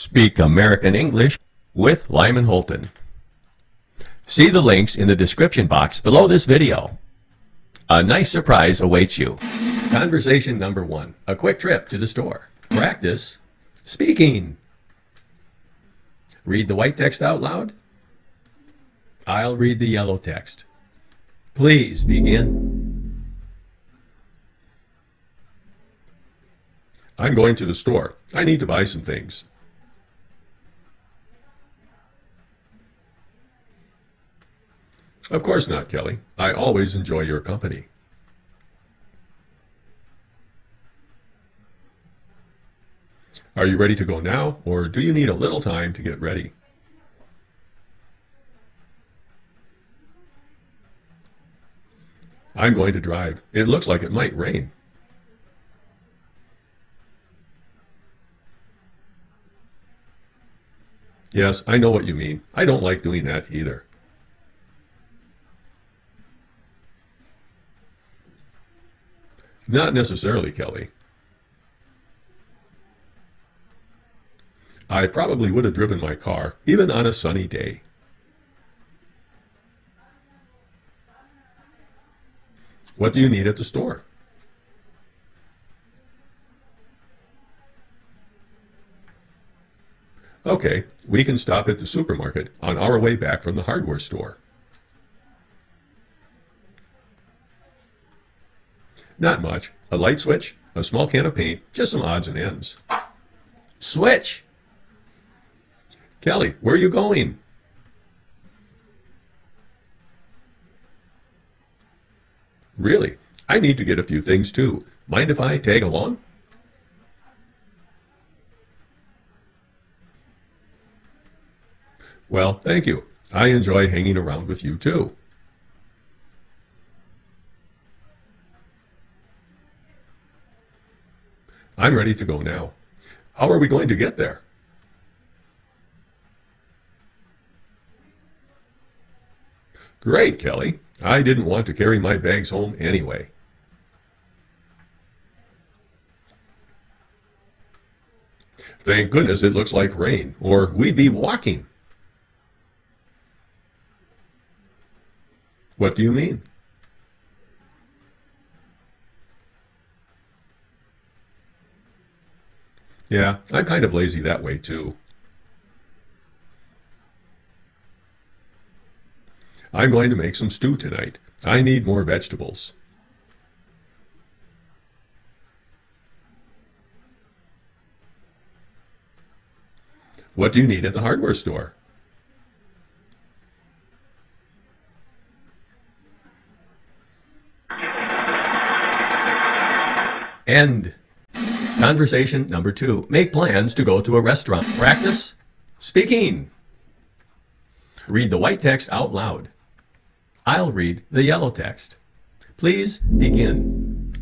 Speak American English with Lyman Holton. See the links in the description box below this video. A nice surprise awaits you. Conversation number 1. A quick trip to the store. Practice speaking. Read the white text out loud. I'll read the yellow text. Please begin. I'm going to the store. I need to buy some things. Of course not, Kelly. I always enjoy your company. Are you ready to go now, or do you need a little time to get ready? I'm going to drive. It looks like it might rain. Yes, I know what you mean. I don't like doing that either. Not necessarily, Kelly. I probably would have driven my car, even on a sunny day. What do you need at the store? Okay, we can stop at the supermarket on our way back from the hardware store. Not much. A light switch, a small can of paint, just some odds and ends. Switch! Kelly, where are you going? Really? I need to get a few things too. Mind if I tag along? Well, thank you. I enjoy hanging around with you too. I'm ready to go now. How are we going to get there? Great, Kelly. I didn't want to carry my bags home anyway. Thank goodness it looks like rain, or we'd be walking. What do you mean? Yeah, I'm kind of lazy that way too. I'm going to make some stew tonight. I need more vegetables. What do you need at the hardware store? End. Conversation number 2. Make plans to go to a restaurant. Practice speaking. Read the white text out loud. I'll read the yellow text. Please begin.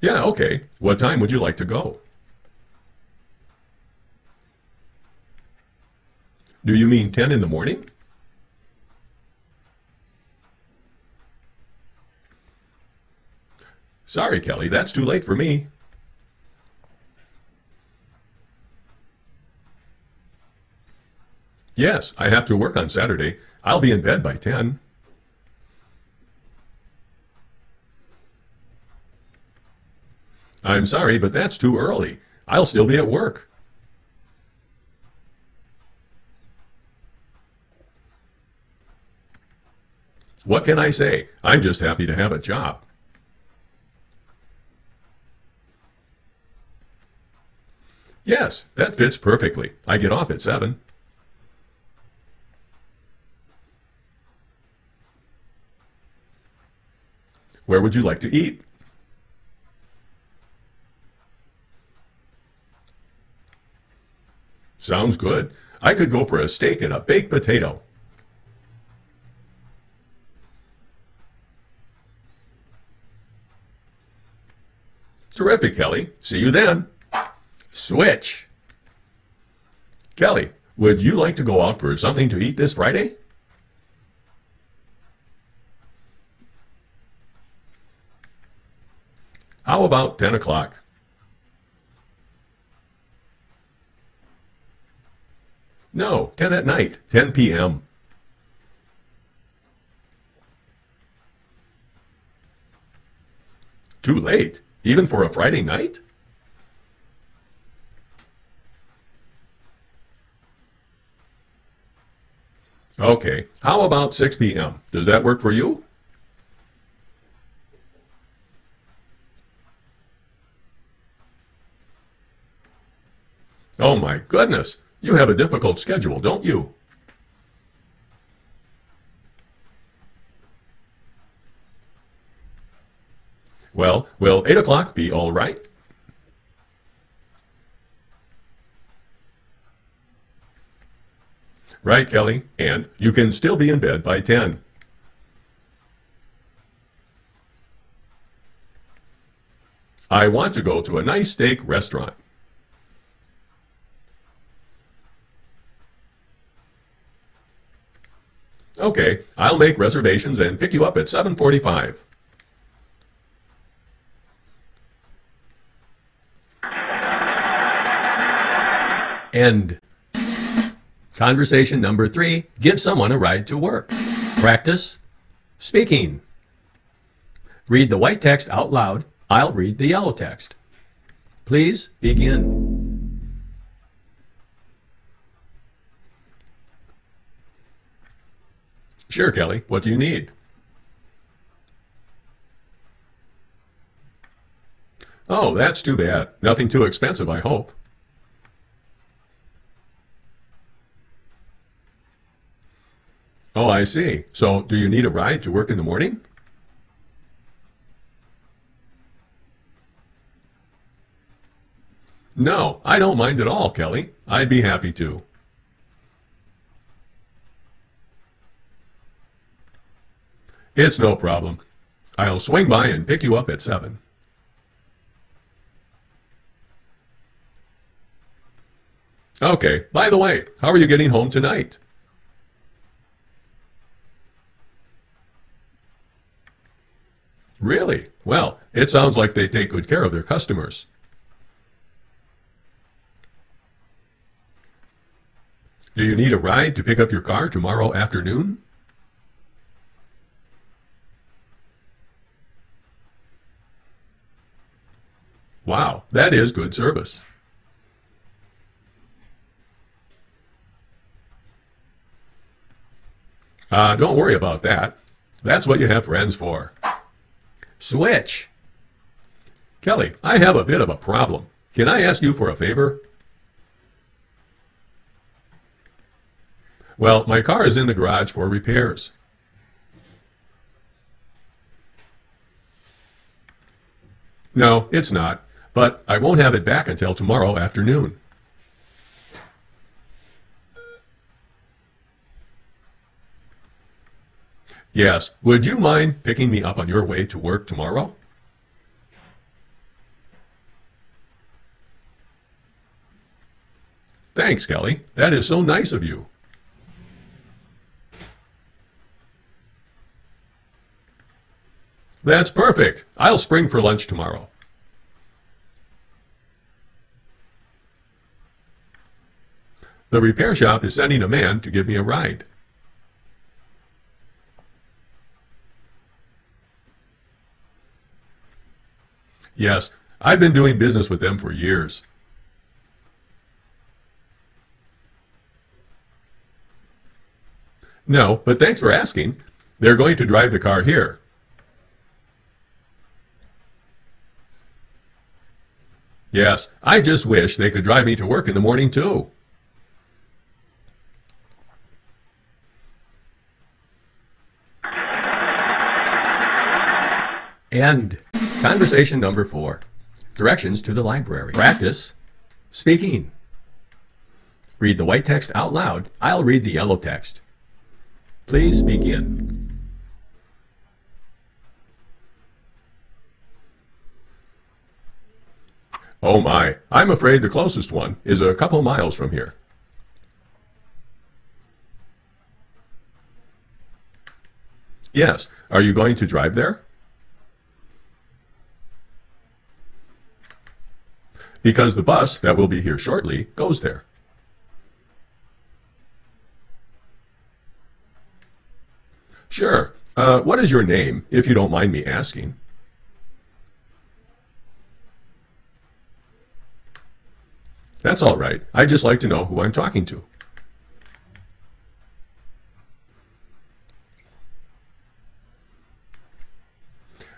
Yeah, okay. What time would you like to go? Do you mean 10 in the morning? Sorry, Kelly, that's too late for me. Yes, I have to work on Saturday. I'll be in bed by 10. I'm sorry, but that's too early. I'll still be at work. What can I say? I'm just happy to have a job. Yes, that fits perfectly. I get off at 7. Where would you like to eat? Sounds good. I could go for a steak and a baked potato. Terrific, Kelly. See you then. Switch. Kelly, would you like to go out for something to eat this Friday? How about 10 o'clock? No, 10 at night, 10 p.m. Too late, even for a Friday night? Okay, how about 6 p.m.? Does that work for you? Oh my goodness, you have a difficult schedule, don't you? Well, will 8 o'clock be all right? Right, Kelly, and you can still be in bed by 10. I want to go to a nice steak restaurant. Okay, I'll make reservations and pick you up at 7:45. End. Conversation number 3, give someone a ride to work. Practice speaking. Read the white text out loud. I'll read the yellow text. Please begin. Sure, Kelly. What do you need? Oh, that's too bad. Nothing too expensive, I hope. Oh, I see. So, do you need a ride to work in the morning? No, I don't mind at all, Kelly. I'd be happy to. It's no problem. I'll swing by and pick you up at 7. Okay, by the way, how are you getting home tonight? Really? Well, it sounds like they take good care of their customers. Do you need a ride to pick up your car tomorrow afternoon? Wow, that is good service. Don't worry about that. That's what you have friends for. Switch. Kelly, I have a bit of a problem. Can I ask you for a favor? Well, my car is in the garage for repairs. No, it's not. But I won't have it back until tomorrow afternoon. Yes, would you mind picking me up on your way to work tomorrow? Thanks, Kelly. That is so nice of you. That's perfect. I'll spring for lunch tomorrow. The repair shop is sending a man to give me a ride. Yes, I've been doing business with them for years. No, but thanks for asking. They're going to drive the car here. Yes, I just wish they could drive me to work in the morning too. End. Conversation number 4. Directions to the library. Practice speaking. Read the white text out loud. I'll read the yellow text. Please begin. Oh my, I'm afraid the closest one is a couple miles from here. Yes, are you going to drive there? because the bus that will be here shortly goes there. Sure. What is your name, if you don't mind me asking? That's all right. I'd just like to know who I'm talking to.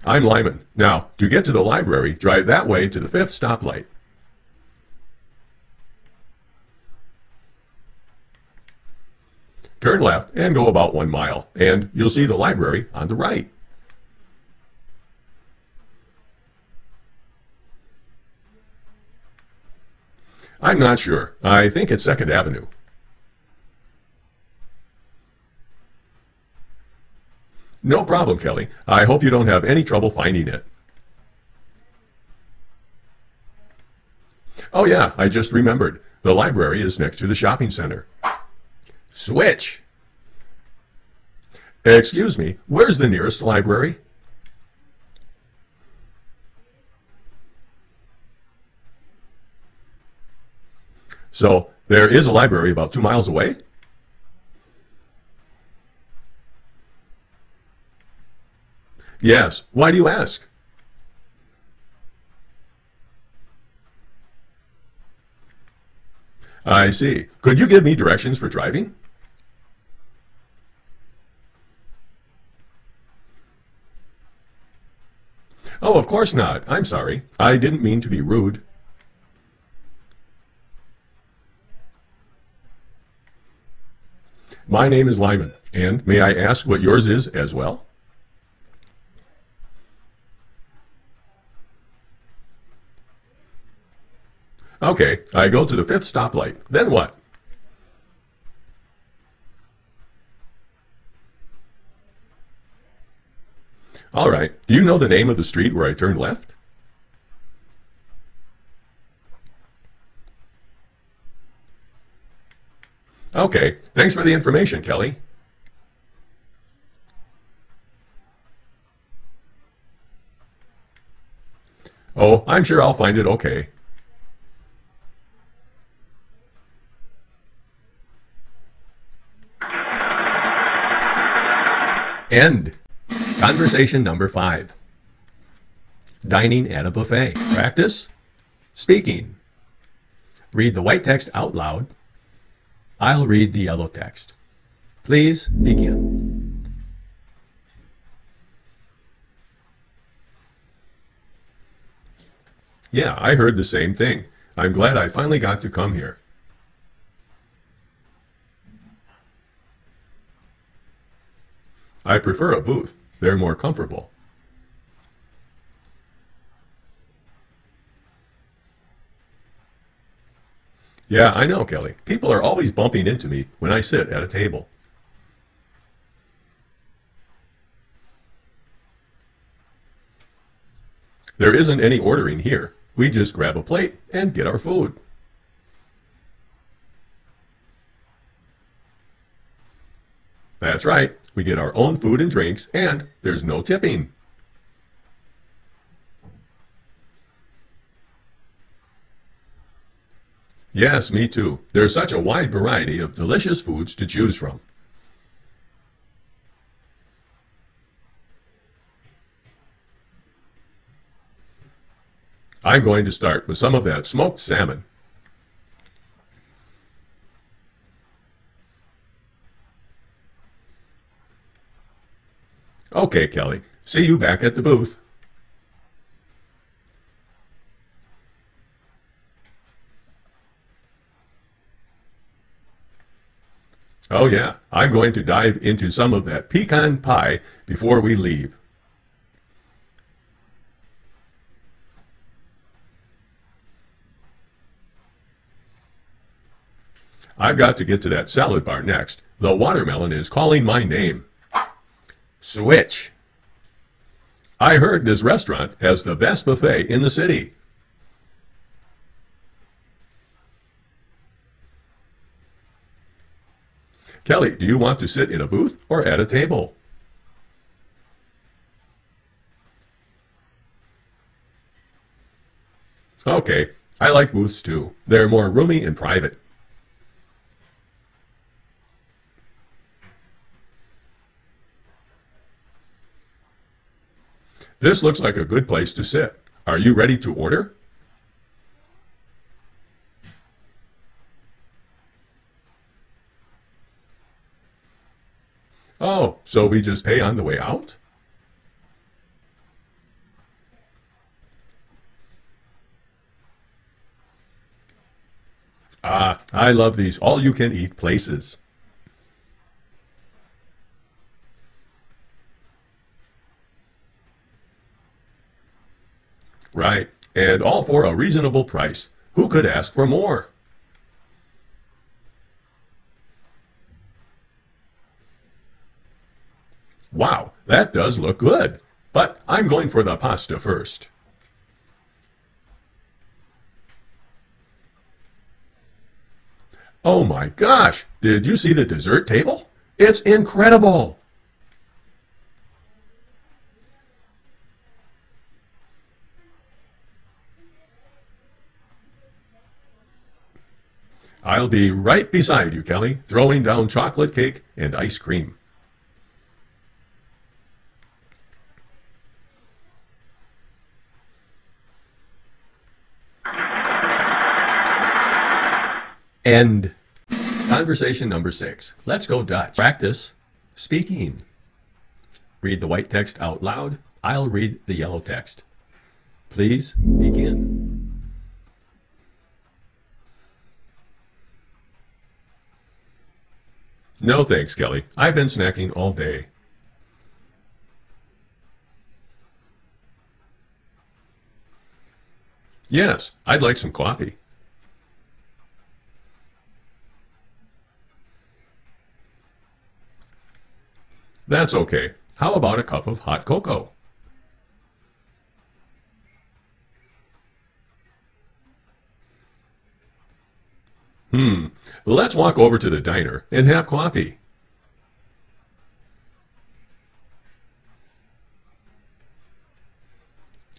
I'm Lyman. Now, to get to the library, drive that way to the 5th stoplight. Turn left and go about 1 mile, and you'll see the library on the right. I'm not sure. I think it's 2nd Avenue. No problem, Kelly. I hope you don't have any trouble finding it. Oh yeah, I just remembered. The library is next to the shopping center. Switch! Excuse me, where's the nearest library? So, there is a library about 2 miles away? Yes. Why do you ask? I see. Could you give me directions for driving? Oh, of course not. I'm sorry. I didn't mean to be rude. My name is Lyman, and may I ask what yours is as well? Okay, I go to the 5th stoplight. Then what? All right. Do you know the name of the street where I turn left? Okay, thanks for the information, Kelly. Oh, I'm sure I'll find it okay. End. Conversation number 5. Dining at a buffet. Practice. Speaking. Read the white text out loud. I'll read the yellow text. Please begin. Yeah, I heard the same thing. I'm glad I finally got to come here. I prefer a booth. They're more comfortable. Yeah, I know, Kelly. People are always bumping into me when I sit at a table. There isn't any ordering here. We just grab a plate and get our food. That's right. We get our own food and drinks, and there's no tipping. Yes, me too. There's such a wide variety of delicious foods to choose from. I'm going to start with some of that smoked salmon. Okay, Kelly. See you back at the booth. Oh yeah, I'm going to dive into some of that pecan pie before we leave. I've got to get to that salad bar next. The watermelon is calling my name. Switch. I heard this restaurant has the best buffet in the city. Kelly, do you want to sit in a booth or at a table? Okay, I like booths too. They're more roomy and private. This looks like a good place to sit. Are you ready to order? Oh, so we just pay on the way out? Ah, I love these all-you-can-eat places. Right, and all for a reasonable price. Who could ask for more? Wow, that does look good. But I'm going for the pasta first. Oh my gosh, did you see the dessert table? It's incredible! I'll be right beside you, Kelly, throwing down chocolate cake and ice cream. End. Conversation number 6. Let's go Dutch. Practice speaking. Read the white text out loud. I'll read the yellow text. Please begin. No thanks, Kelly. I've been snacking all day. Yes, I'd like some coffee. That's okay. How about a cup of hot cocoa? Let's walk over to the diner and have coffee.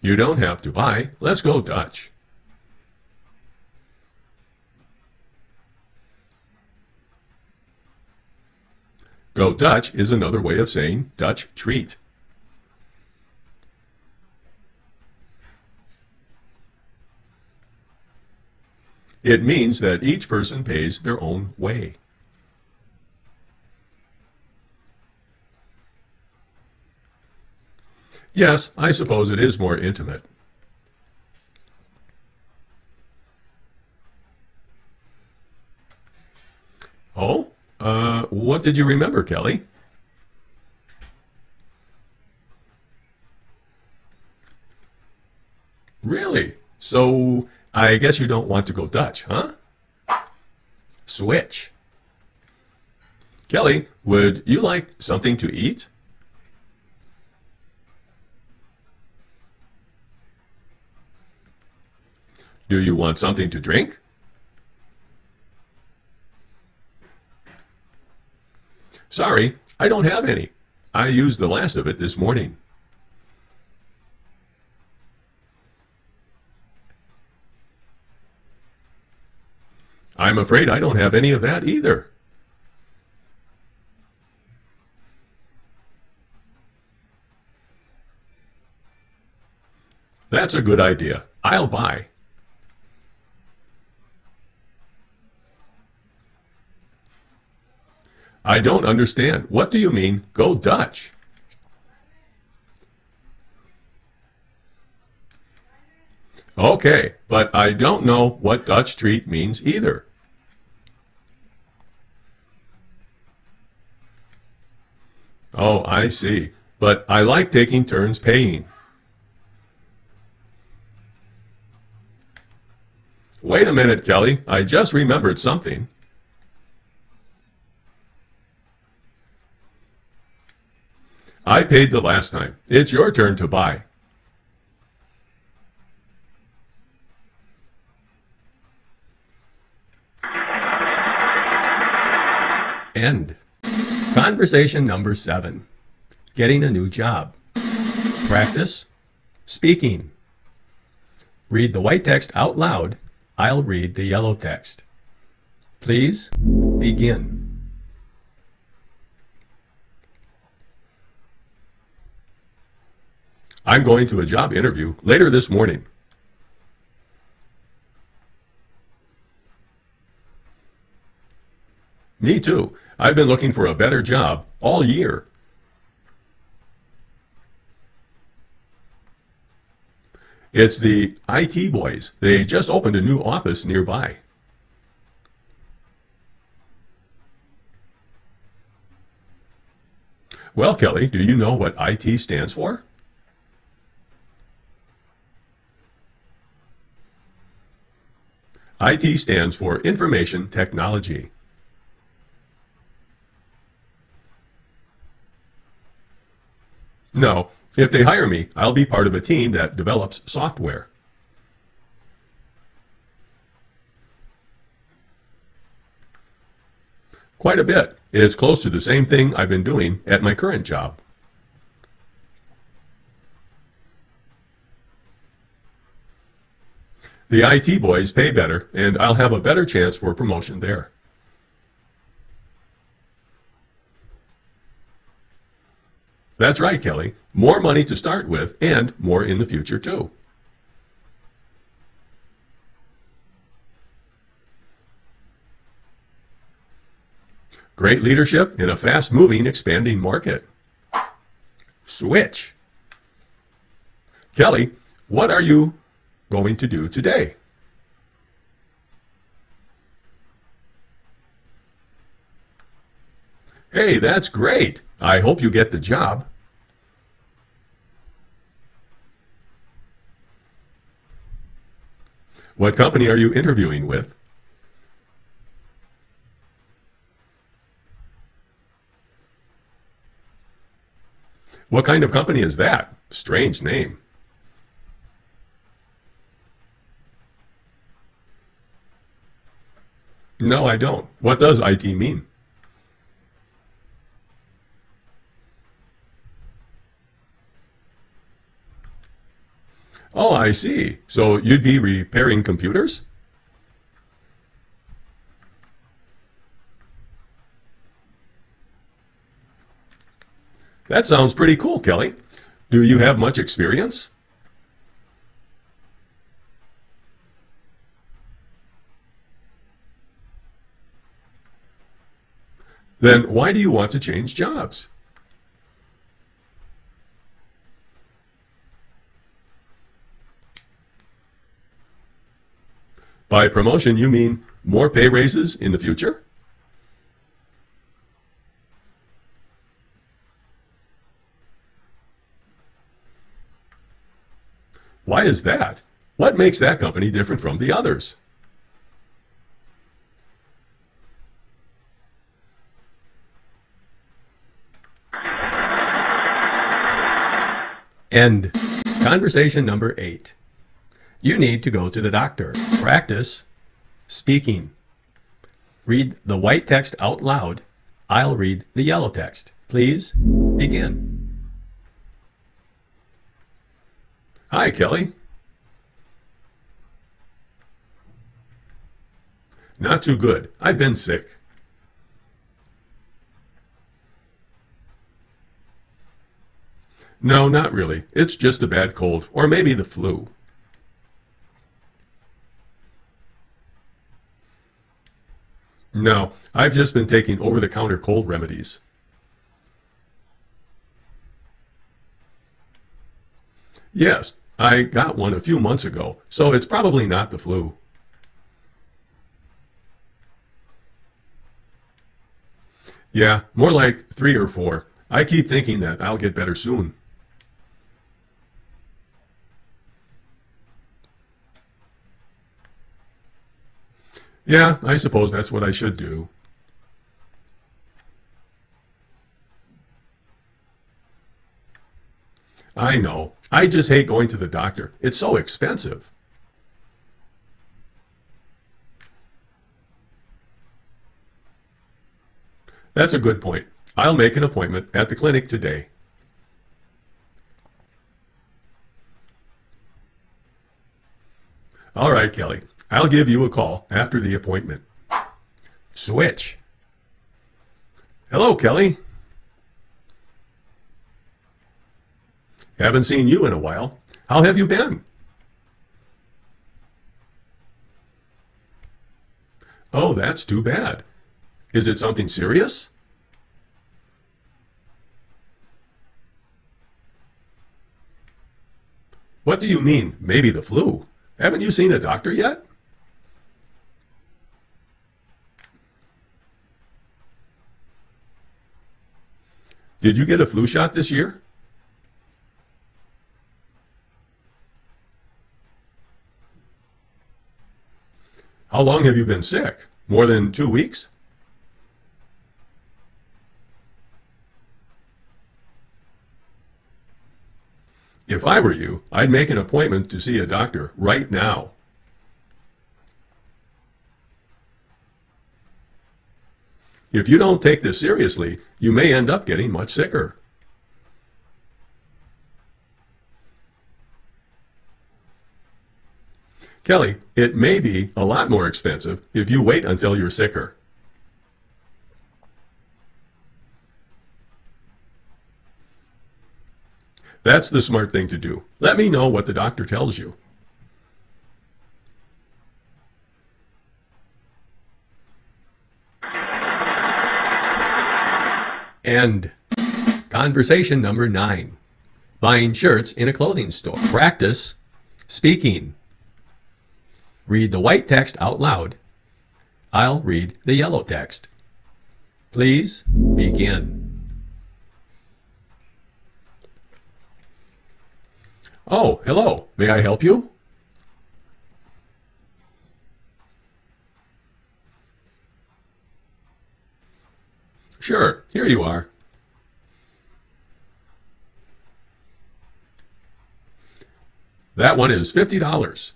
You don't have to buy. Let's go Dutch. Go Dutch is another way of saying Dutch treat. It means that each person pays their own way. Yes, I suppose it is more intimate. Oh? What did you remember, Kelly? Really? So, I guess you don't want to go Dutch, huh? Switch. Kelly, would you like something to eat? Do you want something to drink? Sorry, I don't have any. I used the last of it this morning. I'm afraid I don't have any of that either. That's a good idea. I'll buy. I don't understand. What do you mean, go Dutch? Okay, but I don't know what Dutch treat means either. Oh, I see. But I like taking turns paying. Wait a minute, Kelly. I just remembered something. I paid the last time. It's your turn to buy. End. Conversation number 7. Getting a new job. Practice speaking. Read the white text out loud. I'll read the yellow text. Please begin. I'm going to a job interview later this morning. Me too. I've been looking for a better job all year. It's the IT boys. They just opened a new office nearby. Well, Kelly, do you know what IT stands for? IT stands for Information Technology. No. If they hire me, I'll be part of a team that develops software. Quite a bit. It's close to the same thing I've been doing at my current job. The IT boys pay better, and I'll have a better chance for promotion there. That's right, Kelly. More money to start with, and more in the future, too. Great leadership in a fast-moving, expanding market. Switch. Kelly, what are you going to do today? Hey, that's great. I hope you get the job. What company are you interviewing with? What kind of company is that? Strange name. No, I don't. What does IT mean? Oh, I see. So you'd be repairing computers? That sounds pretty cool, Kelly. Do you have much experience? Then why do you want to change jobs? By promotion, you mean more pay raises in the future? Why is that? What makes that company different from the others? End. Conversation number 8. You need to go to the doctor. Practice speaking. Read the white text out loud. I'll read the yellow text. Please begin. Hi, Kelly. Not too good. I've been sick. No, not really. It's just a bad cold, or maybe the flu. No, I've just been taking over-the-counter cold remedies. Yes, I got one a few months ago, so it's probably not the flu. Yeah, more like 3 or 4. I keep thinking that I'll get better soon. Yeah, I suppose that's what I should do. I know. I just hate going to the doctor. It's so expensive. That's a good point. I'll make an appointment at the clinic today. All right, Kelly. I'll give you a call after the appointment. Switch. Hello, Kelly. Haven't seen you in a while. How have you been? Oh, that's too bad. Is it something serious? What do you mean, maybe the flu? Haven't you seen a doctor yet? Did you get a flu shot this year? How long have you been sick? More than 2 weeks? If I were you, I'd make an appointment to see a doctor right now. If you don't take this seriously, you may end up getting much sicker. Kelly, it may be a lot more expensive if you wait until you're sicker. That's the smart thing to do. Let me know what the doctor tells you. End. Conversation number 9. Buying shirts in a clothing store. Practice speaking. Read the white text out loud. I'll read the yellow text. Please begin. Oh, hello. May I help you? Sure, here you are. That one is $50.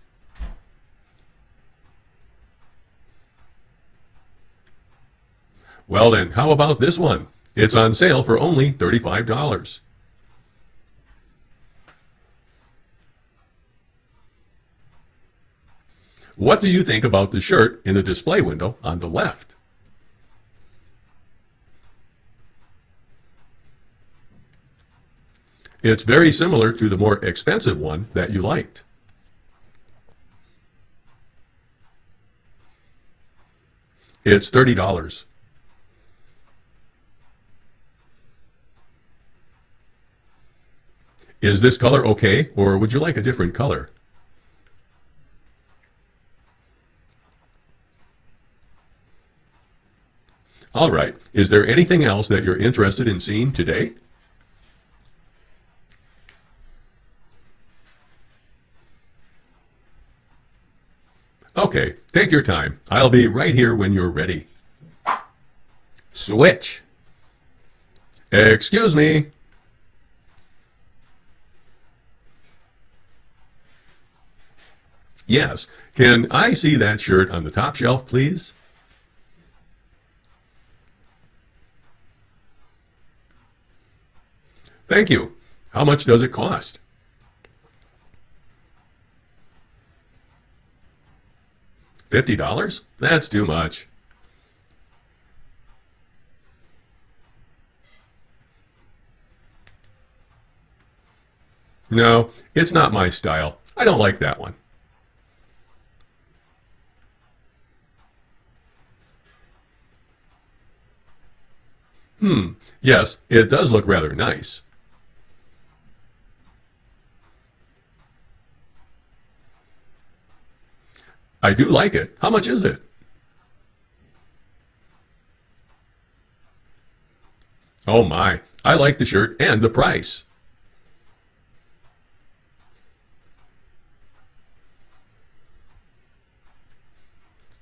Well then, how about this one? It's on sale for only $35. What do you think about the shirt in the display window on the left? It's very similar to the more expensive one that you liked. It's $30. Is this color okay, or would you like a different color? All right, is there anything else that you're interested in seeing today? Okay, take your time. I'll be right here when you're ready. Switch. Excuse me. Yes, can I see that shirt on the top shelf, please? Thank you. How much does it cost? $50? That's too much. No, it's not my style. I don't like that one. Yes, it does look rather nice. I do like it. How much is it? Oh my, I like the shirt and the price.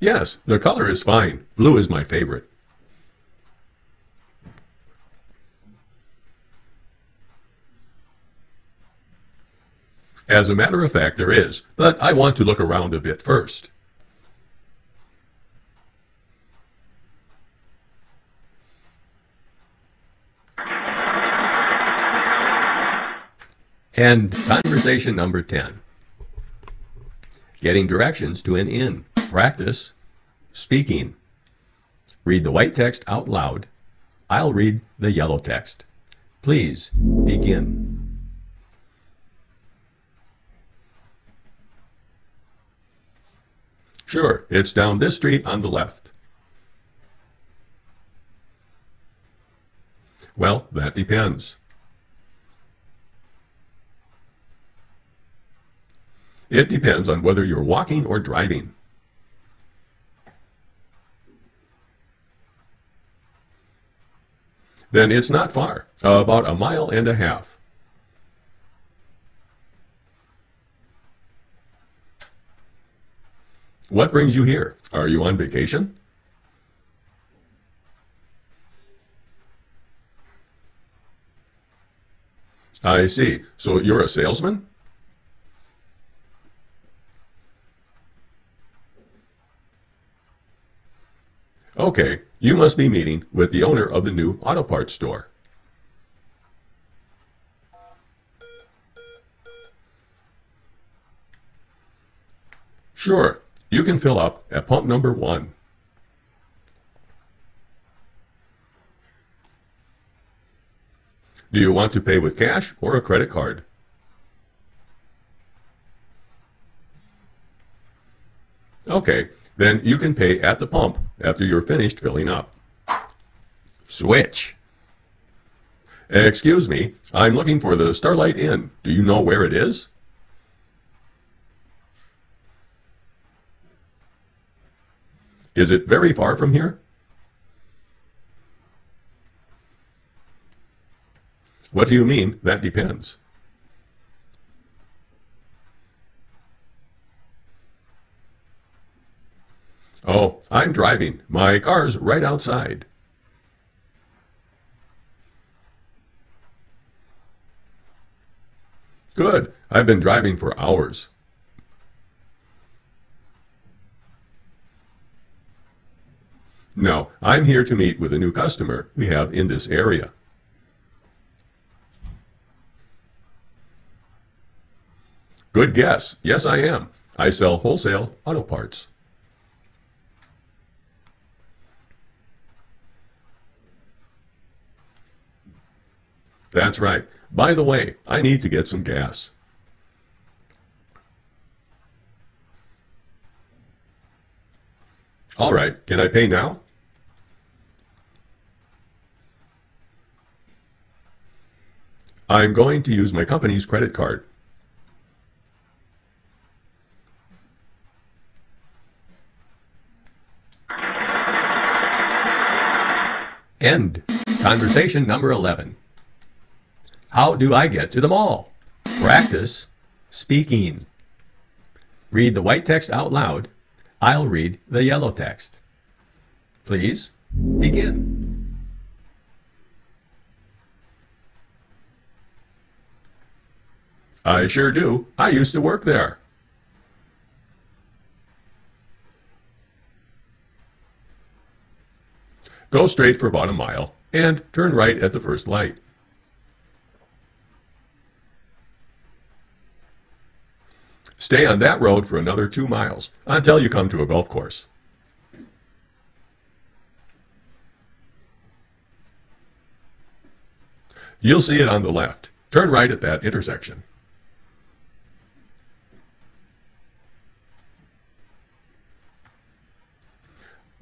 Yes, the color is fine. Blue is my favorite. As a matter of fact, there is, but I want to look around a bit first. And conversation number 10. getting directions to an inn, practice speaking. Read the white text out loud. I'll read the yellow text. Please begin. Sure, it's down this street on the left. Well, that depends. It depends on whether you're walking or driving. Then it's not far, about 1.5 miles. What brings you here? Are you on vacation? I see. So you're a salesman? Okay, you must be meeting with the owner of the new auto parts store. Sure, you can fill up at pump number 1. Do you want to pay with cash or a credit card? Okay. Then you can pay at the pump after you're finished filling up. Switch. Excuse me, I'm looking for the Starlight Inn. Do you know where it is? Is it very far from here? What do you mean, that depends? Oh, I'm driving. My car's right outside. Good. I've been driving for hours. No, I'm here to meet with a new customer we have in this area. Good guess. Yes, I am. I sell wholesale auto parts. That's right. By the way, I need to get some gas. All right, can I pay now? I'm going to use my company's credit card. End. Conversation number 11. How do I get to the mall? Practice speaking. Read the white text out loud. I'll read the yellow text. Please begin. I sure do. I used to work there. Go straight for about 1 mile and turn right at the first light. Stay on that road for another 2 miles until you come to a golf course. You'll see it on the left. Turn right at that intersection.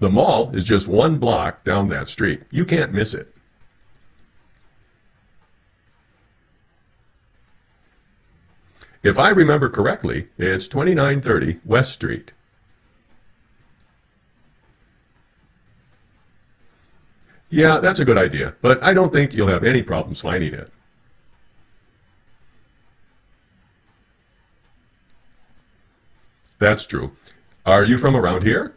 The mall is just 1 block down that street. You can't miss it. If I remember correctly, it's 2930 West Street. Yeah, that's a good idea, but I don't think you'll have any problems finding it. That's true. Are you from around here?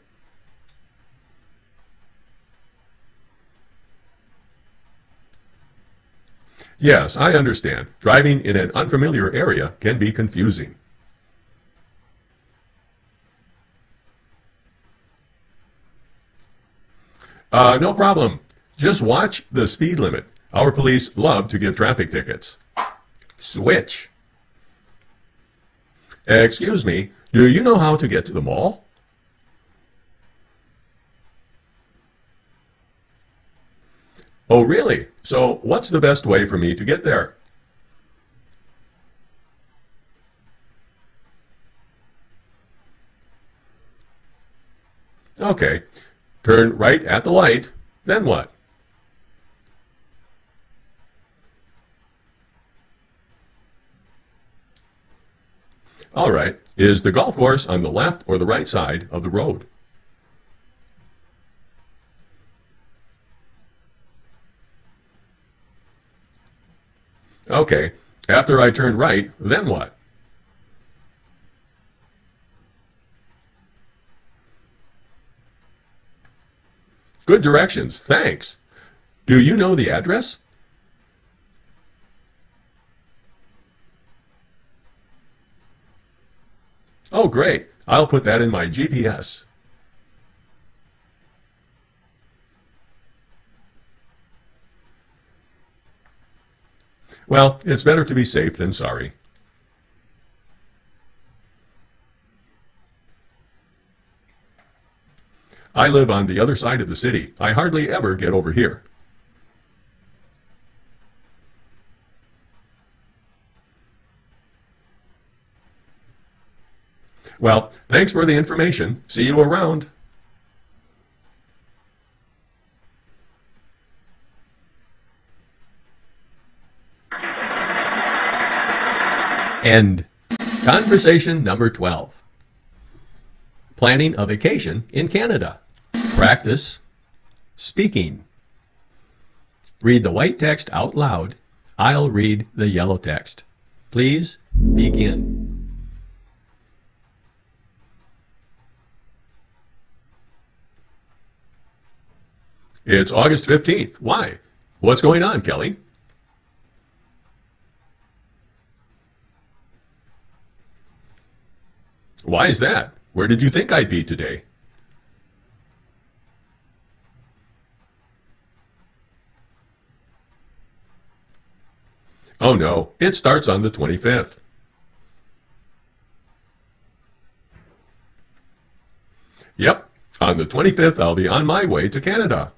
Yes, I understand. Driving in an unfamiliar area can be confusing. No problem. Just watch the speed limit. Our police love to give traffic tickets. Switch. Excuse me, Do you know how to get to the mall? Oh, really? So what's the best way for me to get there? Okay, turn right at the light, then what? All right, is the golf course on the left or the right side of the road? Okay, after I turn right, then what? Good directions, thanks. Do you know the address? Oh, great. I'll put that in my GPS. Well, it's better to be safe than sorry. I live on the other side of the city. I hardly ever get over here. Well, thanks for the information. See you around. End. Conversation number 12. Planning a vacation in Canada. Practice speaking. Read the white text out loud. I'll read the yellow text. Please begin. It's August 15th. Why? What's going on, Kelly? Why is that? Where did you think I'd be today? Oh no, it starts on the 25th. Yep, on the 25th I'll be on my way to Canada.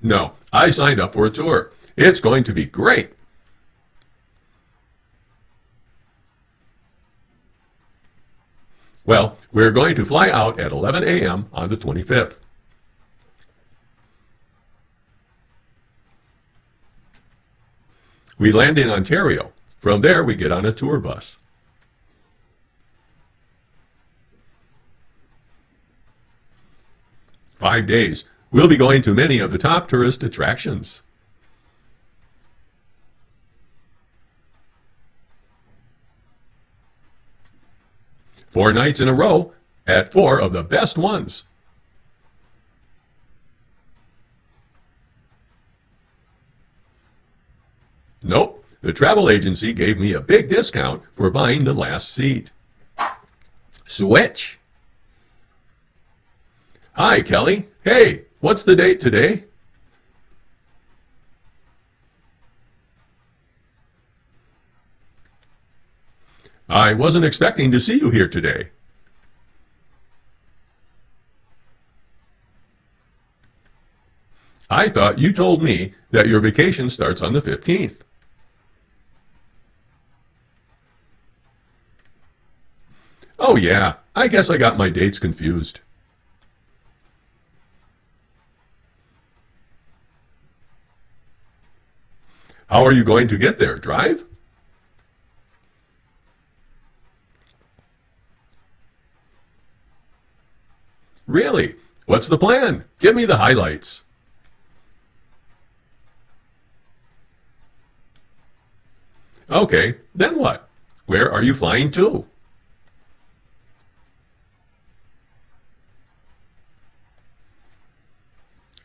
No, I signed up for a tour. It's going to be great. Well, we're going to fly out at 11 a.m. on the 25th. We land in Ontario. From there, we get on a tour bus. Five days. We'll be going to many of the top tourist attractions. Four nights in a row at four of the best ones. Nope, the travel agency gave me a big discount for buying the last seat. Switch. Hi, Kelly. Hey, what's the date today? I wasn't expecting to see you here today. I thought you told me that your vacation starts on the 15th. Oh yeah, I guess I got my dates confused. How are you going to get there? Drive? Really? What's the plan? Give me the highlights. Okay, then what? Where are you flying to?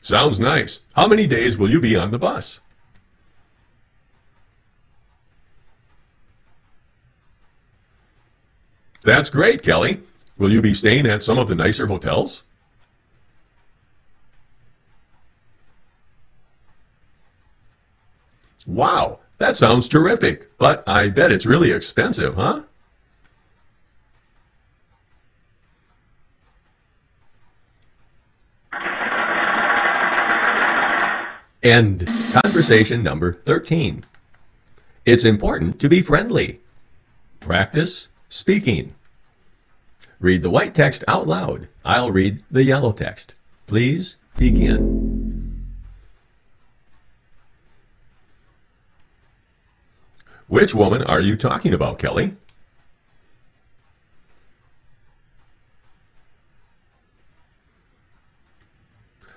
Sounds nice. How many days will you be on the bus? That's great, Kelly. Will you be staying at some of the nicer hotels? Wow, That sounds terrific, but I bet it's really expensive, huh? End. Conversation number 13. It's important to be friendly. Practice speaking. Read the white text out loud. I'll read the yellow text. Please begin. Which woman are you talking about, Kelly?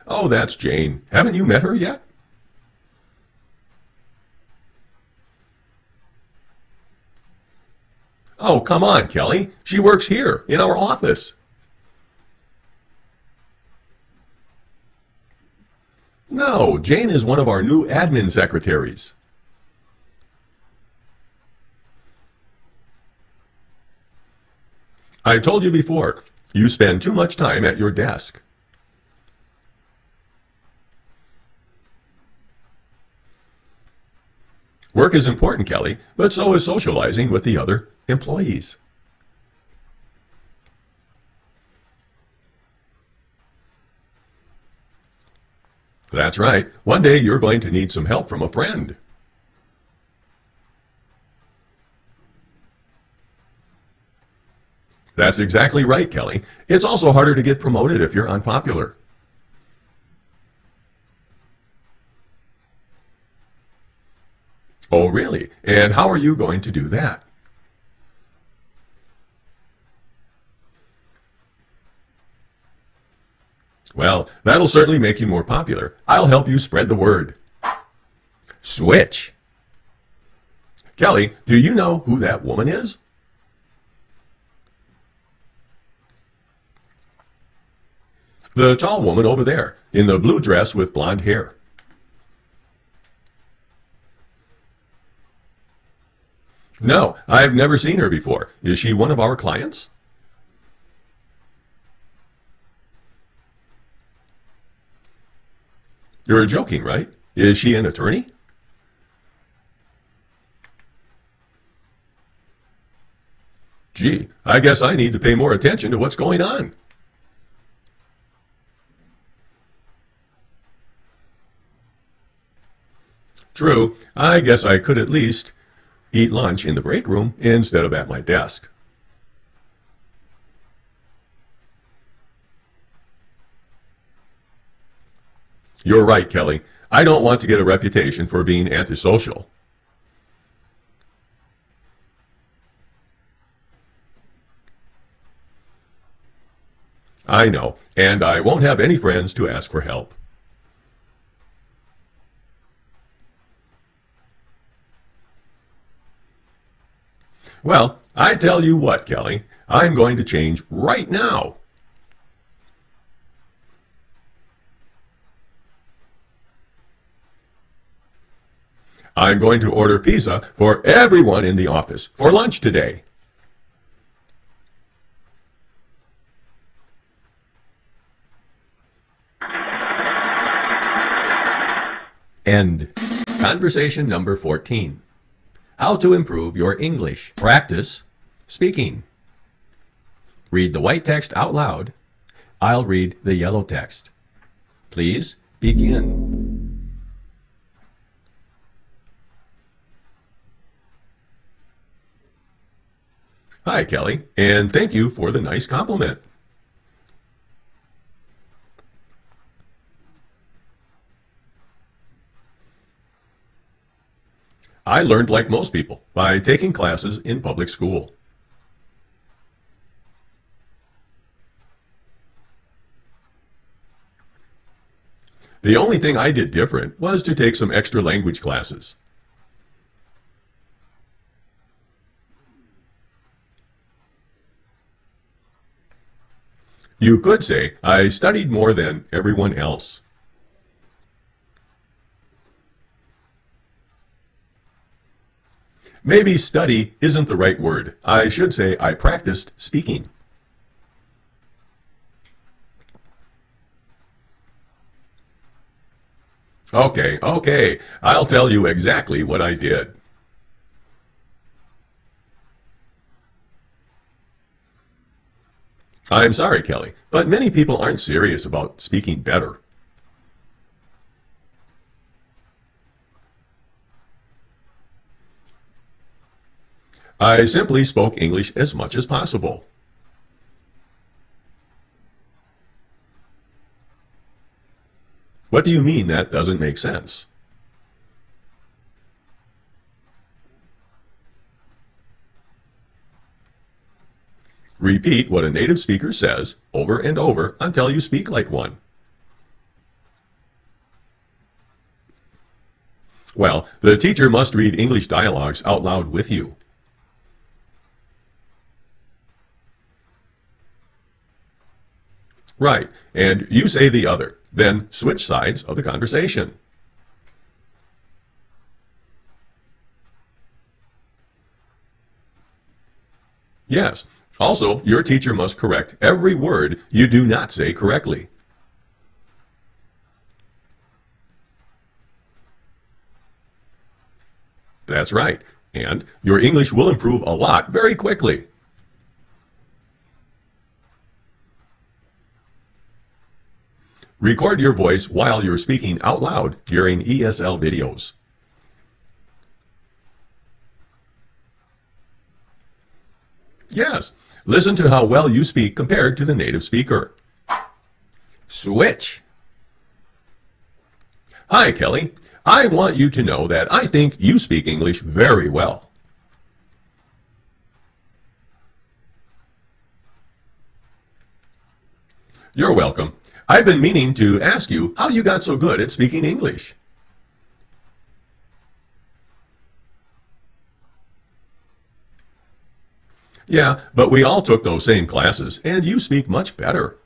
Oh, that's Jane. Haven't you met her yet? Oh, come on, Kelly. She works here, in our office. No, Jane is one of our new admin secretaries. I told you before, you spend too much time at your desk. Work is important, Kelly, but so is socializing with the other employees. That's right. One day you're going to need some help from a friend. That's exactly right, Kelly. It's also harder to get promoted if you're unpopular. Oh, really? And how are you going to do that? Well, that'll certainly make you more popular. I'll help you spread the word. Switch. Kelly, do you know who that woman is? The tall woman over there, in the blue dress with blonde hair. No, I've never seen her before. Is she one of our clients? You're joking, right? Is she an attorney? Gee, I guess I need to pay more attention to what's going on. True, I guess I could at least eat lunch in the break room instead of at my desk. You're right, Kelly. I don't want to get a reputation for being antisocial. I know, and I won't have any friends to ask for help. Well, I tell you what, Kelly, I'm going to change right now. I'm going to order pizza for everyone in the office for lunch today. End. Conversation number 14. How to improve your English. Practice speaking. Read the white text out loud. I'll read the yellow text. Please begin. Hi, Kelly, and thank you for the nice compliment. I learned like most people by taking classes in public school. The only thing I did different was to take some extra language classes. You could say I studied more than everyone else. Maybe study isn't the right word. I should say I practiced speaking. Okay, I'll tell you exactly what I did. I'm sorry, Kelly, but many people aren't serious about speaking better. I simply spoke English as much as possible. What do you mean that doesn't make sense? Repeat what a native speaker says over and over until you speak like one. Well, the teacher must read English dialogues out loud with you. Right, and you say the other. Then switch sides of the conversation. Yes. Also, your teacher must correct every word you do not say correctly. That's right. And your English will improve a lot very quickly. Record your voice while you're speaking out loud during ESL videos. Yes, listen to how well you speak compared to the native speaker. Switch. Hi, Kelly. I want you to know that I think you speak English very well. You're welcome. I've been meaning to ask you how you got so good at speaking English. Yeah, but we all took those same classes, and you speak much better.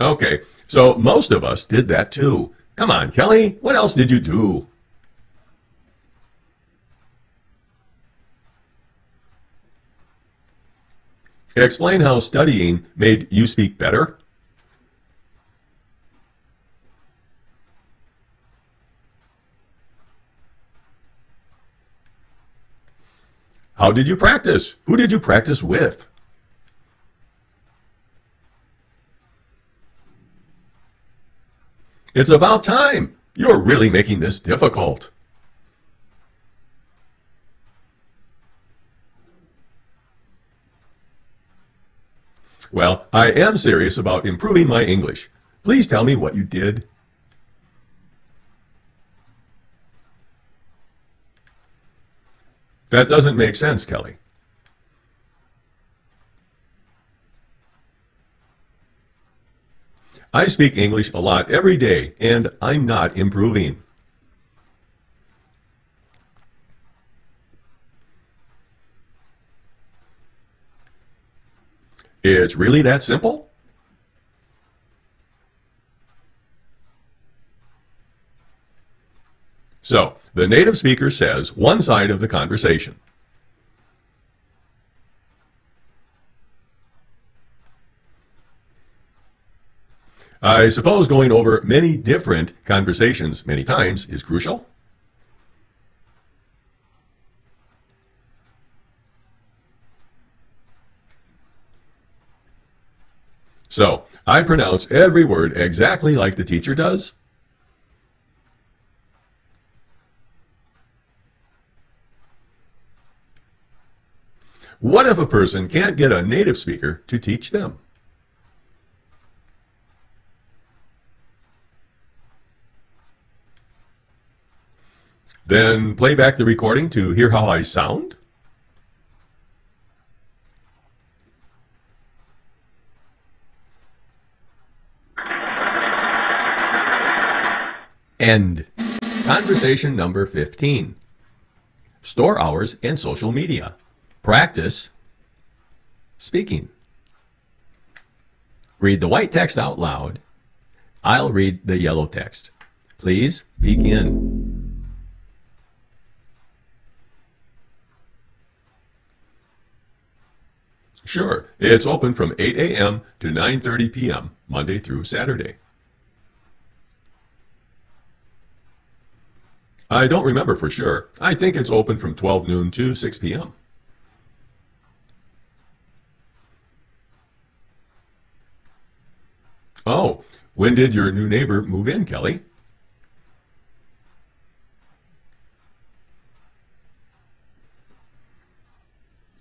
Okay, so most of us did that too. Come on, Kelly, what else did you do? Explain how studying made you speak better. How did you practice? Who did you practice with? It's about time. You're really making this difficult. Well, I am serious about improving my English. Please tell me what you did. That doesn't make sense, Kelly. I speak English a lot every day, and I'm not improving. It's really that simple? So, the native speaker says one side of the conversation. I suppose going over many different conversations many times is crucial. So, I pronounce every word exactly like the teacher does. What if a person can't get a native speaker to teach them? Then play back the recording to hear how I sound. End. Conversation number 15. Store hours and social media. Practice speaking. Read the white text out loud. I'll read the yellow text. Please begin. Sure, it's open from 8 a.m. to 9:30 p.m. Monday through Saturday. I don't remember for sure. I think it's open from 12 noon to 6 p.m. Oh, when did your new neighbor move in, Kelly?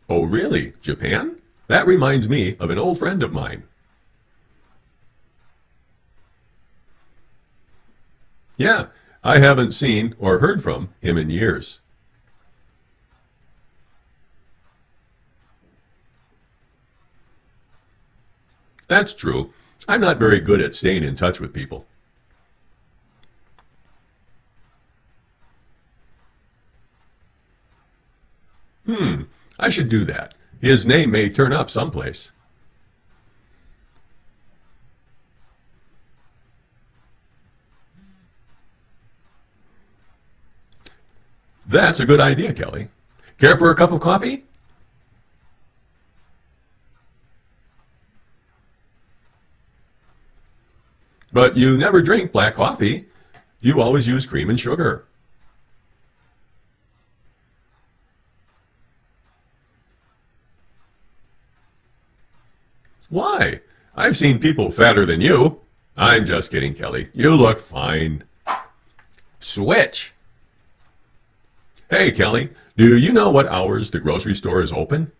Oh, really? Japan? That reminds me of an old friend of mine. Yeah, I haven't seen or heard from him in years. That's true. I'm not very good at staying in touch with people. I should do that. His name may turn up someplace. That's a good idea, Kelly. Care for a cup of coffee? But you never drink black coffee. You always use cream and sugar. Why? I've seen people fatter than you. I'm just kidding, Kelly. You look fine. Switch. Hey, Kelly, do you know what hours the grocery store is open?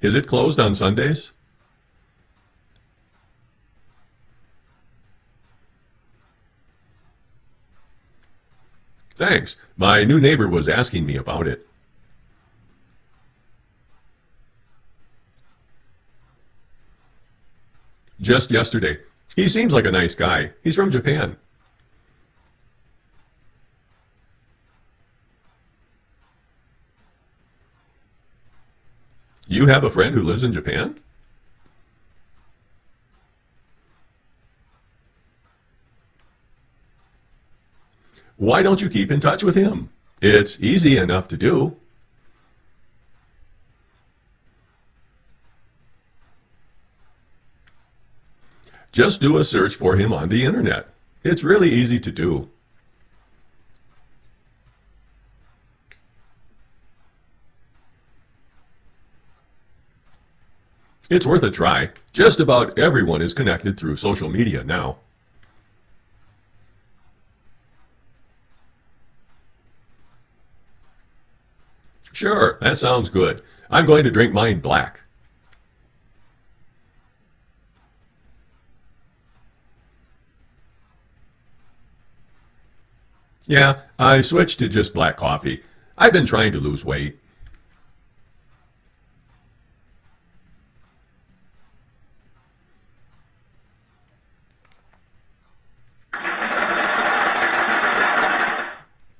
Is it closed on Sundays? Thanks. My new neighbor was asking me about it. Just yesterday. He seems like a nice guy. He's from Japan. You have a friend who lives in Japan? Why don't you keep in touch with him? It's easy enough to do. Just do a search for him on the internet. It's really easy to do. It's worth a try. Just about everyone is connected through social media now. Sure, that sounds good. I'm going to drink mine black. Yeah, I switched to just black coffee. I've been trying to lose weight.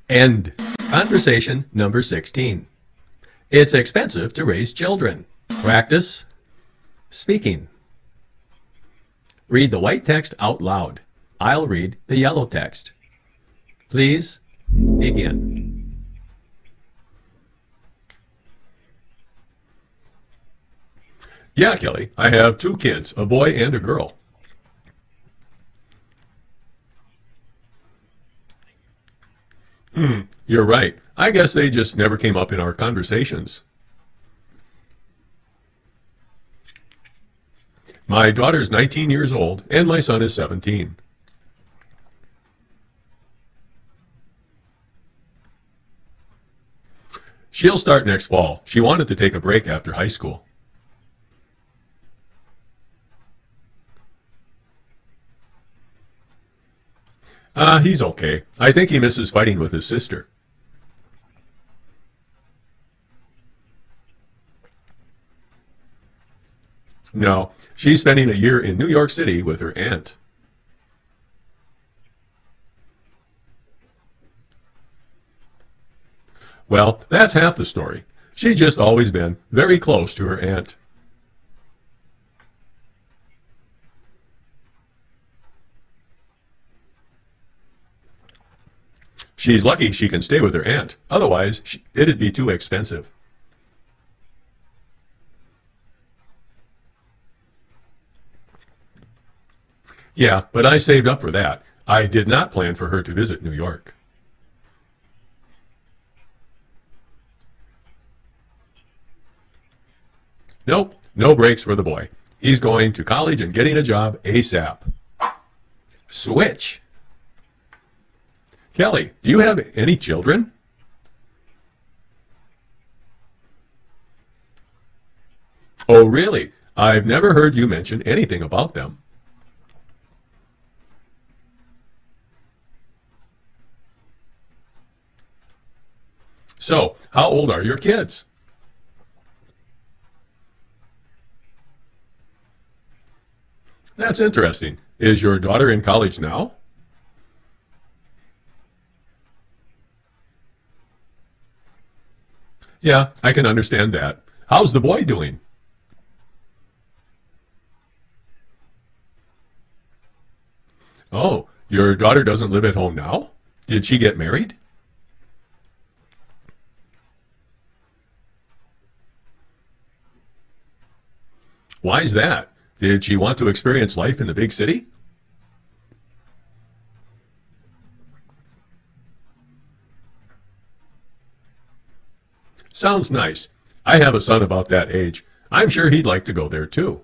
End. Conversation number 16. It's expensive to raise children. Practice speaking. Read the white text out loud. I'll read the yellow text. Please begin. Yeah, Kelly, I have two kids, a boy and a girl. You're right. I guess they just never came up in our conversations. My daughter's 19 years old and my son is 17. She'll start next fall. She wanted to take a break after high school. He's okay. I think he misses fighting with his sister. No, she's spending a year in New York City with her aunt. Well, that's half the story. She's just always been very close to her aunt. She's lucky she can stay with her aunt. Otherwise, it'd be too expensive. Yeah, but I saved up for that. I did not plan for her to visit New York. Nope, no breaks for the boy. He's going to college and getting a job ASAP. Switch. Kelly, do you have any children? Oh, really? I've never heard you mention anything about them. So, how old are your kids? That's interesting. Is your daughter in college now? Yeah, I can understand that. How's the boy doing? Oh, your daughter doesn't live at home now? Did she get married? Why is that? Did she want to experience life in the big city? Sounds nice. I have a son about that age. I'm sure he'd like to go there too.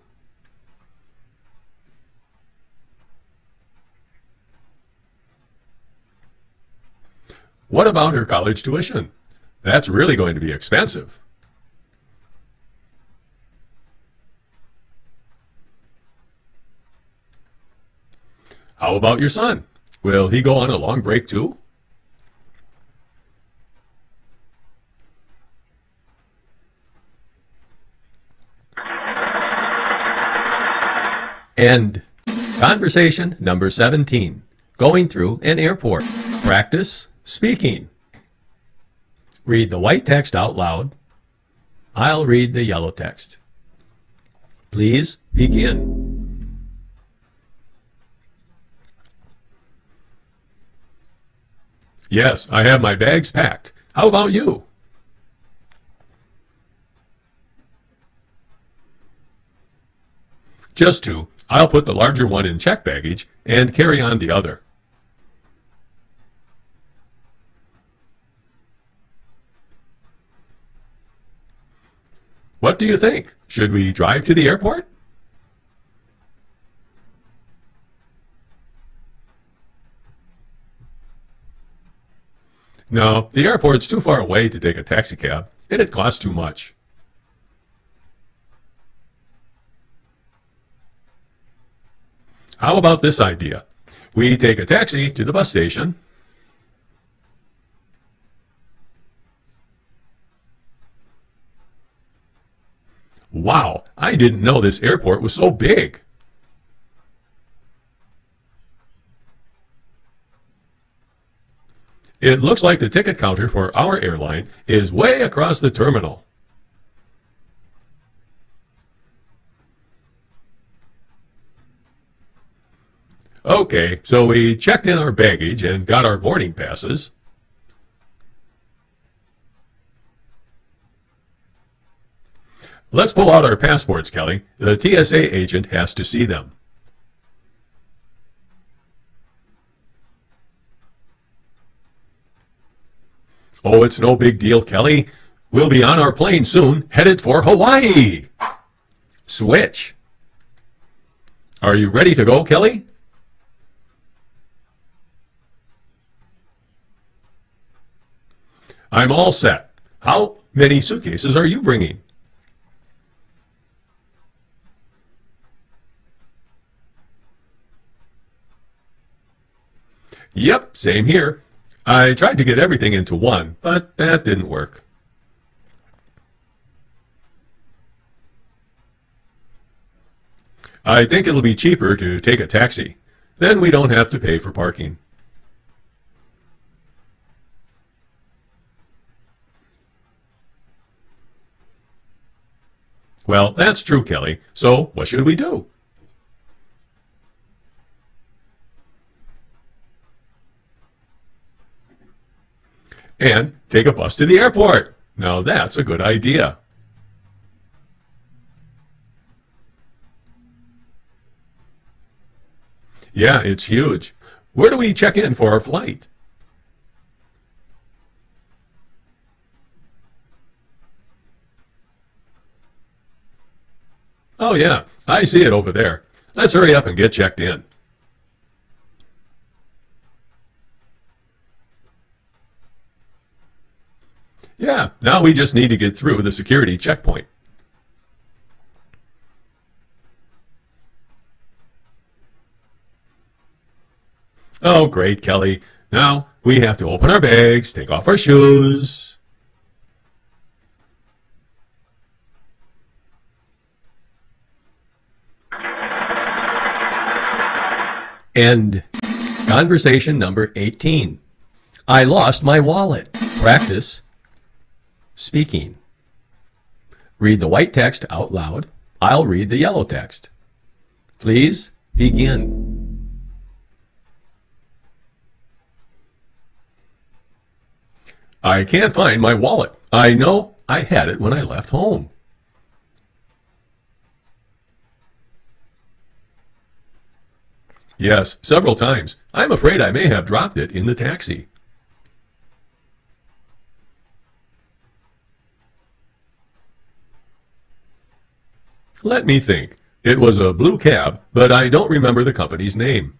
What about her college tuition? That's really going to be expensive. How about your son? Will he go on a long break too? End. Conversation number 17. Going through an airport. Practice speaking. Read the white text out loud. I'll read the yellow text. Please begin. Yes, I have my bags packed. How about you? Just two. I'll put the larger one in check baggage and carry on the other. What do you think? Should we drive to the airport? No, the airport's too far away to take a taxicab, and it costs too much. How about this idea? We take a taxi to the bus station. Wow, I didn't know this airport was so big. It looks like the ticket counter for our airline is way across the terminal. Okay, so we checked in our baggage and got our boarding passes. Let's pull out our passports, Kelly. The TSA agent has to see them. Oh, it's no big deal, Kelly. We'll be on our plane soon, headed for Hawaii. Switch. Are you ready to go, Kelly? I'm all set. How many suitcases are you bringing? Yep, same here. I tried to get everything into one, but that didn't work. I think it'll be cheaper to take a taxi. Then we don't have to pay for parking. Well, that's true, Kelly. So, what should we do? and take a bus to the airport. Now that's a good idea. Yeah, it's huge. Where do we check in for our flight? Oh yeah, I see it over there. Let's hurry up and get checked in. Yeah, now we just need to get through the security checkpoint. Oh, great, Kelly. Now we have to open our bags, take off our shoes. End. Conversation number 18. I lost my wallet. Practice speaking. Read the white text out loud. I'll read the yellow text. Please begin. I can't find my wallet. I know I had it when I left home. Yes, several times. I'm afraid I may have dropped it in the taxi. Let me think. It was a blue cab, but I don't remember the company's name.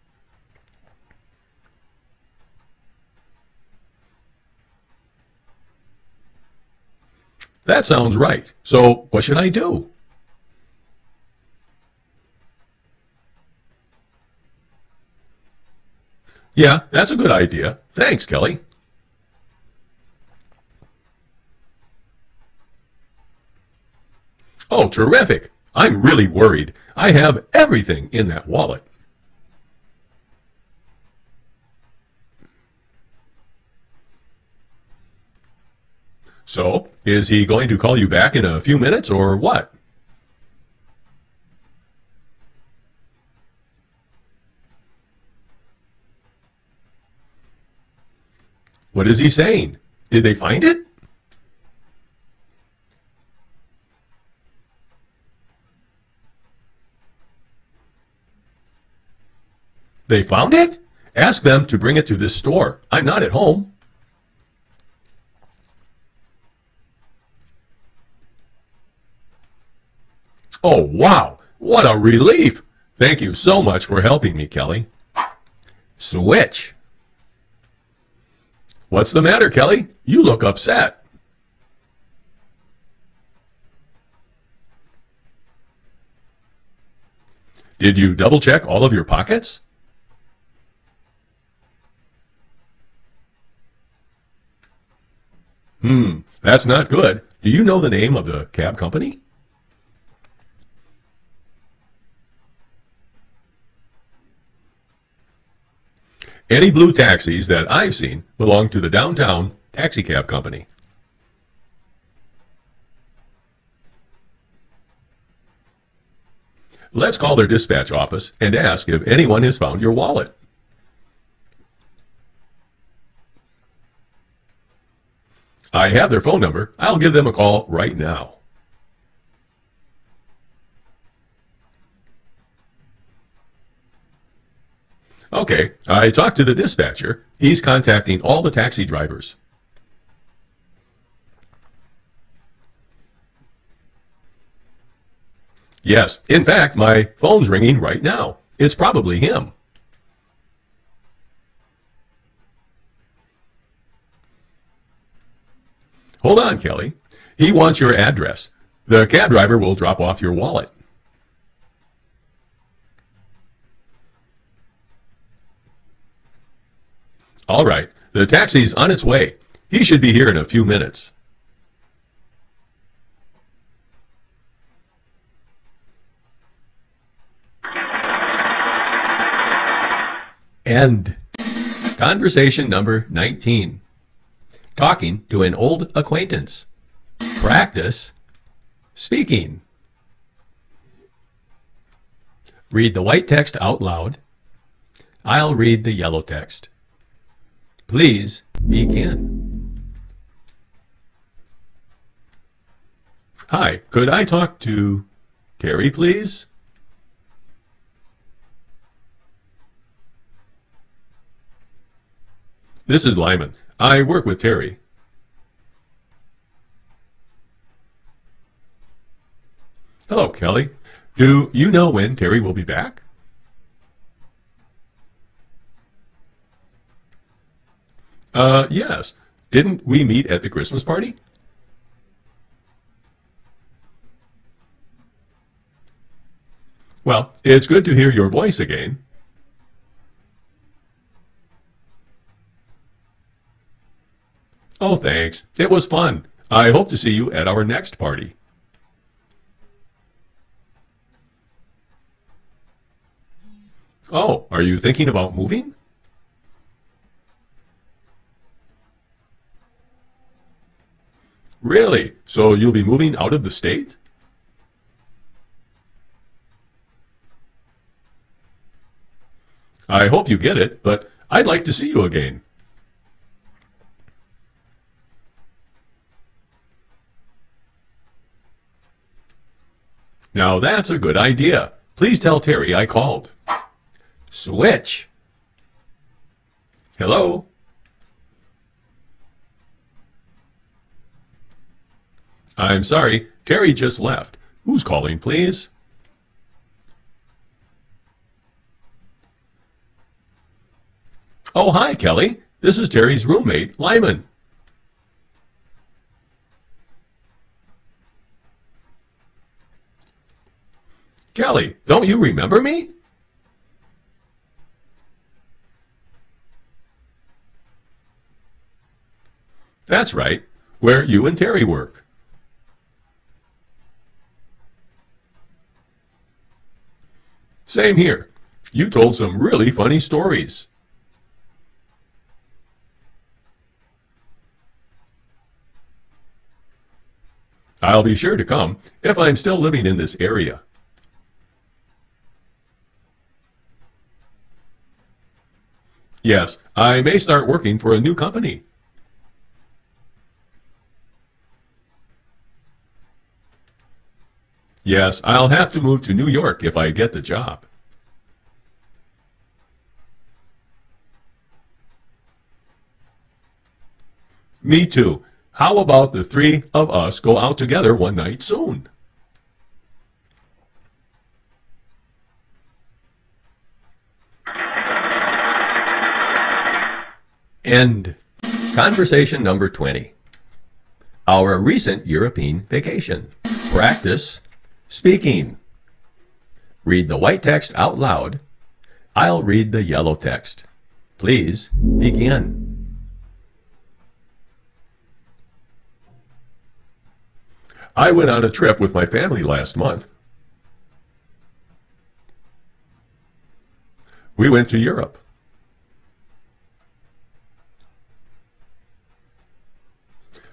That sounds right. So, what should I do? Yeah, that's a good idea. Thanks, Kelly. Oh, terrific. I'm really worried. I have everything in that wallet. So, is he going to call you back in a few minutes or what? What is he saying? Did they find it? They found it? Ask them to bring it to this store. I'm not at home. Oh, wow! What a relief! Thank you so much for helping me, Kelly. Switch. What's the matter, Kelly? You look upset. Did you double-check all of your pockets? That's not good. Do you know the name of the cab company? Any blue taxis that I've seen belong to the Downtown Taxicab Company. Let's call their dispatch office and ask if anyone has found your wallet. I have their phone number. I'll give them a call right now. Okay, I talked to the dispatcher. He's contacting all the taxi drivers. Yes, in fact, my phone's ringing right now. It's probably him. Hold on, Kelly. He wants your address. The cab driver will drop off your wallet. All right, the taxi's on its way. He should be here in a few minutes. End. Conversation number 19. Talking to an old acquaintance. Practice speaking. Read the white text out loud. I'll read the yellow text. Please begin. Hi, could I talk to Terry, please? This is Lyman. I work with Terry. Hello, Kelly. Do you know when Terry will be back? Yes. Didn't we meet at the Christmas party? Well, it's good to hear your voice again. Oh, thanks. It was fun. I hope to see you at our next party. Oh, are you thinking about moving? Really? So you'll be moving out of the state? I hope you get it, but I'd like to see you again. Now that's a good idea. Please tell Terry I called. Switch. Hello? I'm sorry, Terry just left. Who's calling, please? Oh, hi, Kelly. This is Terry's roommate, Lyman. Kelly, don't you remember me? That's right, where you and Terry work. Same here. You told some really funny stories. I'll be sure to come if I'm still living in this area. Yes, I may start working for a new company. Yes, I'll have to move to New York if I get the job. Me too. How about the three of us go out together one night soon? End. Conversation number 20. Our recent European vacation. Practice speaking. Read the white text out loud. I'll read the yellow text. Please begin. I went on a trip with my family last month. We went to Europe.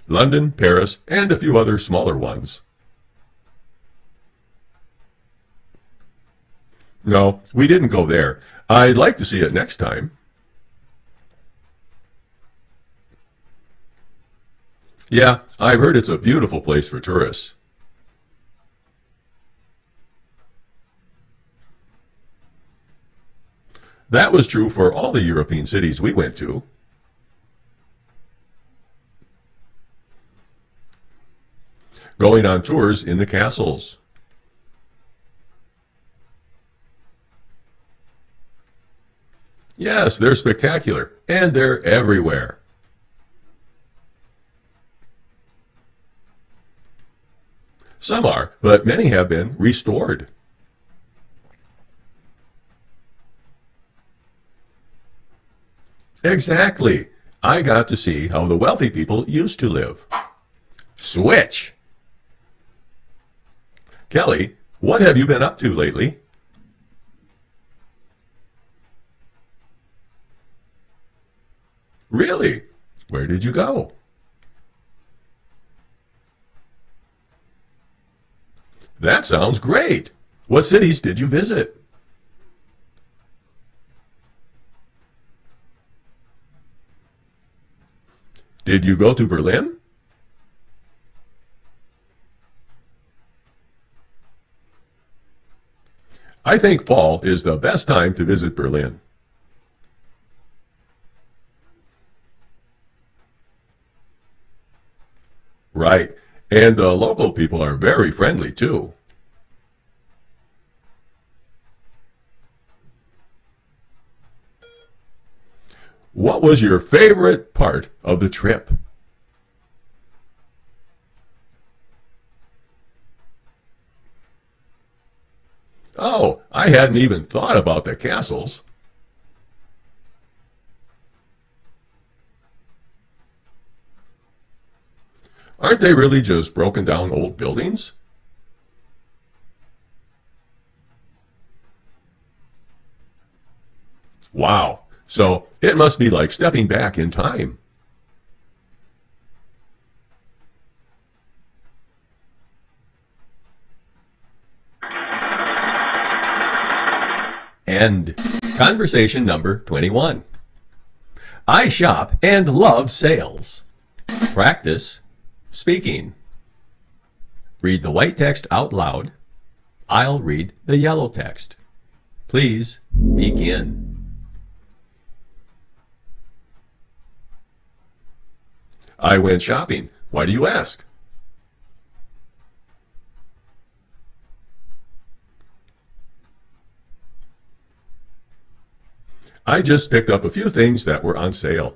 London, Paris, and a few other smaller ones. No, we didn't go there. I'd like to see it next time. Yeah, I've heard it's a beautiful place for tourists. That was true for all the European cities we went to. Going on tours in the castles. Yes, they're spectacular, and they're everywhere. Some are, but many have been restored. Exactly. I got to see how the wealthy people used to live. Switch. Kelly, what have you been up to lately? Really? Where did you go? That sounds great. What cities did you visit? Did you go to Berlin? I think fall is the best time to visit Berlin. Right. And the local people are very friendly, too. What was your favorite part of the trip? Oh, I hadn't even thought about the castles. Aren't they really just broken down old buildings? Wow, so it must be like stepping back in time. End. Conversation number 21. I shop and love sales. Practice speaking. Read the white text out loud. I'll read the yellow text. Please begin. I went shopping. Why do you ask? I just picked up a few things that were on sale.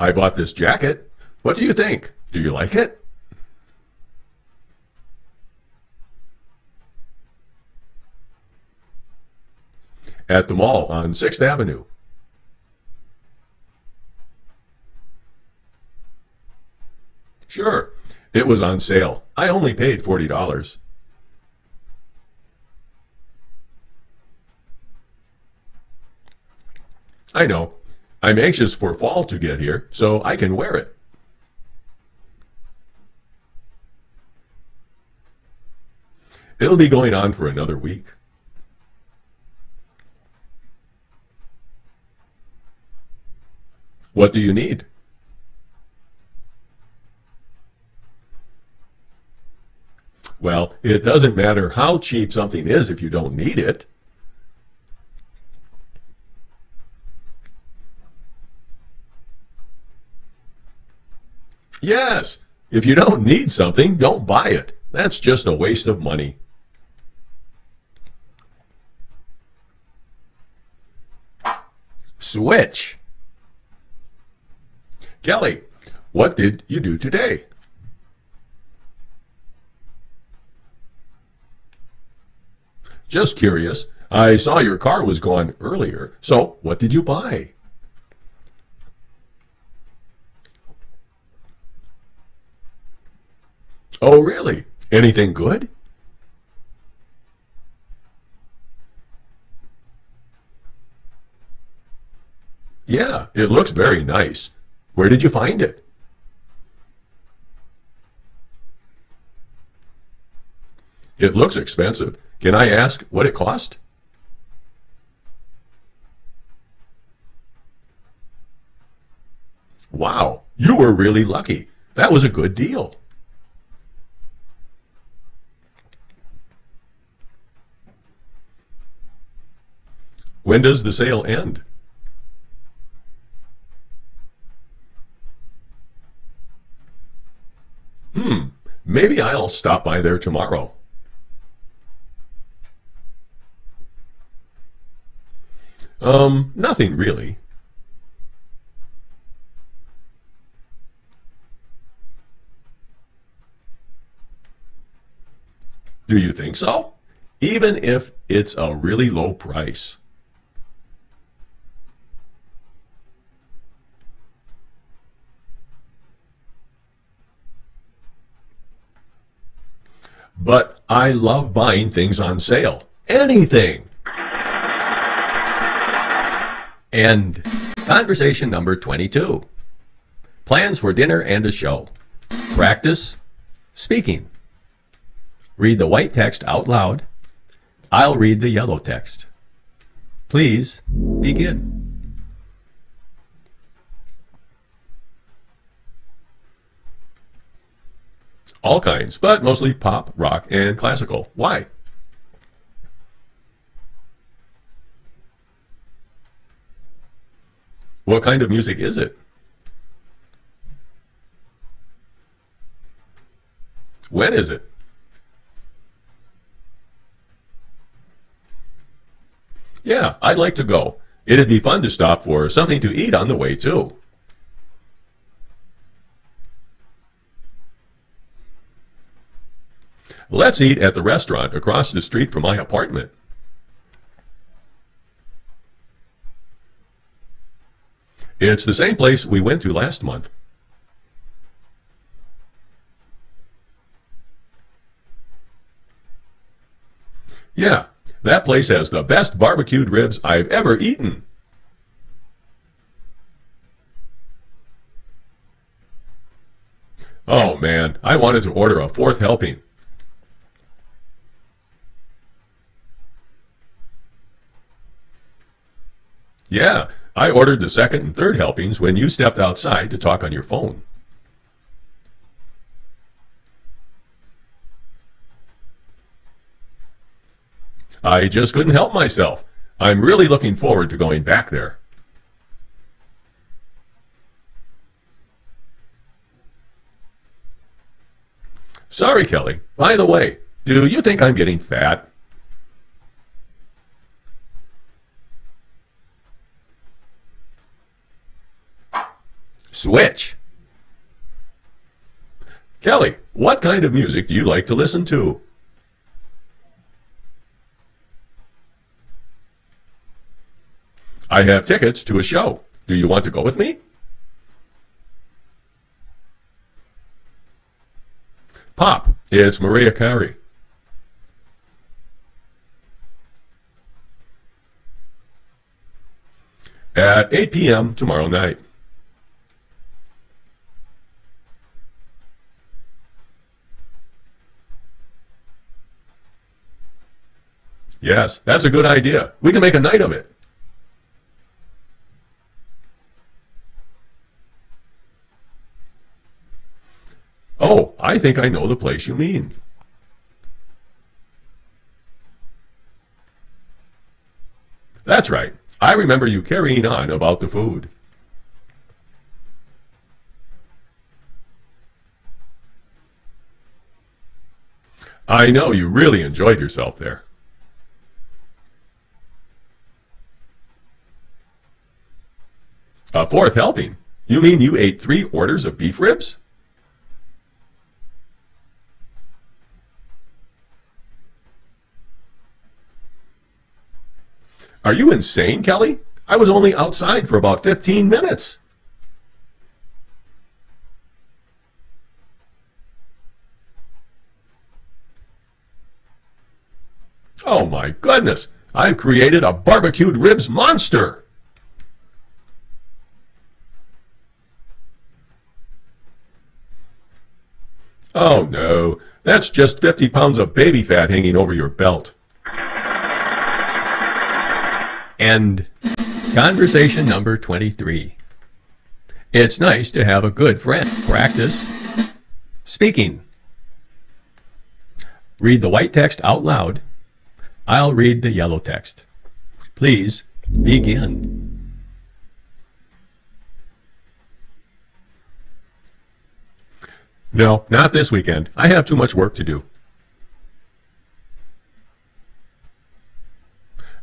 I bought this jacket. What do you think? Do you like it? At the mall on 6th Avenue. Sure, it was on sale. I only paid $40. I know. I'm anxious for fall to get here, so I can wear it. It'll be going on for another week. What do you need? Well, it doesn't matter how cheap something is if you don't need it. Yes, if you don't need something, don't buy it. That's just a waste of money. Switch. Kelly, what did you do today? Just curious. I saw your car was gone earlier, so what did you buy? Oh, really? Anything good? Yeah, it looks very nice. Where did you find it? It looks expensive. Can I ask what it cost? Wow, you were really lucky. That was a good deal. When does the sale end? Maybe I'll stop by there tomorrow. Nothing really. Do you think so? Even if it's a really low price. But I love buying things on sale. Anything. End. Conversation number 22. Plans for dinner and a show. Practice speaking. Read the white text out loud. I'll read the yellow text. Please begin. all kinds, but mostly pop, rock, and classical. Why? What kind of music is it? When is it? Yeah, I'd like to go. It'd be fun to stop for something to eat on the way, too. Let's eat at the restaurant across the street from my apartment. It's the same place we went to last month. Yeah, that place has the best barbecued ribs I've ever eaten. Oh man, I wanted to order a fourth helping. Yeah, I ordered the second and third helpings when you stepped outside to talk on your phone. I just couldn't help myself. I'm really looking forward to going back there. Sorry, Kelly. By the way, do you think I'm getting fat? Switch. Kelly, what kind of music do you like to listen to? I have tickets to a show. Do you want to go with me? Pop, it's Mariah Carey. At 8 p.m. tomorrow night. Yes, that's a good idea. We can make a night of it. Oh, I think I know the place you mean. That's right. I remember you carrying on about the food. I know you really enjoyed yourself there. A fourth helping? You mean you ate 3 orders of beef ribs? Are you insane, Kelly? I was only outside for about 15 minutes. Oh my goodness, I've created a barbecued ribs monster. Oh no, that's just 50 pounds of baby fat hanging over your belt. End. Conversation number 23. It's nice to have a good friend. Practice speaking. Read the white text out loud. I'll read the yellow text. Please begin. No, not this weekend. I have too much work to do.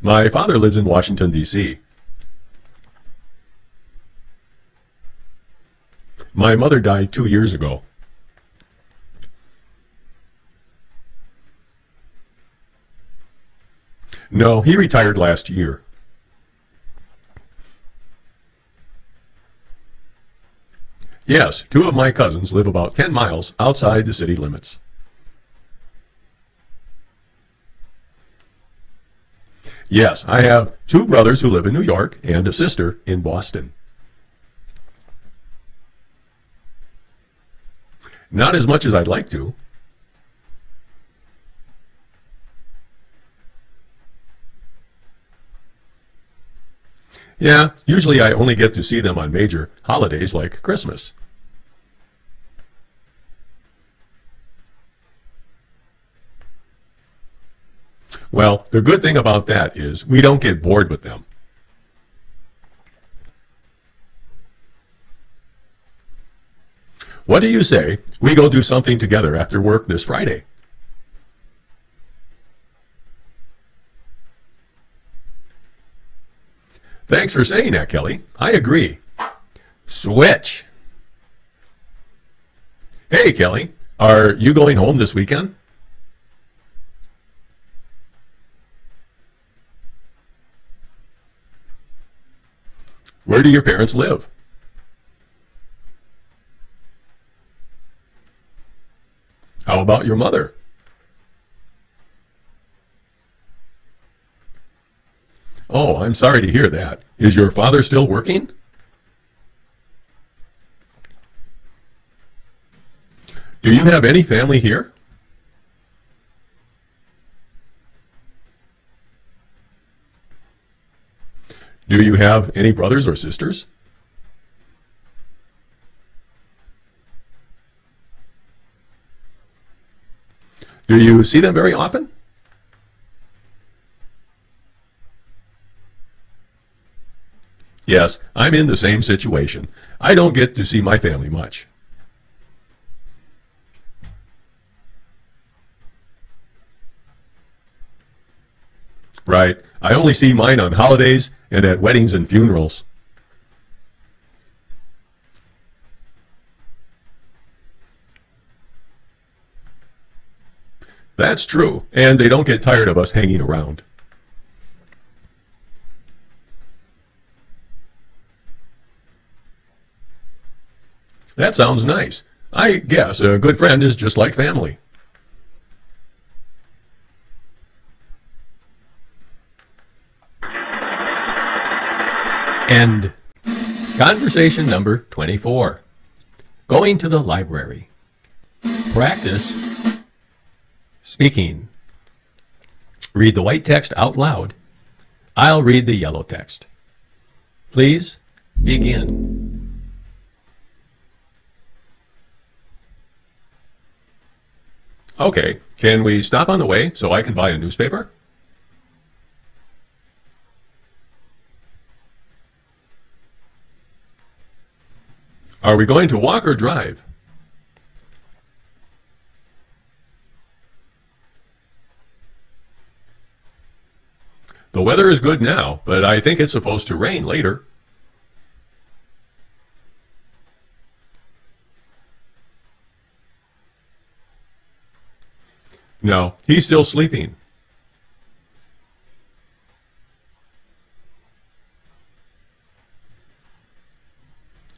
My father lives in Washington, D.C. My mother died 2 years ago. No, he retired last year. Yes, 2 of my cousins live about 10 miles outside the city limits. Yes, I have 2 brothers who live in New York and a sister in Boston. Not as much as I'd like to. Yeah, usually I only get to see them on major holidays like Christmas. Well, the good thing about that is we don't get bored with them. What do you say we go do something together after work this Friday? Thanks for saying that, Kelly. I agree. Switch. Hey, Kelly, are you going home this weekend? Where do your parents live? How about your mother? Oh, I'm sorry to hear that. Is your father still working? Do you have any family here? Do you have any brothers or sisters? Do you see them very often? Yes, I'm in the same situation. I don't get to see my family much. Right, I only see mine on holidays and at weddings and funerals. That's true, and they don't get tired of us hanging around. That sounds nice. I guess a good friend is just like family. End. Conversation number 24. Going to the library. Practice speaking. Read the white text out loud. I'll read the yellow text. Please begin. Okay, can we stop on the way so I can buy a newspaper? Are we going to walk or drive? The weather is good now, but I think it's supposed to rain later. No, he's still sleeping.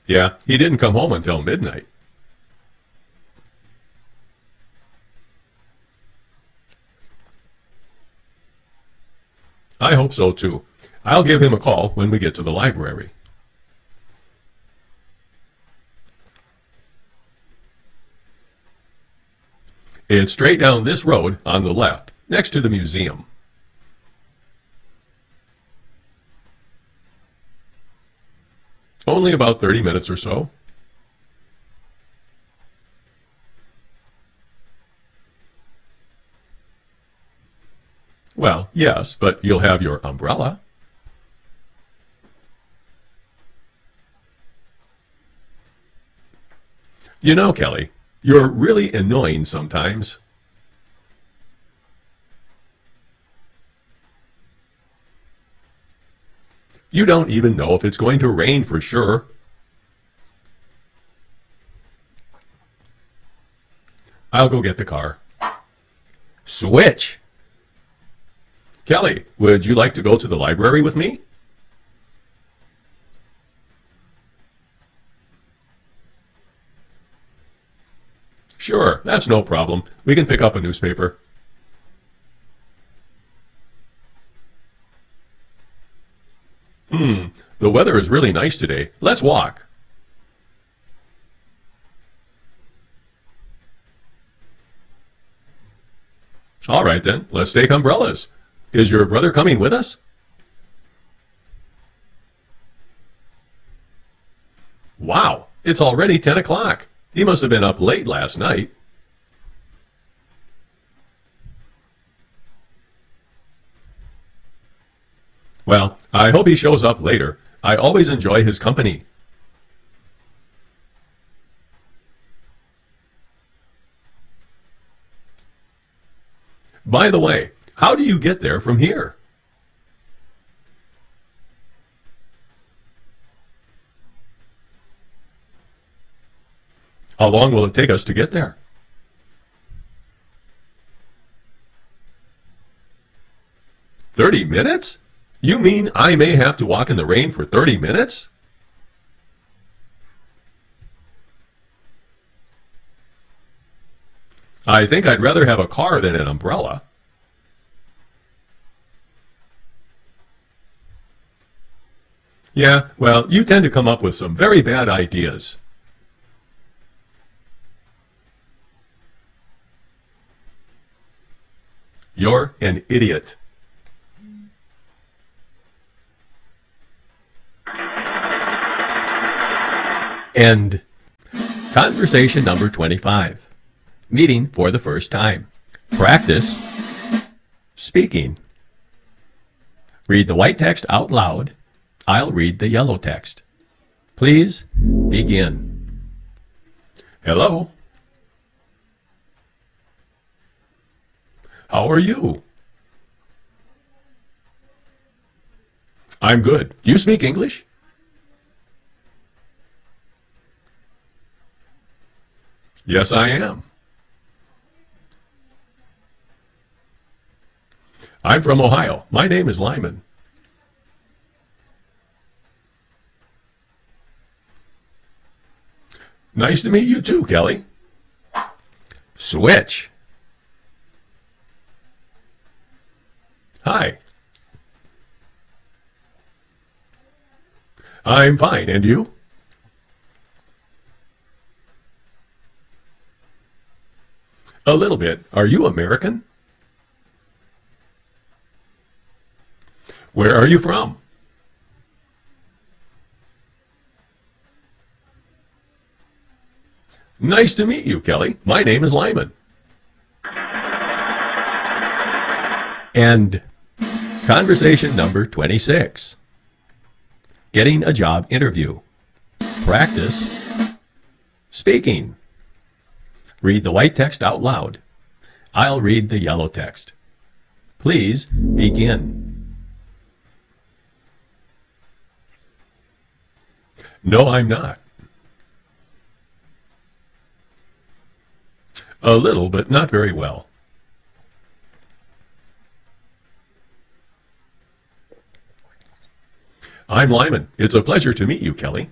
Yeah, he didn't come home until midnight. I hope so, too. I'll give him a call when we get to the library. It's straight down this road on the left, next to the museum. Only about 30 minutes or so. Well, yes, but you'll have your umbrella. You know, Kelly, you're really annoying sometimes. You don't even know if it's going to rain for sure. I'll go get the car. Switch! Kelly, would you like to go to the library with me? Sure, that's no problem. We can pick up a newspaper. The weather is really nice today. Let's walk. All right then, let's take umbrellas. Is your brother coming with us? Wow, it's already 10 o'clock. He must have been up late last night. Well, I hope he shows up later. I always enjoy his company. By the way, how do you get there from here? How long will it take us to get there? "30 minutes? You mean I may have to walk in the rain for 30 minutes? I think I'd rather have a car than an umbrella. Yeah, well, you tend to come up with some very bad ideas. You're an idiot. End. Conversation number 25. Meeting for the first time. Practice speaking. Read the white text out loud. I'll read the yellow text. Please begin. Hello. How are you? I'm good. Do you speak English? Yes, I am. I'm from Ohio. My name is Lyman. Nice to meet you too, Kelly. Switch. Hi. I'm fine, and you? A little bit. Are you American? Where are you from? Nice to meet you, Kelly. My name is Lyman. And conversation number 26. Getting a job interview. Practice speaking. Read the white text out loud. I'll read the yellow text. Please begin. No, I'm not. A little, but not very well. I'm Lyman. It's a pleasure to meet you, Kelly.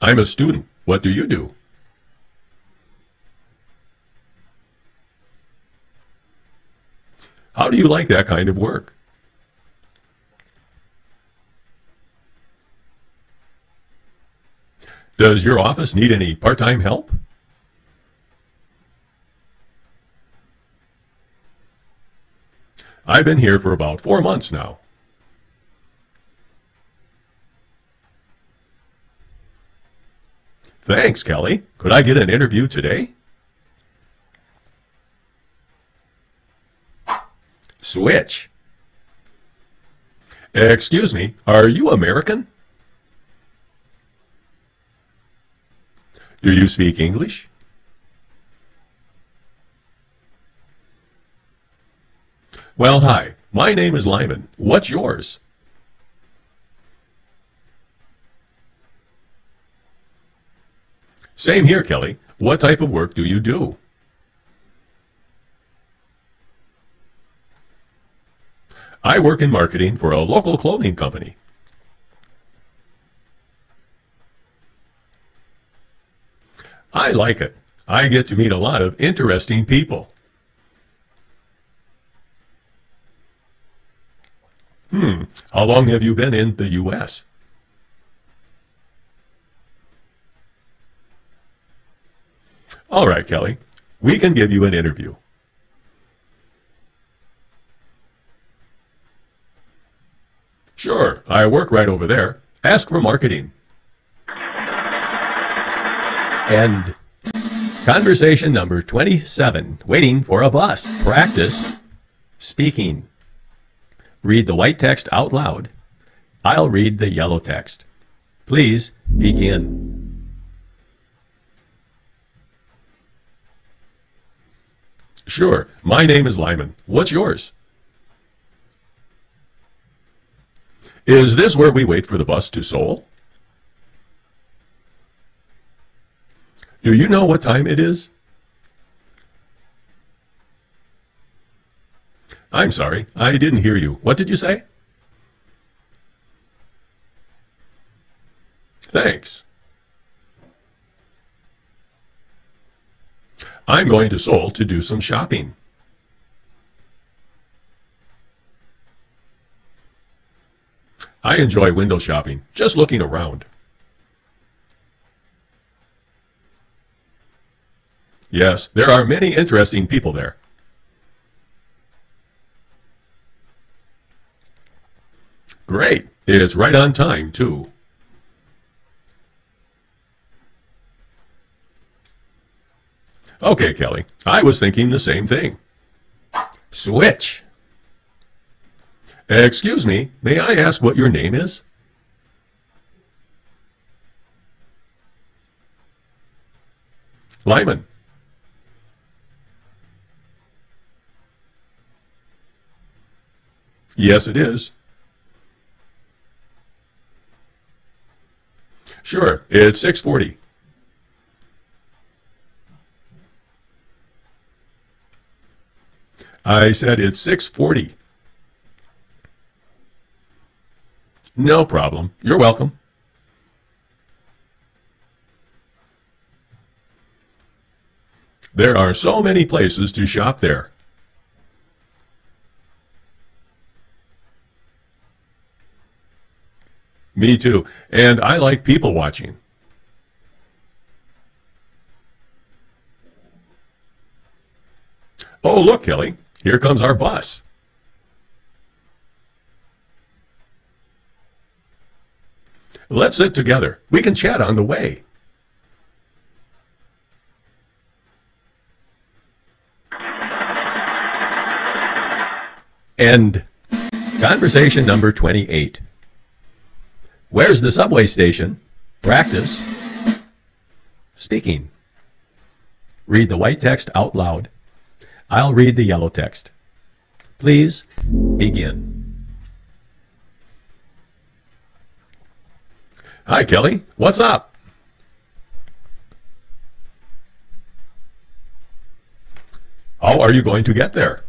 I'm a student. What do you do? How do you like that kind of work? Does your office need any part-time help? I've been here for about 4 months now. Thanks, Kelly. Could I get an interview today? Switch. Excuse me, are you American? Do you speak English? Well, hi, my name is Lyman. What's yours? Same here, Kelly. What type of work do you do? I work in marketing for a local clothing company. I like it. I get to meet a lot of interesting people. How long have you been in the U.S.? All right, Kelly. We can give you an interview. Sure, I work right over there. Ask for marketing. End. Conversation number 27. Waiting for a bus. Practice speaking. Read the white text out loud. I'll read the yellow text. Please begin. Sure. My name is Lyman. What's yours? Is this where we wait for the bus to Seoul? Do you know what time it is? I'm sorry, I didn't hear you. What did you say? Thanks. I'm going to Seoul to do some shopping. I enjoy window shopping, just looking around. Yes, there are many interesting people there. Great. It's right on time, too. Okay, Kelly. I was thinking the same thing. Switch. Excuse me, may I ask what your name is? Lyman. Yes, it is. Sure, it's 6:40. I said it's 6:40. No problem. You're welcome. There are so many places to shop there. Me too. And I like people watching. Oh, look, Kelly. Here comes our bus. Let's sit together. We can chat on the way. End. Conversation number 28. Where's the subway station? Practice speaking. Read the white text out loud. I'll read the yellow text. Please begin. Hi, Kelly. What's up? How are you going to get there?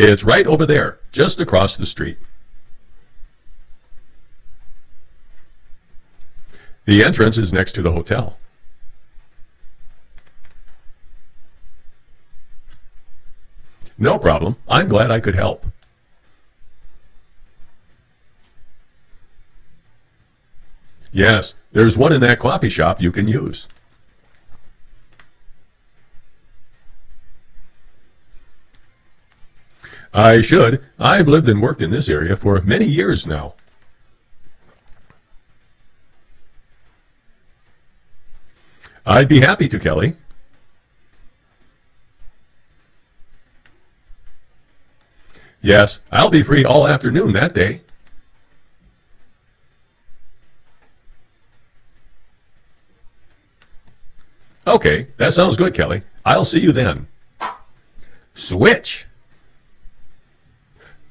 It's right over there, just across the street. The entrance is next to the hotel. No problem. I'm glad I could help. Yes, there's one in that coffee shop you can use. I should. I've lived and worked in this area for many years now. I'd be happy to, Kelly. Yes, I'll be free all afternoon that day. Okay, that sounds good, Kelly. I'll see you then. Switch.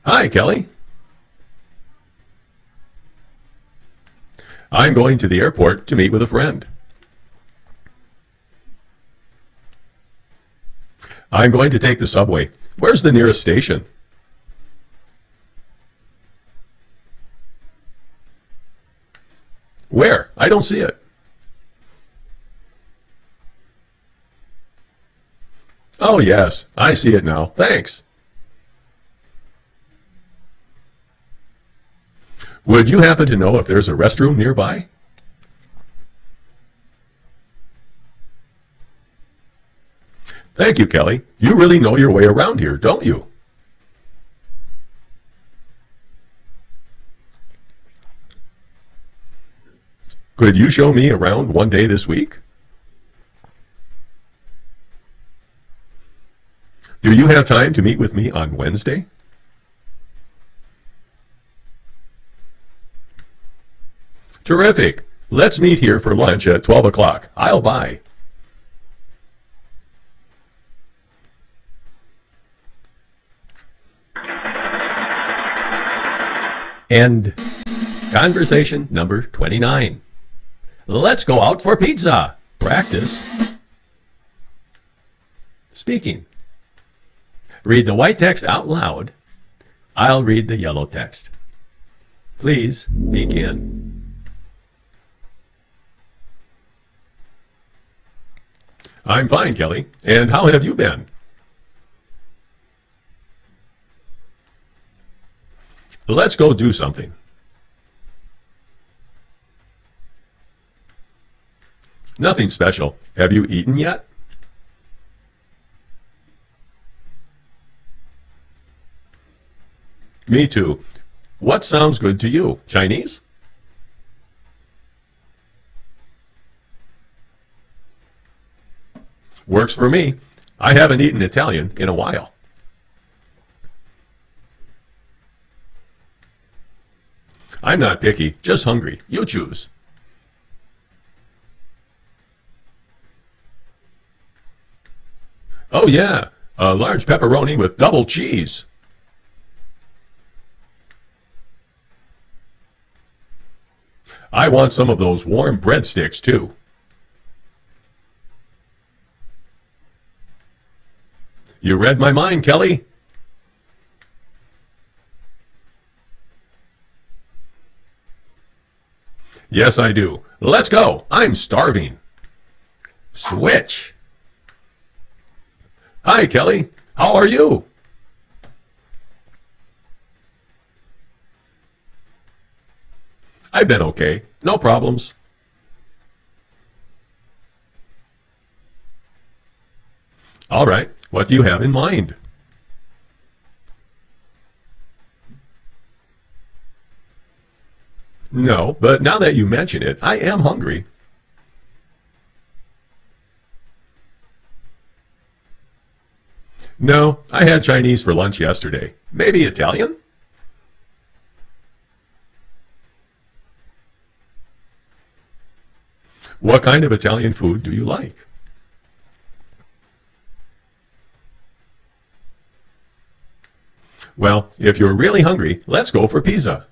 Hi, Kelly. I'm going to the airport to meet with a friend. I'm going to take the subway. Where's the nearest station? Where? I don't see it. Oh, yes. I see it now. Thanks. Would you happen to know if there's a restroom nearby? Thank you, Kelly. You really know your way around here, don't you? Could you show me around one day this week? Do you have time to meet with me on Wednesday? Terrific. Let's meet here for lunch at 12 o'clock. I'll buy. End. Conversation number 29. Let's go out for pizza. Practice. Speaking. Read the white text out loud. I'll read the yellow text. Please begin. I'm fine, Kelly. And how have you been? Let's go do something. Nothing special. Have you eaten yet? Me too. What sounds good to you? Chinese? Works for me. I haven't eaten Italian in a while. I'm not picky, just hungry. You choose. Oh yeah, a large pepperoni with double cheese. I want some of those warm breadsticks too. You read my mind, Kelly. Yes, I do. Let's go. I'm starving. Switch. Hi, Kelly. How are you? I've been okay. No problems. All right. What do you have in mind? No, but now that you mention it, I am hungry. No, I had Chinese for lunch yesterday. Maybe Italian? What kind of Italian food do you like? Well, if you're really hungry, let's go for pizza.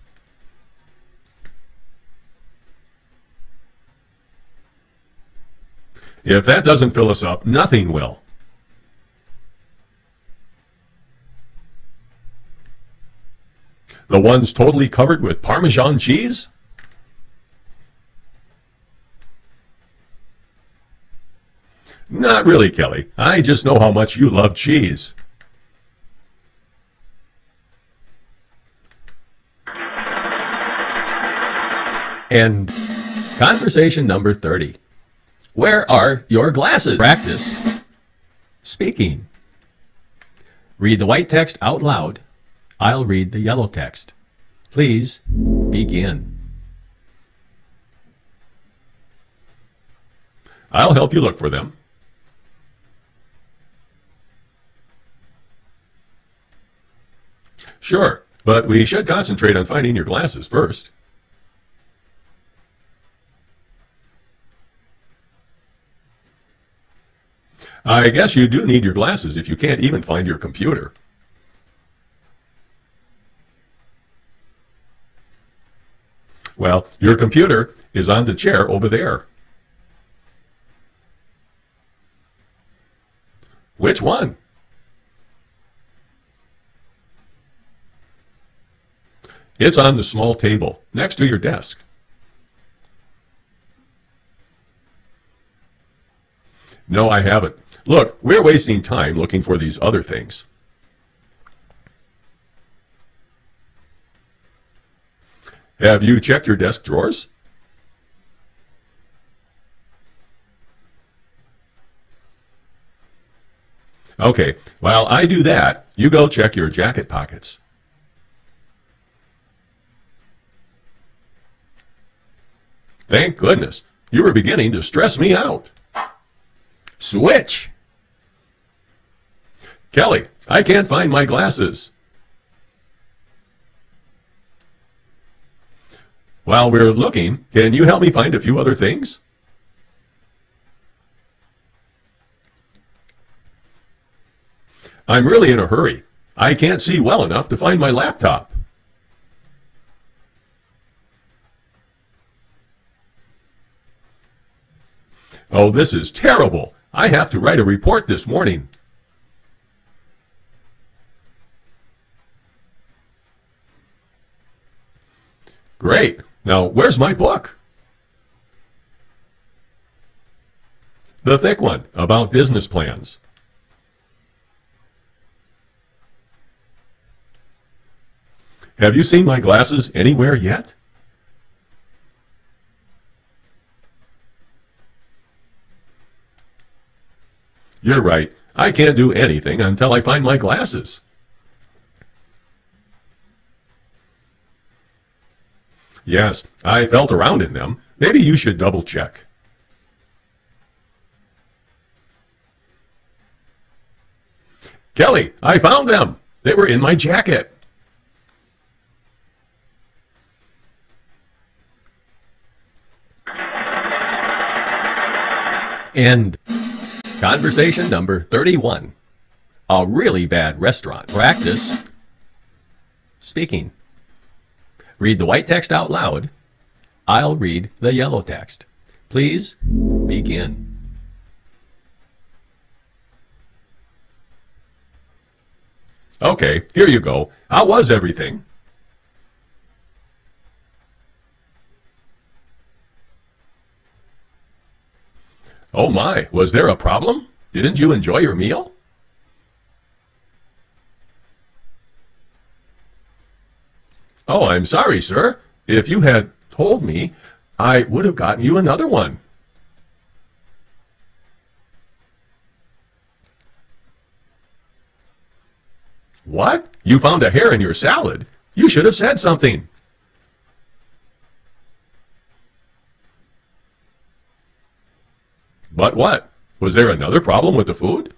If that doesn't fill us up, nothing will. The ones totally covered with Parmesan cheese? Not really, Kelly. I just know how much you love cheese. And conversation number 30. Where are your glasses? Practice. Speaking. Read the white text out loud. I'll read the yellow text. Please begin. I'll help you look for them. Sure, but we should concentrate on finding your glasses first. I guess you do need your glasses if you can't even find your computer. Well, your computer is on the chair over there. Which one? It's on the small table next to your desk. No, I haven't. Look, we're wasting time looking for these other things. Have you checked your desk drawers? Okay, while I do that, you go check your jacket pockets. Thank goodness. You were beginning to stress me out. Switch. Kelly, I can't find my glasses. While we're looking, can you help me find a few other things? I'm really in a hurry. I can't see well enough to find my laptop. Oh, this is terrible. I have to write a report this morning. Great. Now, where's my book? The thick one about business plans. Have you seen my glasses anywhere yet? You're right. I can't do anything until I find my glasses. Yes, I felt around in them. Maybe you should double check. Kelly, I found them. They were in my jacket. End. Conversation number 31. A really bad restaurant. Practice speaking. Read the white text out loud. I'll read the yellow text. Please begin. Okay, here you go. How was everything? Oh my, was there a problem? Didn't you enjoy your meal? Oh, I'm sorry, sir. If you had told me, I would have gotten you another one. What? You found a hair in your salad? You should have said something. But what? Was there another problem with the food?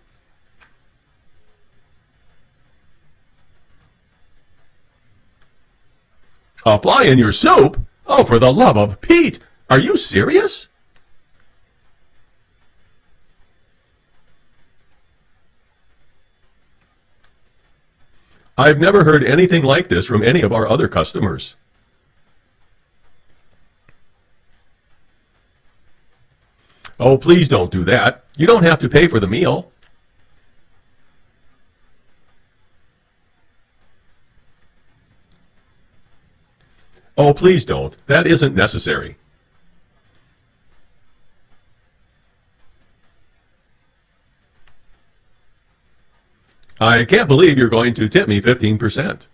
A fly in your soup? Oh, for the love of Pete! Are you serious? I've never heard anything like this from any of our other customers. Oh, please don't do that. You don't have to pay for the meal. Oh, please don't. That isn't necessary. I can't believe you're going to tip me 15%.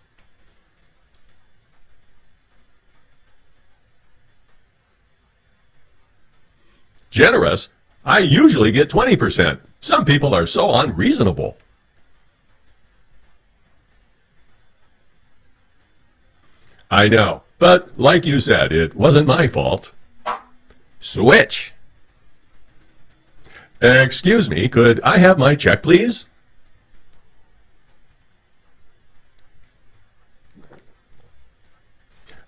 Generous? I usually get 20%. Some people are so unreasonable. I know. But, like you said, it wasn't my fault. Switch. Excuse me, could I have my check, please?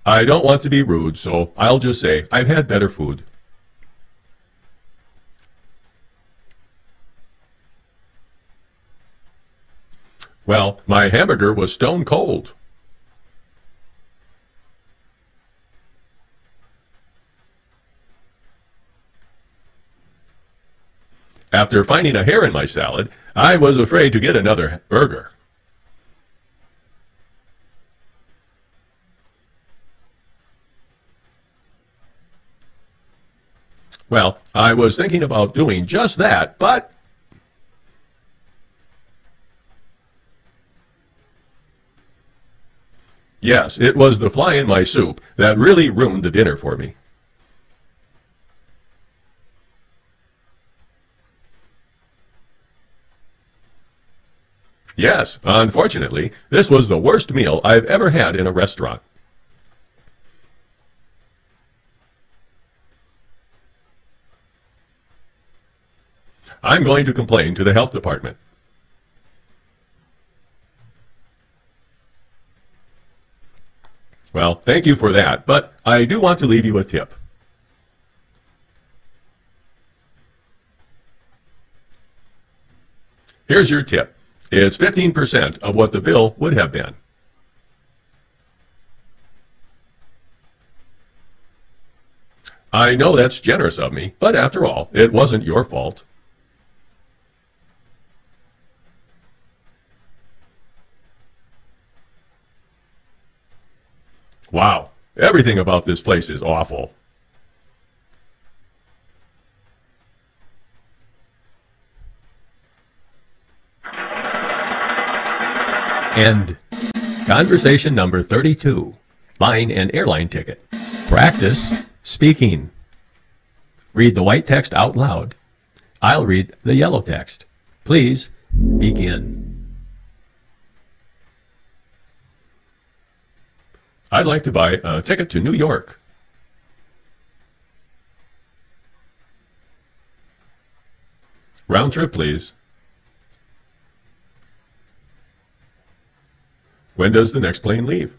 I don't want to be rude, so I'll just say I've had better food. Well, my hamburger was stone cold. After finding a hair in my salad, I was afraid to get another burger. Well, I was thinking about doing just that, but... Yes, it was the fly in my soup that really ruined the dinner for me. Yes, unfortunately, this was the worst meal I've ever had in a restaurant. I'm going to complain to the health department. Well, thank you for that, but I do want to leave you a tip. Here's your tip. It's 15% of what the bill would have been. I know that's generous of me, but after all, it wasn't your fault. Wow, everything about this place is awful. End. Conversation number 32. Buying an airline ticket. Practice speaking. Read the white text out loud. I'll read the yellow text. Please begin. I'd like to buy a ticket to New York. Round trip, please. When does the next plane leave?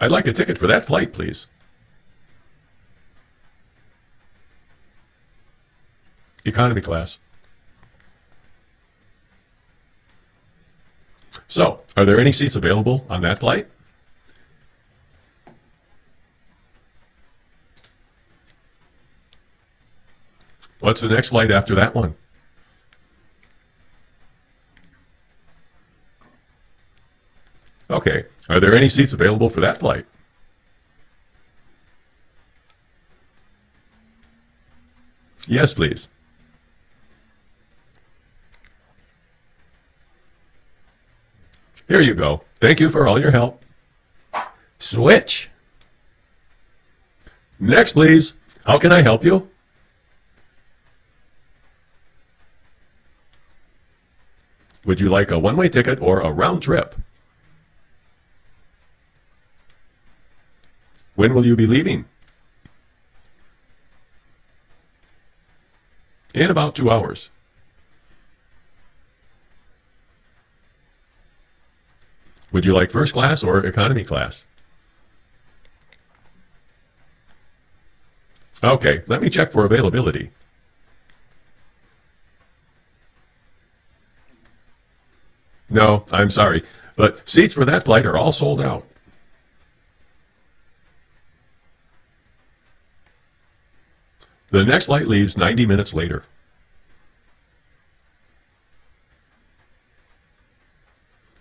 I'd like a ticket for that flight, please. Economy class. So, are there any seats available on that flight? What's the next flight after that one? Okay, are there any seats available for that flight? Yes, please. Here you go. Thank you for all your help. Switch. Next, please. How can I help you? Would you like a one-way ticket or a round trip? When will you be leaving? In about 2 hours. Would you like first class or economy class? Okay, let me check for availability. No, I'm sorry, but seats for that flight are all sold out. The next flight leaves 90 minutes later.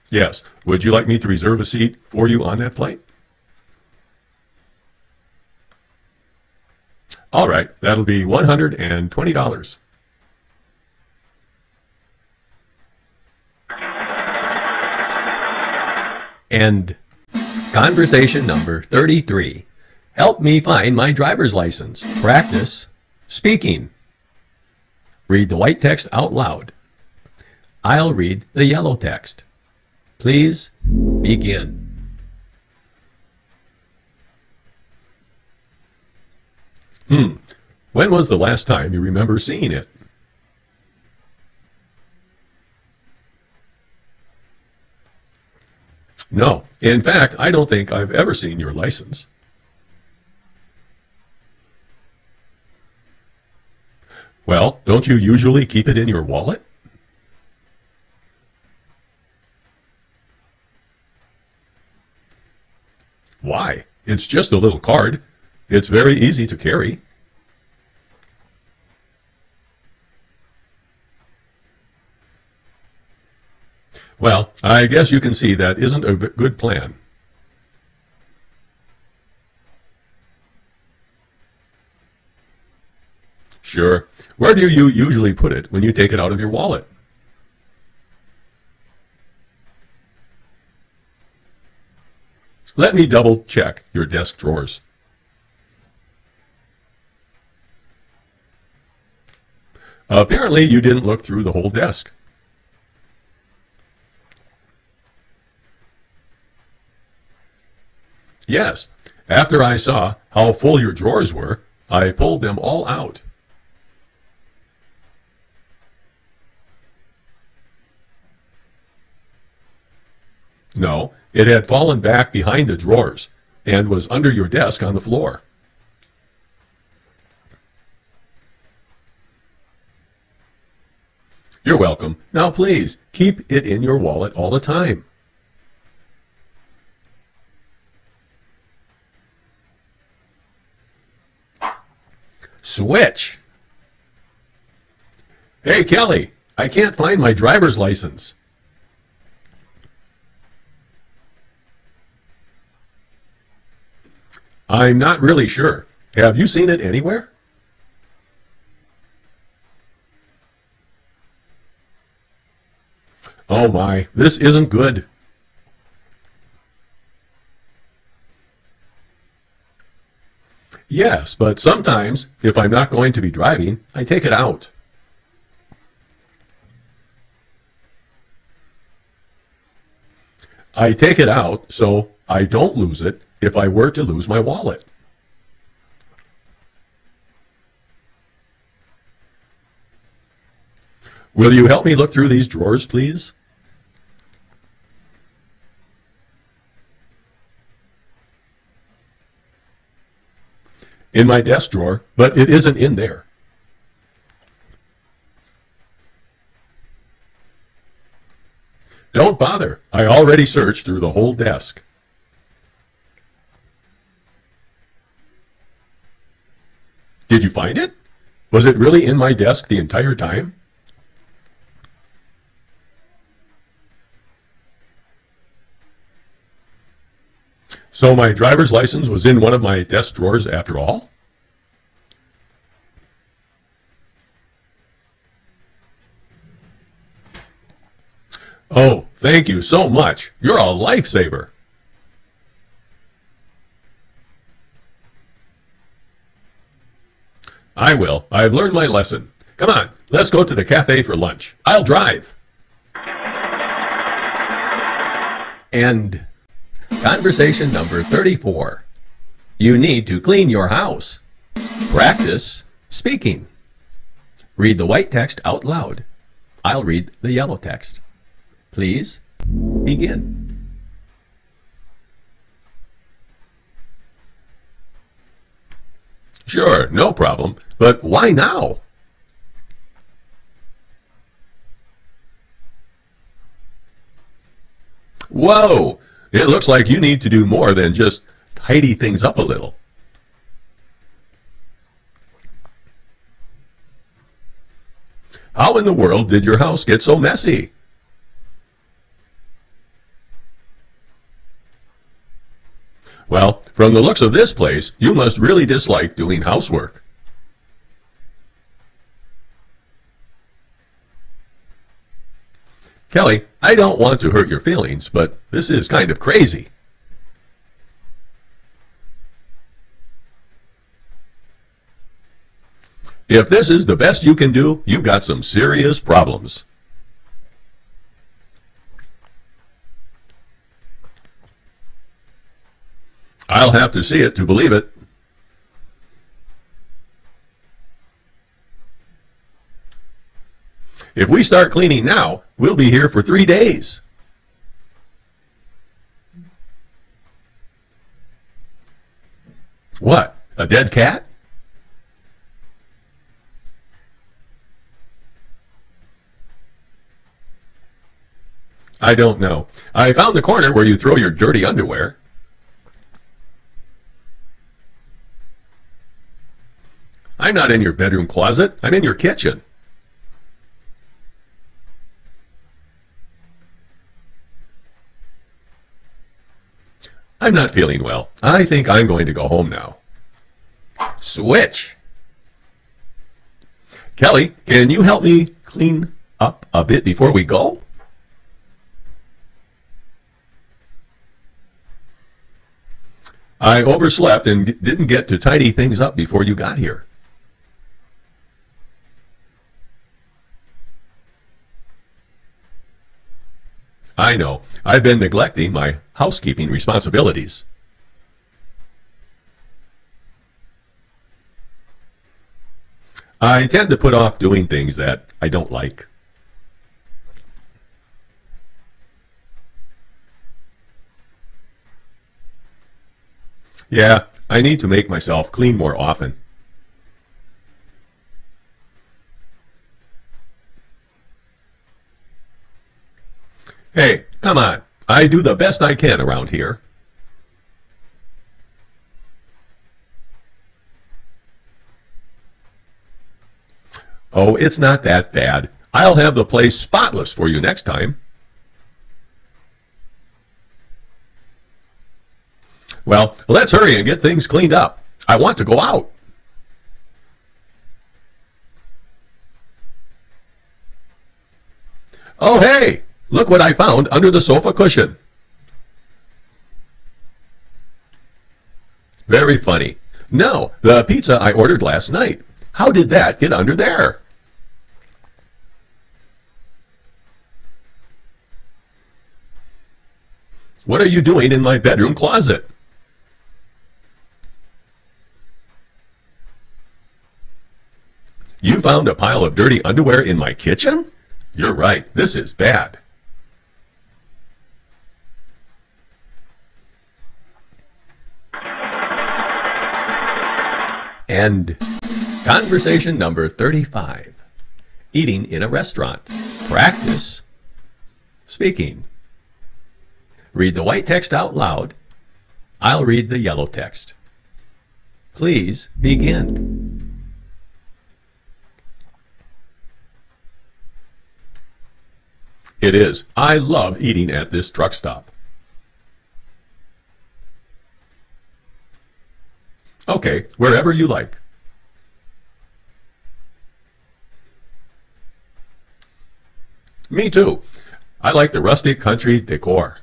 Yes, would you like me to reserve a seat for you on that flight? All right, that'll be $120. End. Conversation number 33. Help me find my driver's license. Practice speaking. Read the white text out loud. I'll read the yellow text. Please begin. When was the last time you remember seeing it? No, in fact, I don't think I've ever seen your license. Well, don't you usually keep it in your wallet? Why? It's just a little card. It's very easy to carry. Well, I guess you can see that isn't a good plan. Sure. Where do you usually put it when you take it out of your wallet? Let me double check your desk drawers. Apparently, you didn't look through the whole desk. Yes, after I saw how full your drawers were, I pulled them all out. No, it had fallen back behind the drawers and was under your desk on the floor. You're welcome. Now please, keep it in your wallet all the time. Switch! Hey Kelly, I can't find my driver's license. I'm not really sure. Have you seen it anywhere? Oh my, this isn't good. Yes, but sometimes, if I'm not going to be driving, I take it out. I take it out so I don't lose it if I were to lose my wallet. Will you help me look through these drawers, please? In my desk drawer, but it isn't in there. Don't bother. I already searched through the whole desk. Did you find it? Was it really in my desk the entire time? So my driver's license was in one of my desk drawers after all? Oh, thank you so much. You're a lifesaver. I will. I've learned my lesson. Come on, let's go to the cafe for lunch. I'll drive. And conversation number 34. You need to clean your house. Practice speaking. Read the white text out loud. I'll read the yellow text. Please begin. Sure, no problem, but why now? Whoa, it looks like you need to do more than just tidy things up a little. How in the world did your house get so messy? Well, from the looks of this place, you must really dislike doing housework. Kelly, I don't want to hurt your feelings, but this is kind of crazy. If this is the best you can do, you've got some serious problems. I'll have to see it to believe it. If we start cleaning now, we'll be here for 3 days. What? A dead cat? I don't know. I found the corner where you throw your dirty underwear. I'm not in your bedroom closet. I'm in your kitchen. I'm not feeling well. I think I'm going to go home now. Switch! Kelly, can you help me clean up a bit before we go? I overslept and didn't get to tidy things up before you got here. I know. I've been neglecting my housekeeping responsibilities. I tend to put off doing things that I don't like. Yeah, I need to make myself clean more often. Hey, come on. I do the best I can around here. Oh, it's not that bad. I'll have the place spotless for you next time. Well, let's hurry and get things cleaned up. I want to go out. Oh, hey! Look what I found under the sofa cushion. Very funny. No, the pizza I ordered last night. How did that get under there? What are you doing in my bedroom closet? You found a pile of dirty underwear in my kitchen? You're right, this is bad. And conversation number 35. Eating in a restaurant. Practice speaking. Read the white text out loud. I'll read the yellow text. Please begin. It is. I love eating at this truck stop. Okay, wherever you like. Me too. I like the rustic country decor.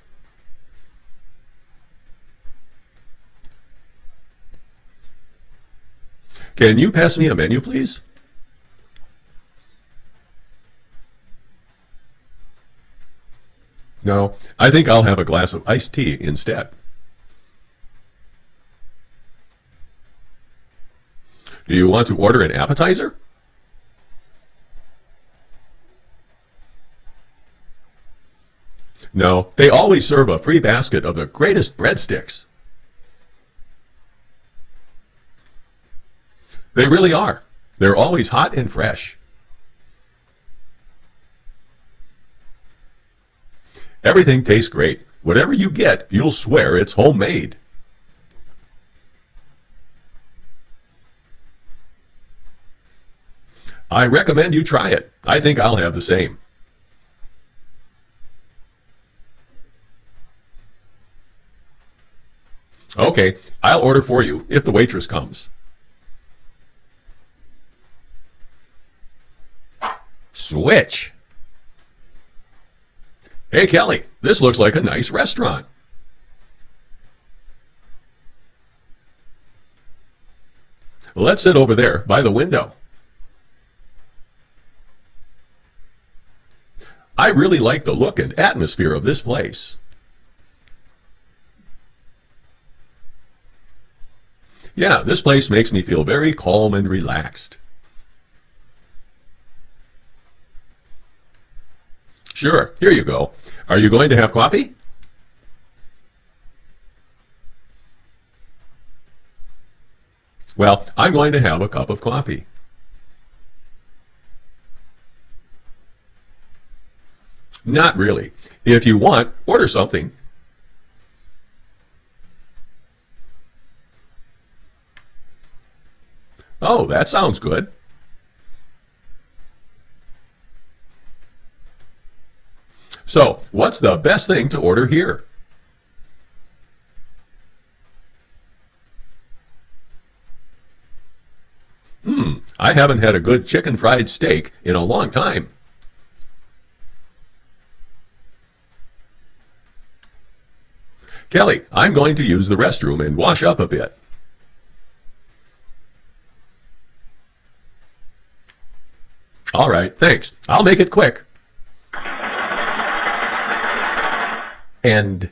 Can you pass me a menu, please? No, I think I'll have a glass of iced tea instead. Do you want to order an appetizer? No, they always serve a free basket of the greatest breadsticks. They really are. They're always hot and fresh. Everything tastes great. Whatever you get, you'll swear it's homemade. I recommend you try it. I think I'll have the same. Okay, I'll order for you if the waitress comes. Switch. Hey, Kelly, this looks like a nice restaurant. Let's sit over there by the window. I really like the look and atmosphere of this place. Yeah, this place makes me feel very calm and relaxed. Sure, here you go. Are you going to have coffee? Well, I'm going to have a cup of coffee. Not really. If you want, order something. Oh, that sounds good. So, what's the best thing to order here? I haven't had a good chicken fried steak in a long time. Kelly, I'm going to use the restroom and wash up a bit. All right, thanks. I'll make it quick. And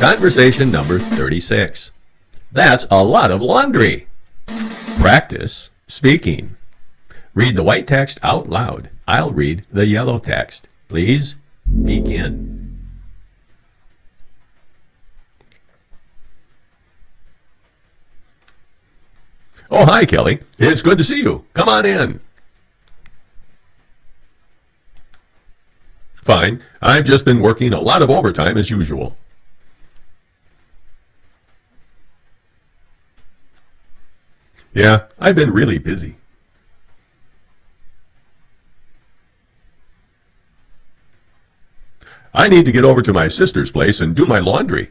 conversation number 36. That's a lot of laundry. Practice speaking. Read the white text out loud. I'll read the yellow text. Please begin. Oh, hi, Kelly. It's good to see you. Come on in. Fine. I've just been working a lot of overtime as usual. Yeah, I've been really busy. I need to get over to my sister's place and do my laundry.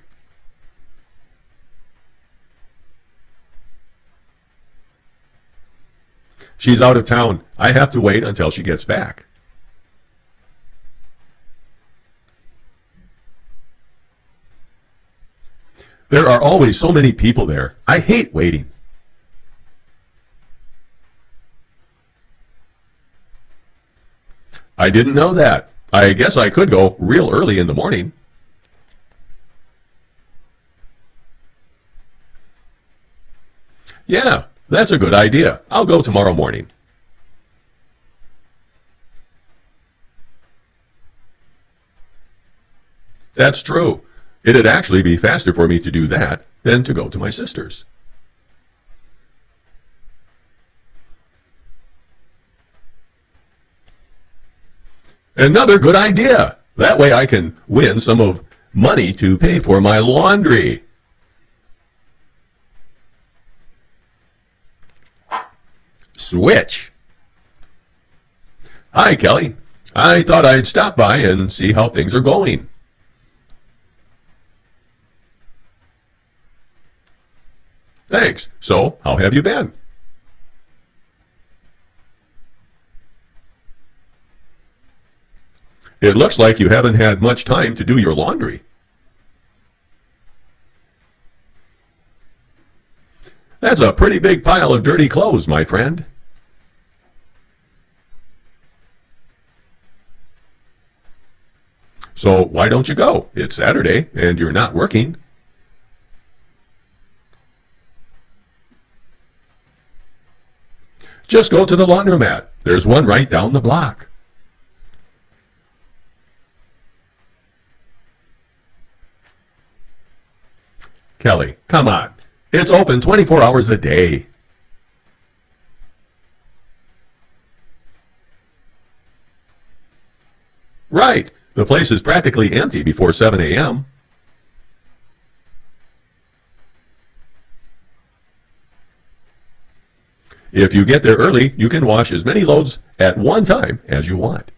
She's out of town. I have to wait until she gets back. There are always so many people there. I hate waiting. I didn't know that. I guess I could go real early in the morning. Yeah. That's a good idea. I'll go tomorrow morning. That's true. It'd actually be faster for me to do that than to go to my sister's. Another good idea. That way I can win some of money to pay for my laundry. Switch. Hi, Kelly. I thought I'd stop by and see how things are going. Thanks. So, how have you been? It looks like you haven't had much time to do your laundry. That's a pretty big pile of dirty clothes, my friend. So why don't you go? It's Saturday and you're not working. Just go to the laundromat. There's one right down the block. Kelly, come on. It's open 24 hours a day. Right. The place is practically empty before 7 a.m. If you get there early, you can wash as many loads at one time as you want.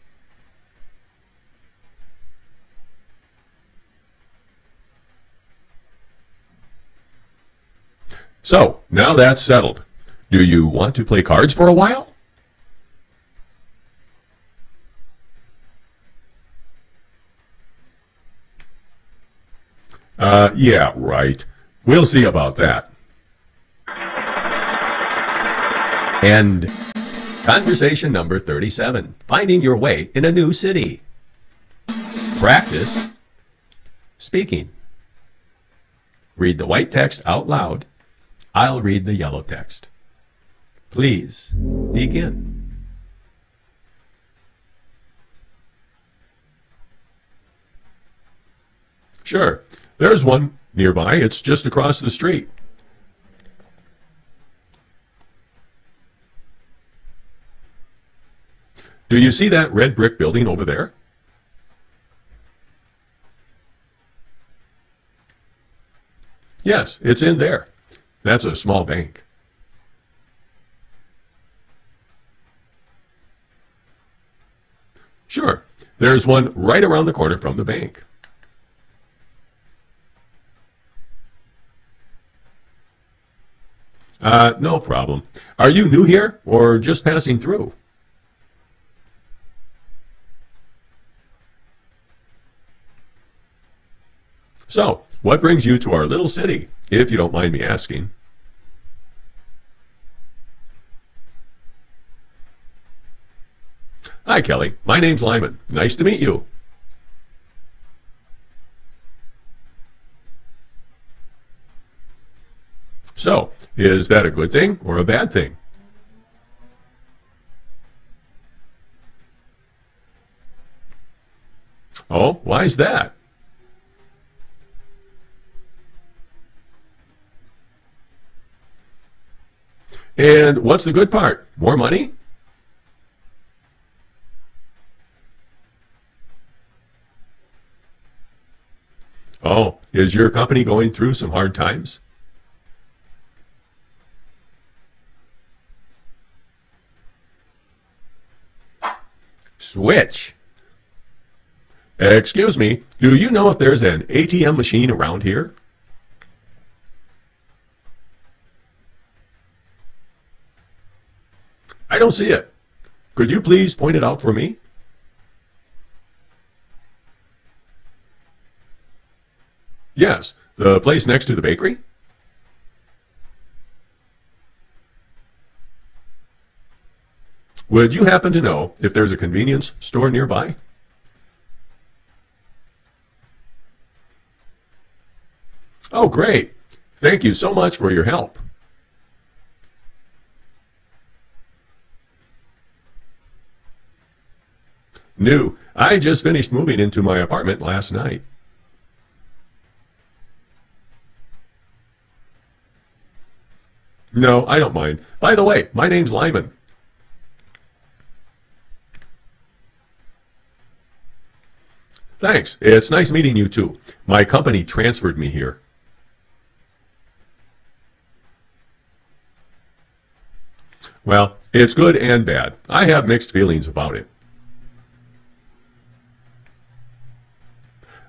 So, now that's settled. Do you want to play cards for a while? Yeah, right. We'll see about that. And conversation number 37. Finding your way in a new city. Practice speaking. Read the white text out loud. I'll read the yellow text. Please begin. Sure, there's one nearby. It's just across the street. Do you see that red brick building over there? Yes, it's in there. That's a small bank. Sure, there's one right around the corner from the bank. No problem. Are you new here or just passing through? So, what brings you to our little city, if you don't mind me asking? Hi, Kelly. My name's Lyman. Nice to meet you. So, is that a good thing or a bad thing? Oh, why is that? And what's the good part? More money? Oh, is your company going through some hard times? Switch. Excuse me, do you know if there's an ATM machine around here? I don't see it. Could you please point it out for me? Yes, the place next to the bakery. Would you happen to know if there's a convenience store nearby? Oh, great. Thank you so much for your help. New. I just finished moving into my apartment last night. No, I don't mind. By the way, my name's Lyman. Thanks. It's nice meeting you too. My company transferred me here. Well, it's good and bad. I have mixed feelings about it.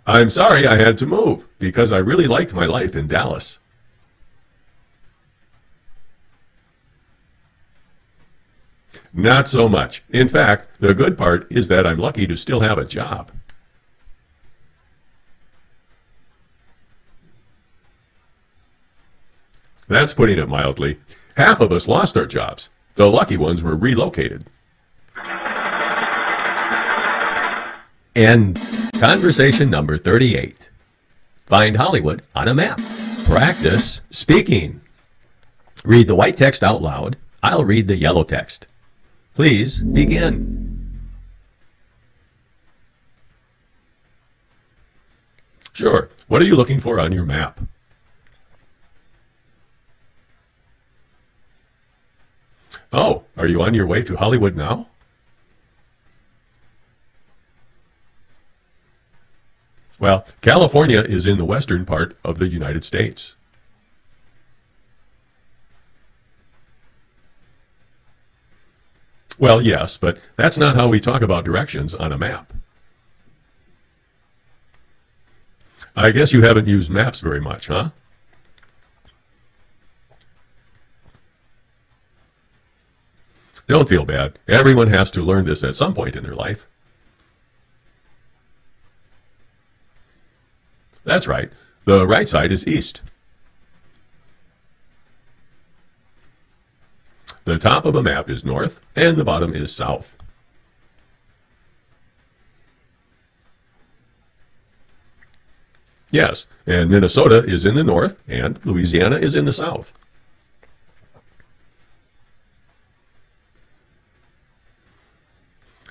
I'm sorry I had to move because I really liked my life in Dallas. Not so much. In fact, the good part is that I'm lucky to still have a job. That's putting it mildly. Half of us lost our jobs. The lucky ones were relocated. End. Conversation number 38. Find Hollywood on a map. Practice speaking. Read the white text out loud. I'll read the yellow text. Please begin. Sure. What are you looking for on your map? Oh, are you on your way to Hollywood now? Well, California is in the western part of the United States. Well, yes, but that's not how we talk about directions on a map. I guess you haven't used maps very much, huh? Don't feel bad. Everyone has to learn this at some point in their life. That's right. The right side is east. The top of a map is north, and the bottom is south. Yes, and Minnesota is in the north, and Louisiana is in the south.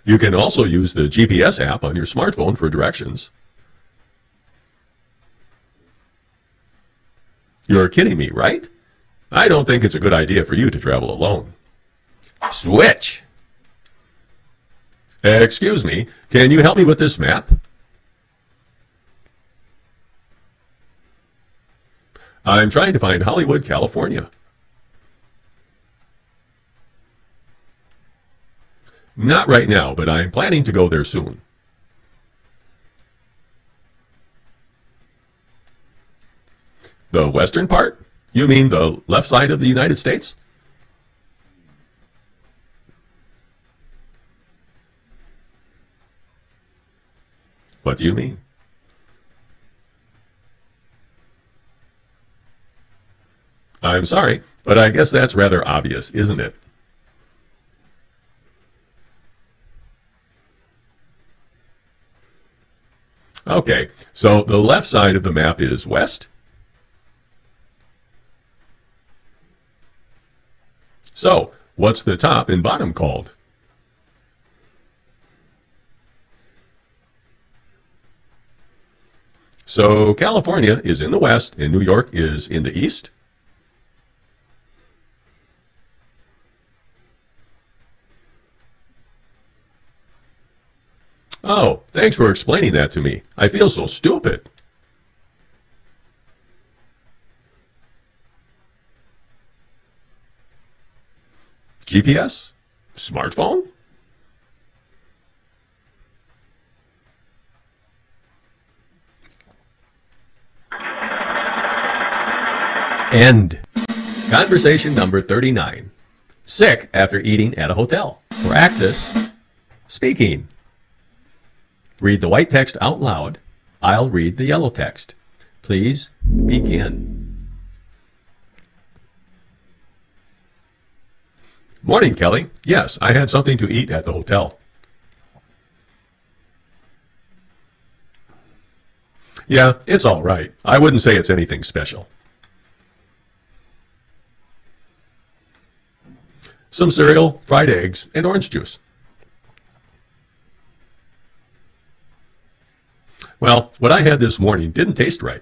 You can also use the GPS app on your smartphone for directions. You're kidding me, right? I don't think it's a good idea for you to travel alone. Switch! Excuse me, can you help me with this map? I'm trying to find Hollywood, California. Not right now, but I'm planning to go there soon. The western part? You mean the left side of the United States? What do you mean? I'm sorry, but I guess that's rather obvious, isn't it? Okay, so the left side of the map is west. So, what's the top and bottom called? So California is in the west and New York is in the east. Oh, thanks for explaining that to me. I feel so stupid. GPS? Smartphone? End. Conversation number 39. Sick after eating at a hotel. Practice speaking. Read the white text out loud. I'll read the yellow text. Please begin. Morning, Kelly. Yes, I had something to eat at the hotel. Yeah, it's all right. I wouldn't say it's anything special. Some cereal, fried eggs, and orange juice. Well, what I had this morning didn't taste right.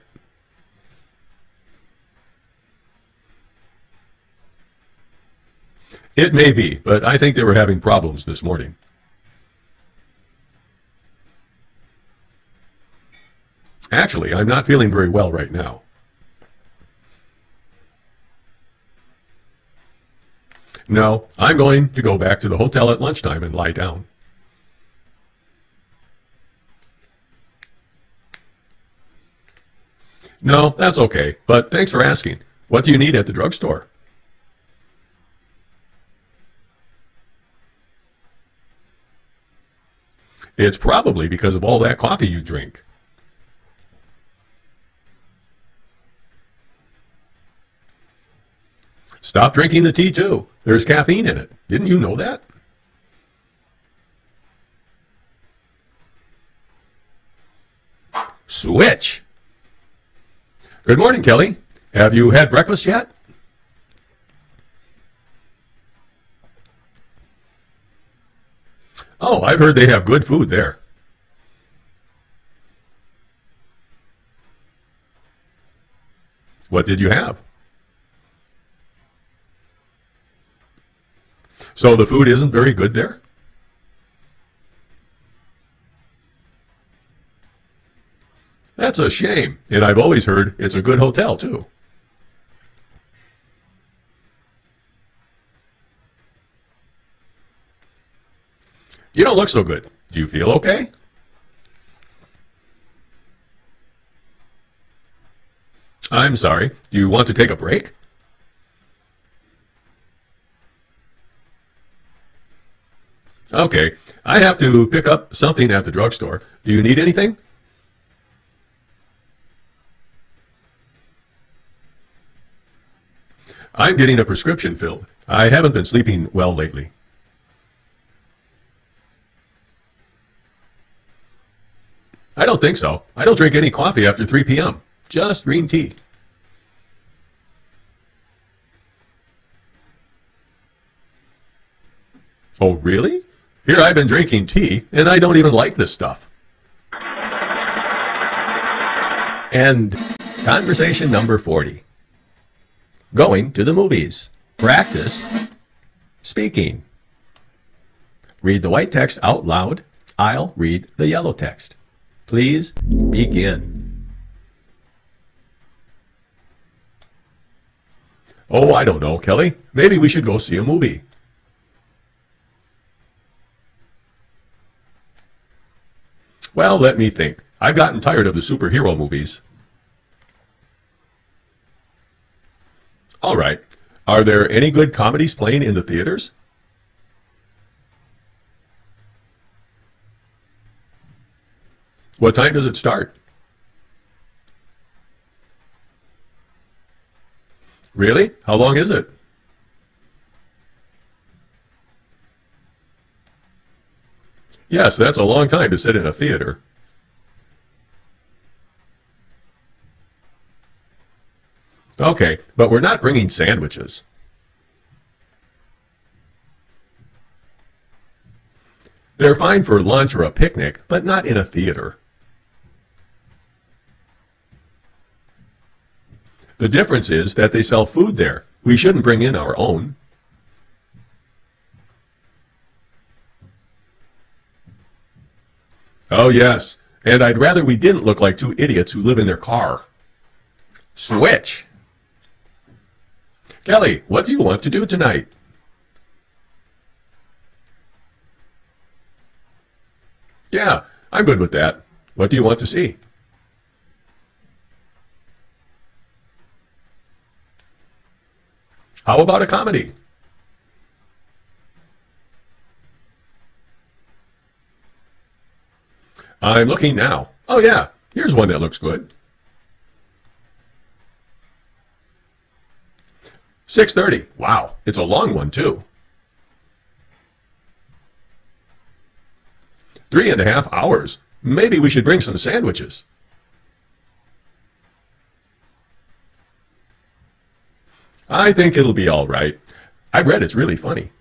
It may be, but I think they were having problems this morning. Actually, I'm not feeling very well right now. No, I'm going to go back to the hotel at lunchtime and lie down. No, that's okay, but thanks for asking. What do you need at the drugstore? It's probably because of all that coffee you drink. Stop drinking the tea too. There's caffeine in it. Didn't you know that? Switch! Good morning, Kelly. Have you had breakfast yet? Oh, I've heard they have good food there. What did you have? So the food isn't very good there? That's a shame, and I've always heard it's a good hotel, too. You don't look so good. Do you feel okay? I'm sorry. Do you want to take a break? Okay. I have to pick up something at the drugstore. Do you need anything? I'm getting a prescription filled. I haven't been sleeping well lately. I don't think so. I don't drink any coffee after 3 p.m. Just green tea. Oh, really? Here I've been drinking tea, and I don't even like this stuff. End. Conversation number 40. Going to the movies. Practice speaking. Read the white text out loud. I'll read the yellow text. Please begin. Oh, I don't know, Kelly. Maybe we should go see a movie. Well, let me think. I've gotten tired of the superhero movies. All right. Are there any good comedies playing in the theaters? What time does it start? Really? How long is it? Yes, that's a long time to sit in a theater. Okay, but we're not bringing sandwiches. They're fine for lunch or a picnic, but not in a theater. The difference is that they sell food there. We shouldn't bring in our own. Oh, yes. And I'd rather we didn't look like two idiots who live in their car. Switch. Kelly, what do you want to do tonight? Yeah, I'm good with that. What do you want to see? How about a comedy? I'm looking now. Oh yeah, here's one that looks good. 6:30. Wow, it's a long one too. 3.5 hours. Maybe we should bring some sandwiches. I think it'll be all right. I read it's really funny.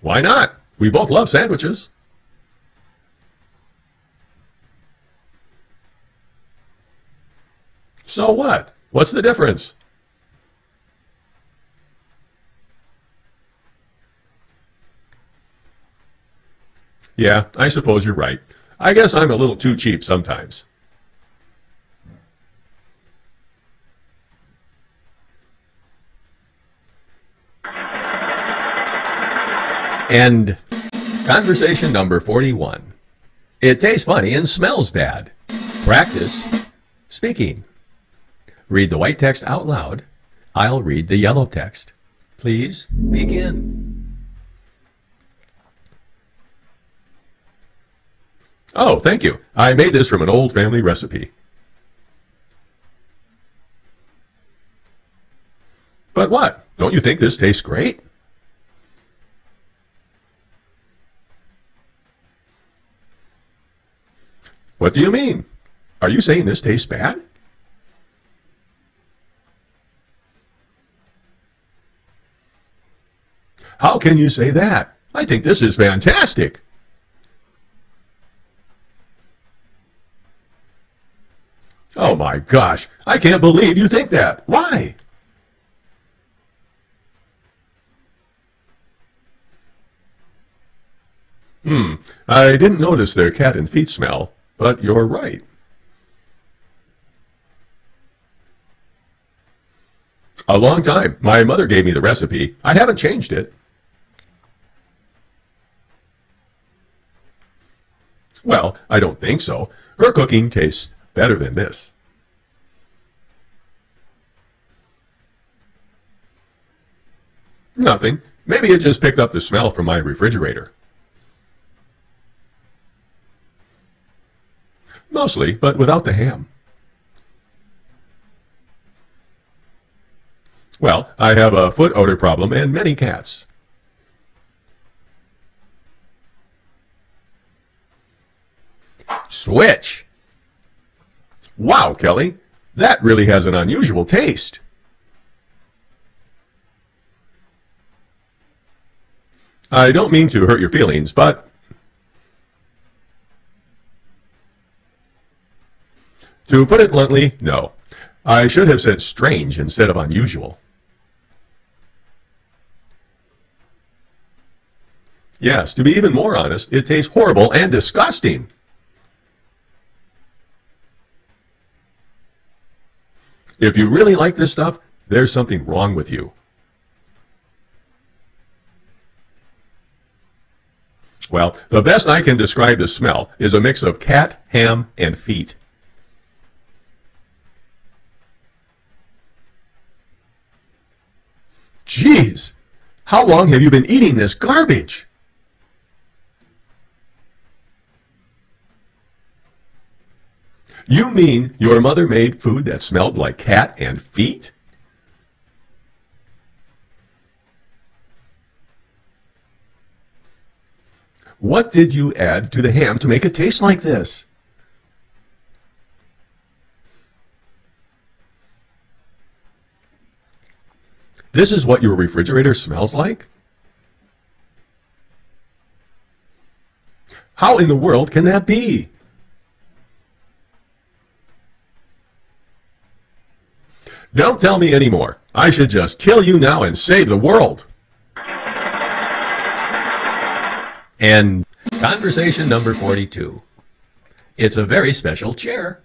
Why not? We both love sandwiches. So what? What's the difference? Yeah, I suppose you're right. I guess I'm a little too cheap sometimes. End. Conversation number 41. It tastes funny and smells bad. Practice speaking. Read the white text out loud. I'll read the yellow text. Please begin. Oh, thank you. I made this from an old family recipe. But what? Don't you think this tastes great? What do you mean? Are you saying this tastes bad? How can you say that? I think this is fantastic. Oh my gosh, I can't believe you think that. Why? I didn't notice their cat and feet smell, but you're right. A long time. My mother gave me the recipe. I haven't changed it. Well, I don't think so. Her cooking tastes better than this. Nothing. Maybe it just picked up the smell from my refrigerator. Mostly, but without the ham. Well, I have a foot odor problem and many cats. Switch! Wow, Kelly, that really has an unusual taste. I don't mean to hurt your feelings, but... To put it bluntly, no. I should have said strange instead of unusual. Yes, to be even more honest, it tastes horrible and disgusting. If you really like this stuff, there's something wrong with you. Well, the best I can describe the smell is a mix of cat, ham, and feet. Jeez, how long have you been eating this garbage? You mean your mother made food that smelled like cat and feet? What did you add to the ham to make it taste like this? This is what your refrigerator smells like? How in the world can that be? Don't tell me anymore. I should just kill you now and save the world. And conversation number 42. It's a very special chair.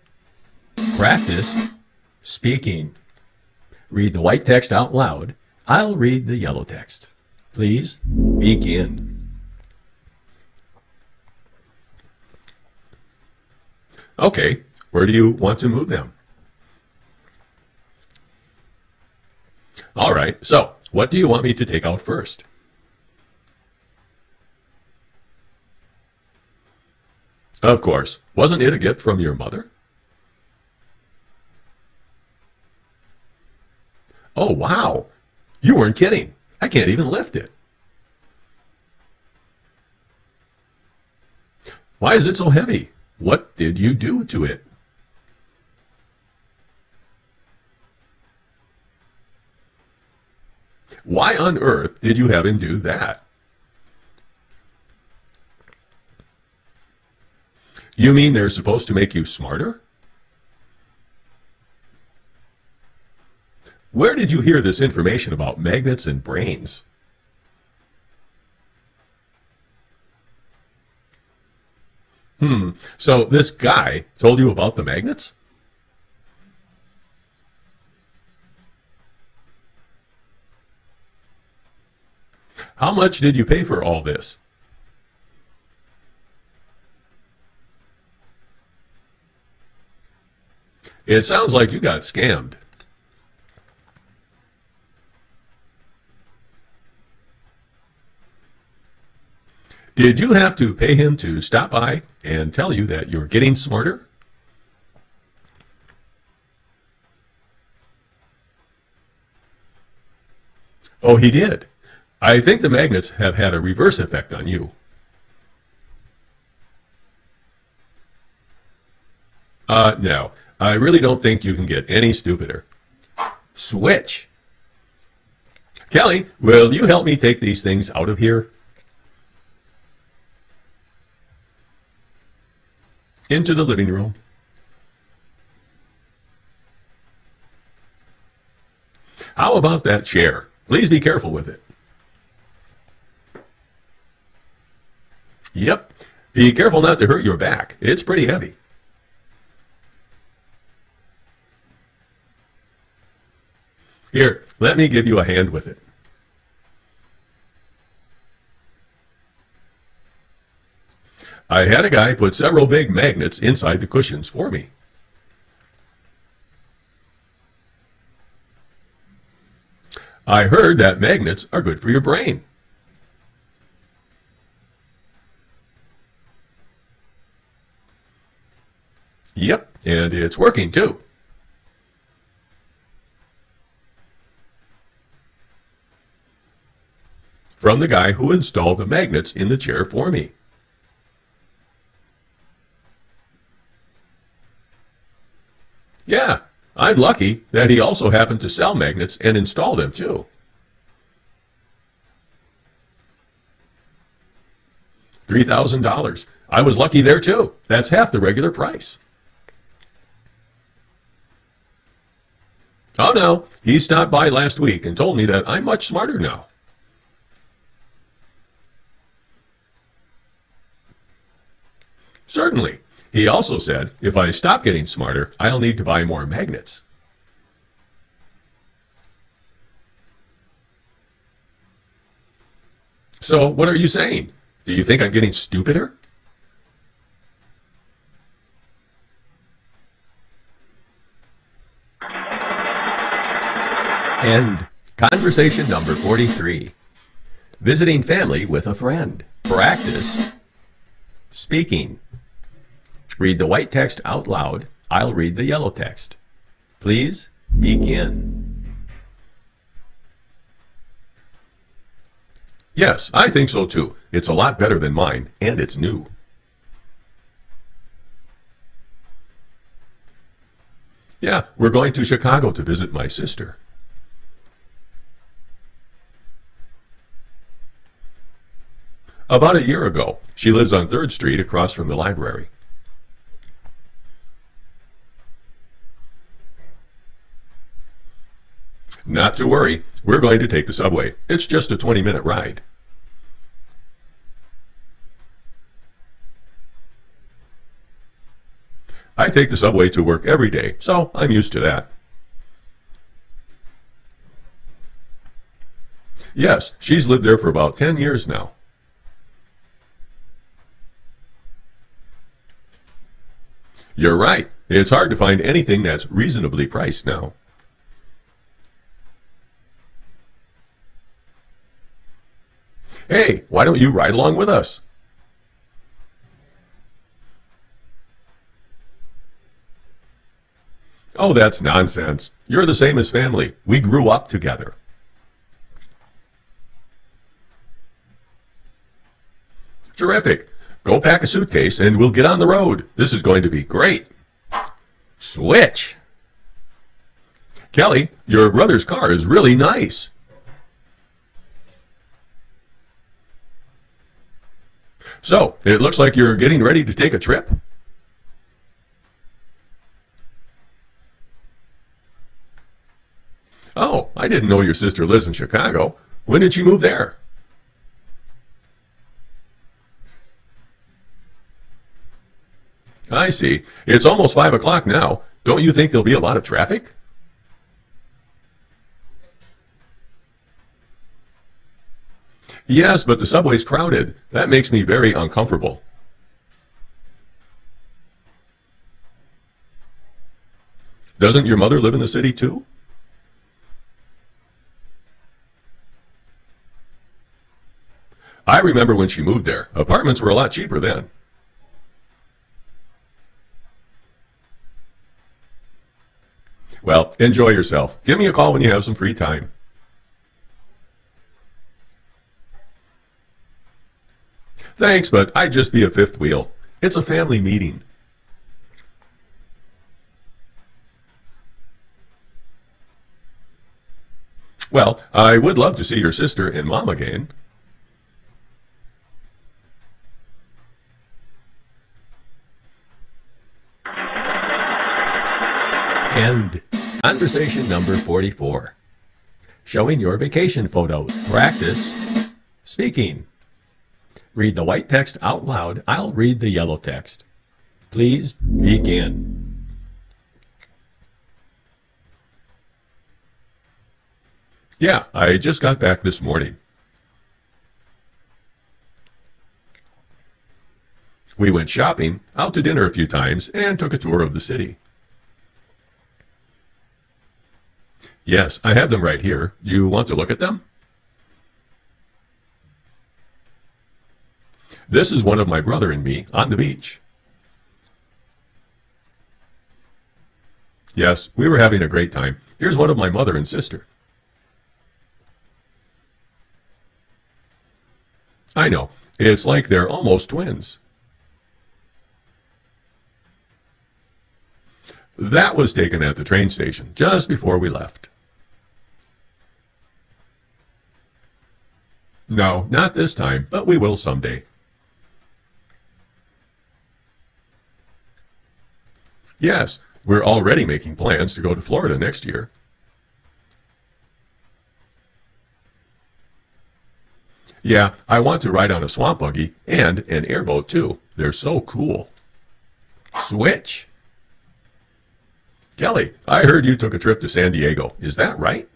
Practice speaking. Read the white text out loud. I'll read the yellow text. Please begin. Okay, where do you want to move them? All right, so what do you want me to take out first? Of course. Wasn't it a gift from your mother? Oh, wow. You weren't kidding. I can't even lift it. Why is it so heavy? What did you do to it? Why on earth did you have him do that? You mean they're supposed to make you smarter? Where did you hear this information about magnets and brains? So this guy told you about the magnets? How much did you pay for all this? It sounds like you got scammed. Did you have to pay him to stop by and tell you that you're getting smarter? Oh, he did. I think the magnets have had a reverse effect on you. No. I really don't think you can get any stupider. Switch. Kelly, will you help me take these things out of here? Into the living room. How about that chair? Please be careful with it. Yep. Be careful not to hurt your back. It's pretty heavy. Here, let me give you a hand with it. I had a guy put several big magnets inside the cushions for me. I heard that magnets are good for your brain. Yep, and it's working too. From the guy who installed the magnets in the chair for me. Yeah, I'm lucky that he also happened to sell magnets and install them too. $3,000. I was lucky there too. That's half the regular price. Oh no, he stopped by last week and told me that I'm much smarter now. Certainly. He also said, if I stop getting smarter, I'll need to buy more magnets. So, what are you saying? Do you think I'm getting stupider? End. Conversation number 43. Visiting family with a friend. Practice speaking. Read the white text out loud. I'll read the yellow text. Please begin. Yes, I think so too. It's a lot better than mine, and it's new. Yeah, we're going to Chicago to visit my sister. About a year ago. She lives on 3rd Street across from the library. Not to worry, we're going to take the subway. It's just a 20-minute ride. I take the subway to work every day, so I'm used to that. Yes, she's lived there for about 10 years now. You're right. It's hard to find anything that's reasonably priced now. Hey, why don't you ride along with us? Oh, that's nonsense. You're the same as family. We grew up together. Terrific. Go pack a suitcase and we'll get on the road. This is going to be great. Switch. Kelly, your brother's car is really nice. So, it looks like you're getting ready to take a trip. Oh, I didn't know your sister lives in Chicago. When did she move there? I see. It's almost 5 o'clock now. Don't you think there'll be a lot of traffic? Yes, but the subway's crowded. That makes me very uncomfortable. Doesn't your mother live in the city too? I remember when she moved there. Apartments were a lot cheaper then. Well, enjoy yourself. Give me a call when you have some free time. Thanks, but I'd just be a fifth wheel. It's a family meeting. Well, I would love to see your sister and mom again. End. Conversation number 44. Showing your vacation photo. Practice speaking. Read the white text out loud. I'll read the yellow text. Please begin. Yeah, I just got back this morning. We went shopping, out to dinner a few times, and took a tour of the city. Yes, I have them right here. You want to look at them? This is one of my brother and me on the beach. Yes, we were having a great time. Here's one of my mother and sister. I know, it's like they're almost twins. That was taken at the train station just before we left. No, not this time, but we will someday. Yes, we're already making plans to go to Florida next year. Yeah, I want to ride on a swamp buggy and an airboat too. They're so cool. Switch. Kelly, I heard you took a trip to San Diego. Is that right?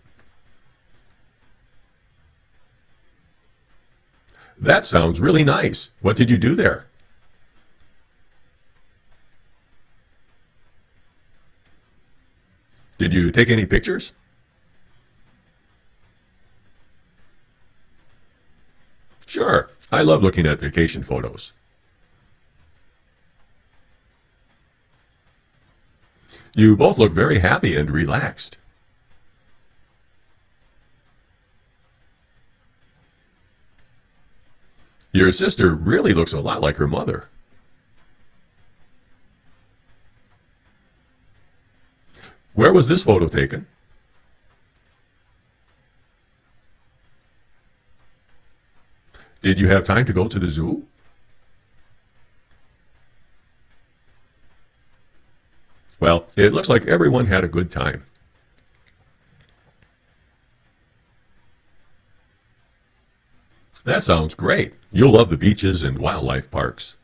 That sounds really nice. What did you do there? Did you take any pictures? Sure. I love looking at vacation photos. You both look very happy and relaxed. Your sister really looks a lot like her mother. Where was this photo taken? Did you have time to go to the zoo? Well, it looks like everyone had a good time. That sounds great. You'll love the beaches and wildlife parks.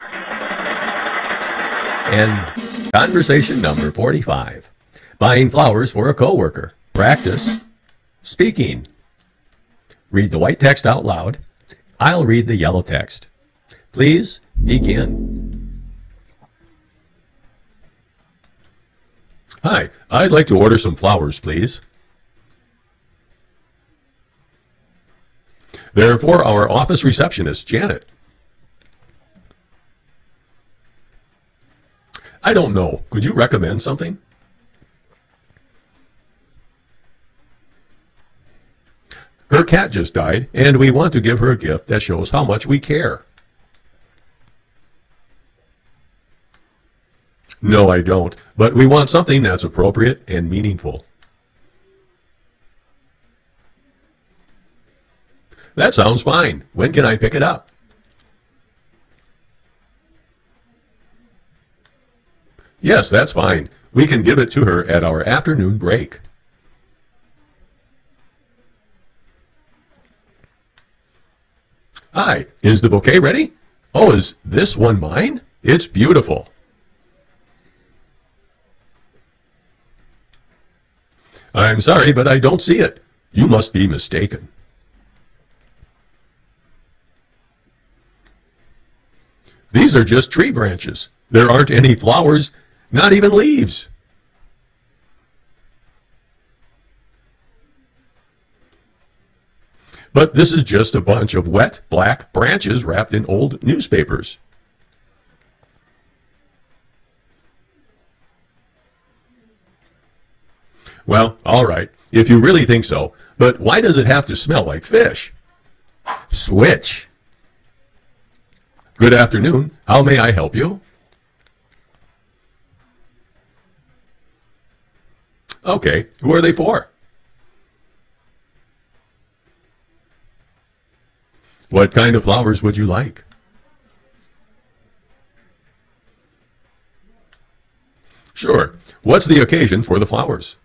And conversation number 45. Buying flowers for a coworker. Practice speaking. Read the white text out loud. I'll read the yellow text. Please begin. Hi, I'd like to order some flowers, please. They're for our office receptionist, Janet. I don't know. Could you recommend something? Her cat just died, and we want to give her a gift that shows how much we care. No, I don't, but we want something that's appropriate and meaningful. That sounds fine. When can I pick it up? Yes, that's fine. We can give it to her at our afternoon break. Hi, is the bouquet ready? Oh, is this one mine? It's beautiful. I'm sorry, but I don't see it. You must be mistaken. These are just tree branches. There aren't any flowers. Not even leaves. But this is just a bunch of wet, black branches wrapped in old newspapers. Well, all right, if you really think so, but why does it have to smell like fish? Switch. Good afternoon. How may I help you? Okay, who are they for? What kind of flowers would you like? Sure. What's the occasion for the flowers?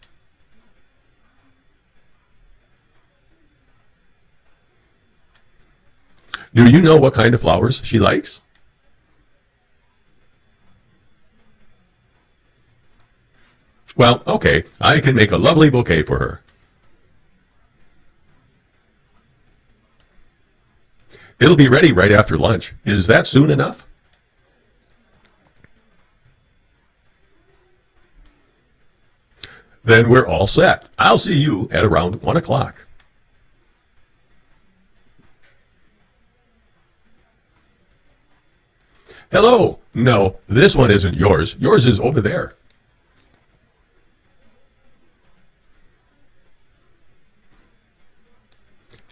Do you know what kind of flowers she likes? Well, okay, I can make a lovely bouquet for her. It'll be ready right after lunch. Is that soon enough? Then we're all set. I'll see you at around 1 o'clock. Hello. No, this one isn't yours. Yours is over there.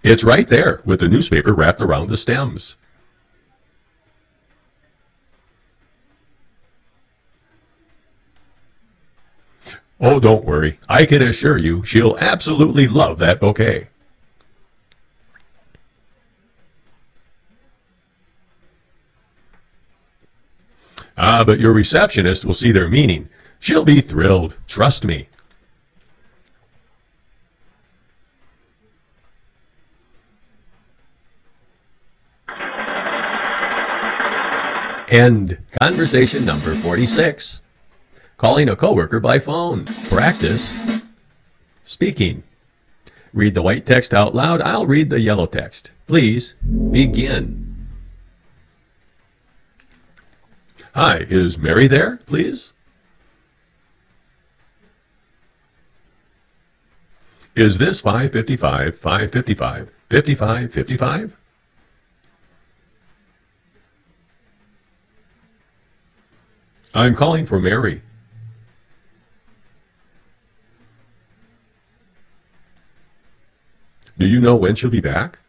It's right there, with the newspaper wrapped around the stems. Oh, don't worry. I can assure you she'll absolutely love that bouquet. Ah, but your receptionist will see their meaning. She'll be thrilled. Trust me. End conversation number 46. Calling a coworker by phone. Practice speaking. Read the white text out loud. I'll read the yellow text. Please begin. Hi, is Mary there, please? Is this 555, 555, 5555? I'm calling for Mary. Do you know when she'll be back?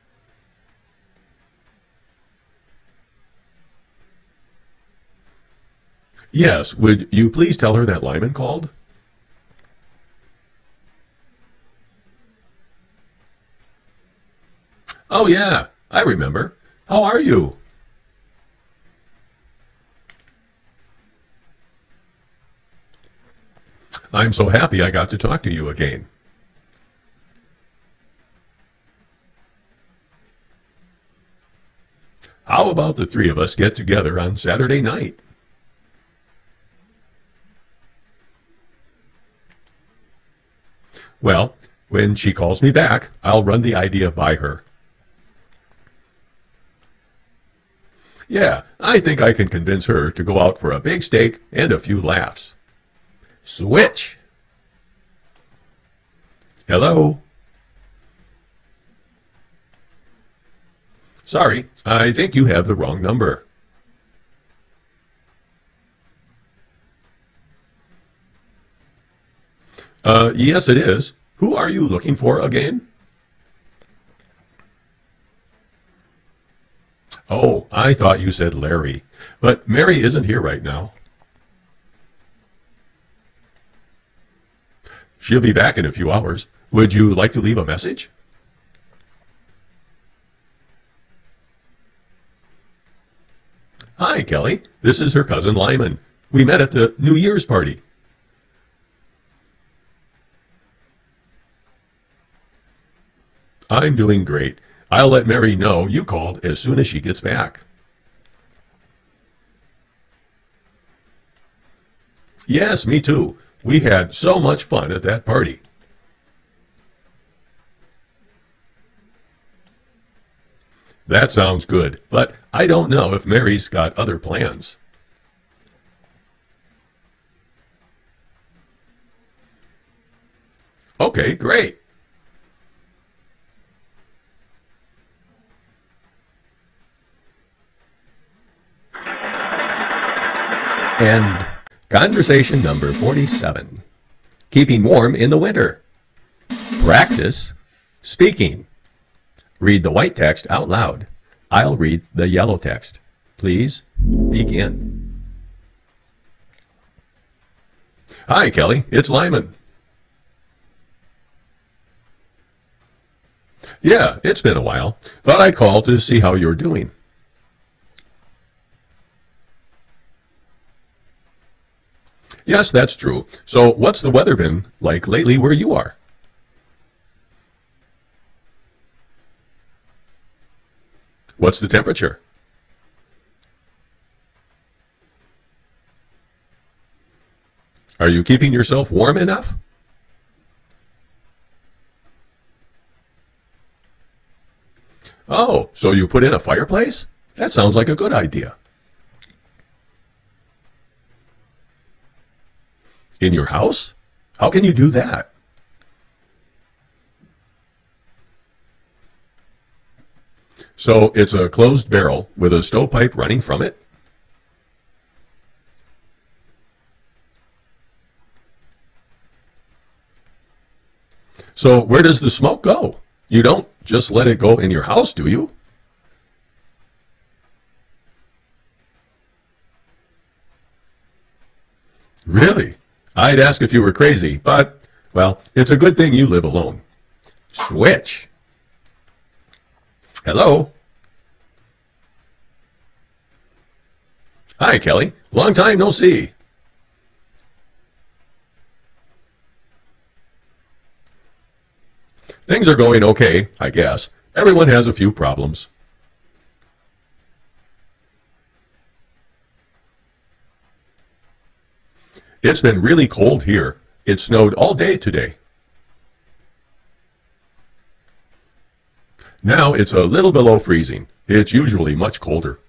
Yes, would you please tell her that Lyman called? Oh yeah, I remember. How are you? I'm so happy I got to talk to you again. How about the three of us get together on Saturday night? Well, when she calls me back, I'll run the idea by her. Yeah, I think I can convince her to go out for a big steak and a few laughs. Switch! Hello? Sorry, I think you have the wrong number. Yes it is. Who are you looking for again? Oh, I thought you said Larry, but Mary isn't here right now. She'll be back in a few hours. Would you like to leave a message? Hi, Kelly. This is her cousin Lyman. We met at the New Year's party. I'm doing great. I'll let Mary know you called as soon as she gets back. Yes, me too. We had so much fun at that party. That sounds good, but I don't know if Mary's got other plans. Okay, great. And conversation number 47. Keeping warm in the winter. Practice speaking. Read the white text out loud. I'll read the yellow text. Please begin. Hi, Kelly. It's Lyman. Yeah, it's been a while. Thought I'd call to see how you're doing. Yes, that's true. So what's the weather been like lately where you are? What's the temperature? Are you keeping yourself warm enough? Oh, so you put in a fireplace? That sounds like a good idea. In your house? How can you do that? So it's a closed barrel with a stovepipe running from it? So where does the smoke go? You don't just let it go in your house, do you? Really? I'd ask if you were crazy, but, well, it's a good thing you live alone. Switch. Hello. Hi, Kelly. Long time no see. Things are going okay, I guess. Everyone has a few problems. It's been really cold here. It snowed all day today. Now it's a little below freezing. It's usually much colder.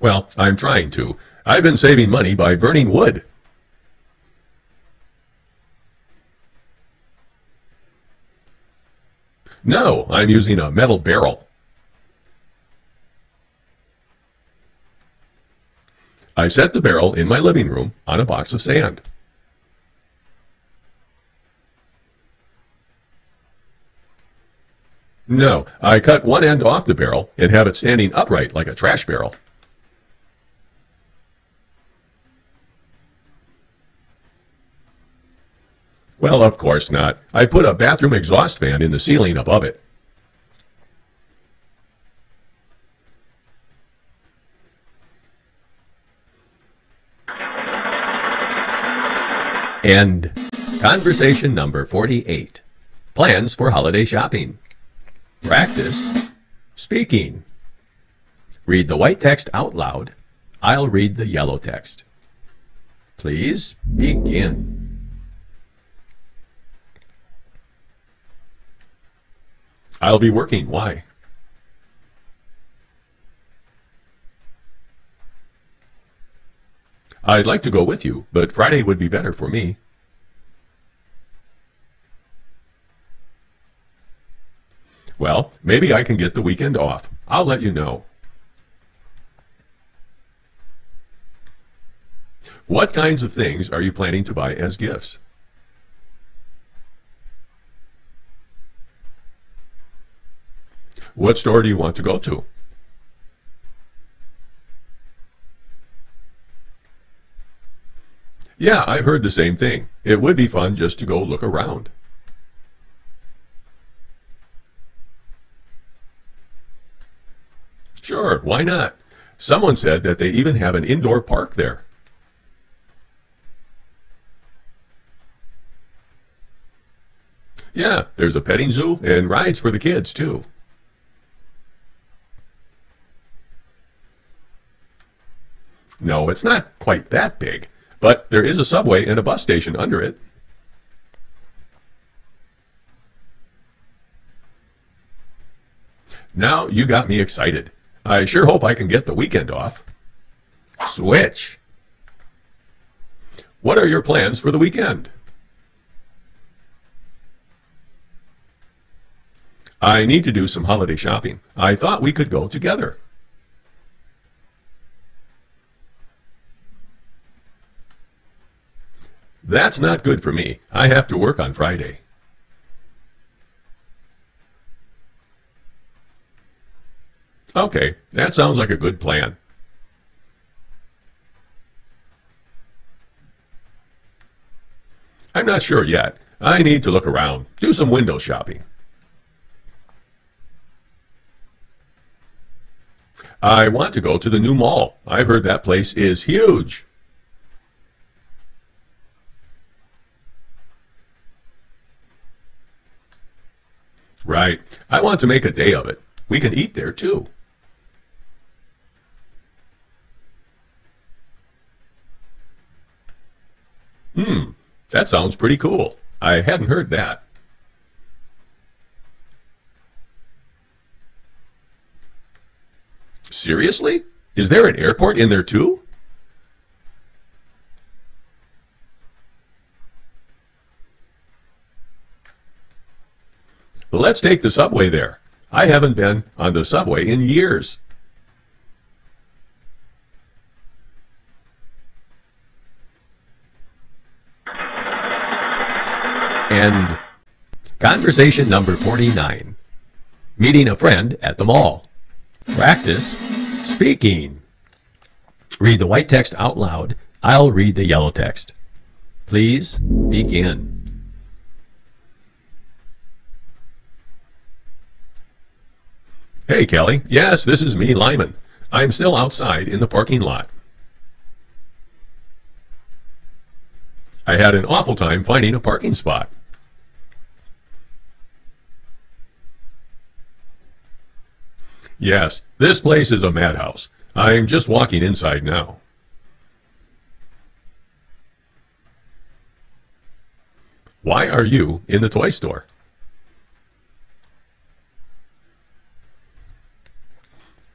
Well, I'm trying to. I've been saving money by burning wood. No, I'm using a metal barrel. I set the barrel in my living room on a box of sand. No, I cut one end off the barrel and have it standing upright like a trash barrel. Well, of course not. I put a bathroom exhaust fan in the ceiling above it. End. Conversation number 48. Plans for holiday shopping. Practice speaking. Read the white text out loud. I'll read the yellow text. Please begin. I'll be working. Why? I'd like to go with you, but Friday would be better for me. Well, maybe I can get the weekend off. I'll let you know. What kinds of things are you planning to buy as gifts? What store do you want to go to? Yeah, I've heard the same thing. It would be fun just to go look around. Sure, why not? Someone said that they even have an indoor park there. Yeah, there's a petting zoo and rides for the kids too. No, it's not quite that big, but there is a subway and a bus station under it. Now you got me excited. I sure hope I can get the weekend off. Switch. What are your plans for the weekend? I need to do some holiday shopping. I thought we could go together. That's not good for me. I have to work on Friday. Okay, that sounds like a good plan. I'm not sure yet. I need to look around, do some window shopping. I want to go to the new mall. I've heard that place is huge. Right. I want to make a day of it. We can eat there too. That sounds pretty cool. I hadn't heard that. Seriously? Is there an airport in there too? Let's take the subway there. I haven't been on the subway in years. End. Conversation number 49. Meeting a friend at the mall. Practice speaking. Read the white text out loud. I'll read the yellow text. Please begin. Hey, Kelly. Yes, this is me, Lyman. I'm still outside in the parking lot. I had an awful time finding a parking spot. Yes, this place is a madhouse. I'm just walking inside now. Why are you in the toy store?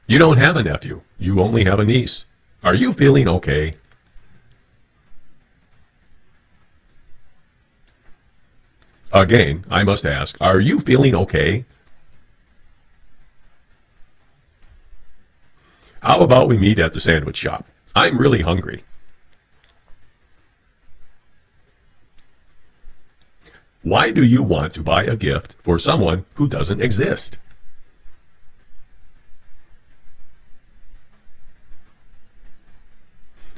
You don't have a nephew. You only have a niece. Are you feeling okay? Again, I must ask, are you feeling okay? How about we meet at the sandwich shop? I'm really hungry. Why do you want to buy a gift for someone who doesn't exist?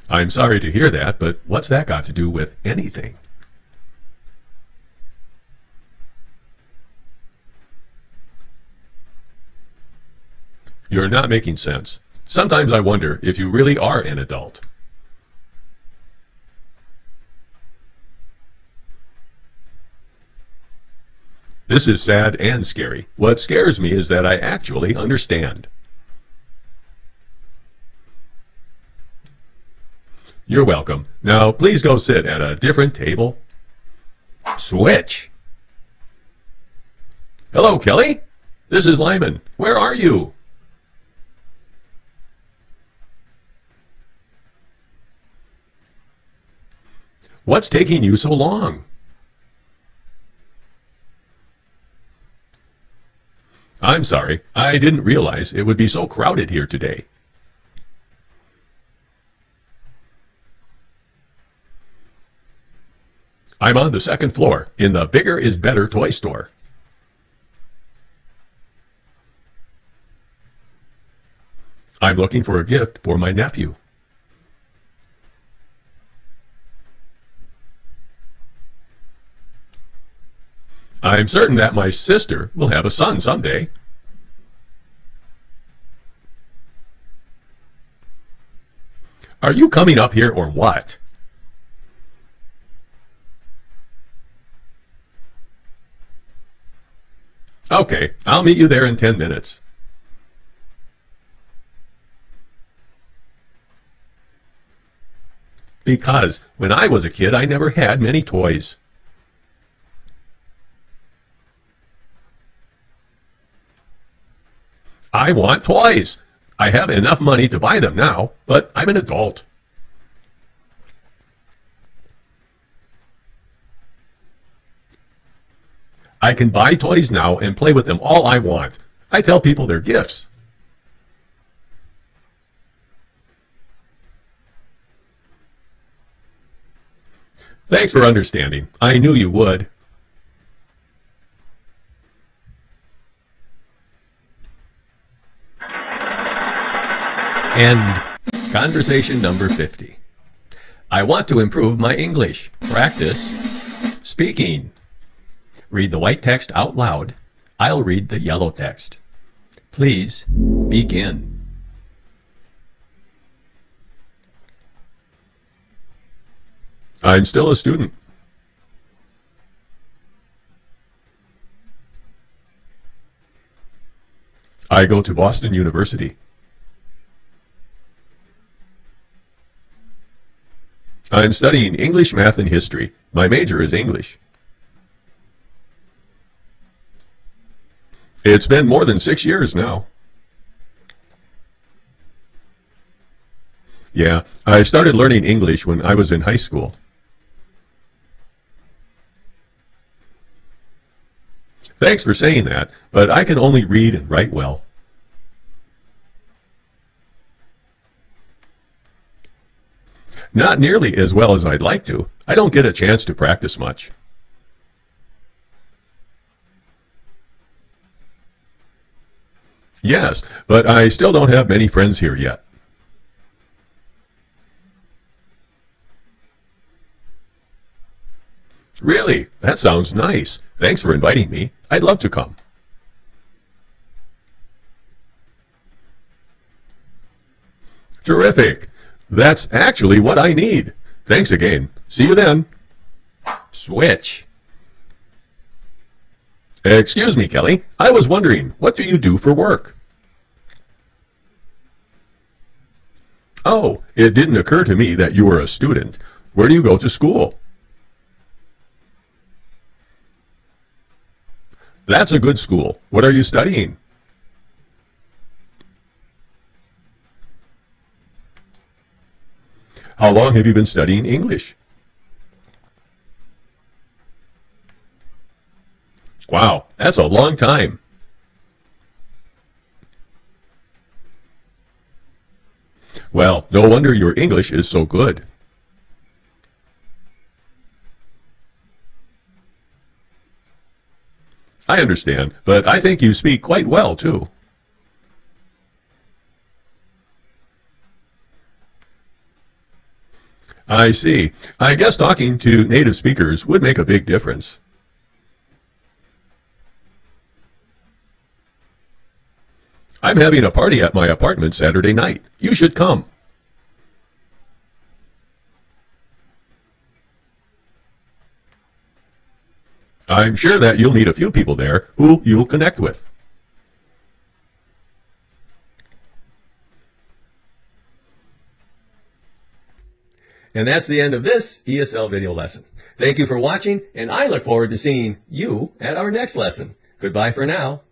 I'm sorry to hear that, but what's that got to do with anything? You're not making sense. Sometimes I wonder if you really are an adult. This is sad and scary. What scares me is that I actually understand. You're welcome. Now, please go sit at a different table. Switch. Hello, Kelly. This is Lyman. Where are you? What's taking you so long? I'm sorry. I didn't realize it would be so crowded here today. I'm on the second floor in the Bigger is Better toy store. I'm looking for a gift for my nephew. I'm certain that my sister will have a son someday. Are you coming up here or what? Okay, I'll meet you there in 10 minutes. Because when I was a kid, I never had many toys. I want toys. I have enough money to buy them now, but I'm an adult. I can buy toys now and play with them all I want. I tell people they're gifts. Thanks for understanding. I knew you would. End. Conversation number 50. I want to improve my English. Practice speaking. Read the white text out loud. I'll read the yellow text. Please begin. I'm still a student. I go to Boston University. I'm studying English, math, and history. My major is English. It's been more than 6 years now. Yeah, I started learning English when I was in high school. Thanks for saying that, but I can only read and write well. Not nearly as well as I'd like to. I don't get a chance to practice much. Yes, but I still don't have many friends here yet. Really? That sounds nice. Thanks for inviting me. I'd love to come. Terrific. That's actually what I need. Thanks again. See you then. Switch. Excuse me, Kelly. I was wondering, what do you do for work? Oh, it didn't occur to me that you were a student. Where do you go to school? That's a good school. What are you studying? How long have you been studying English? Wow, that's a long time. Well, no wonder your English is so good. I understand, but I think you speak quite well, too. I see. I guess talking to native speakers would make a big difference. I'm having a party at my apartment Saturday night. You should come. I'm sure that you'll need a few people there who you'll connect with. And that's the end of this ESL video lesson. Thank you for watching, and I look forward to seeing you at our next lesson. Goodbye for now.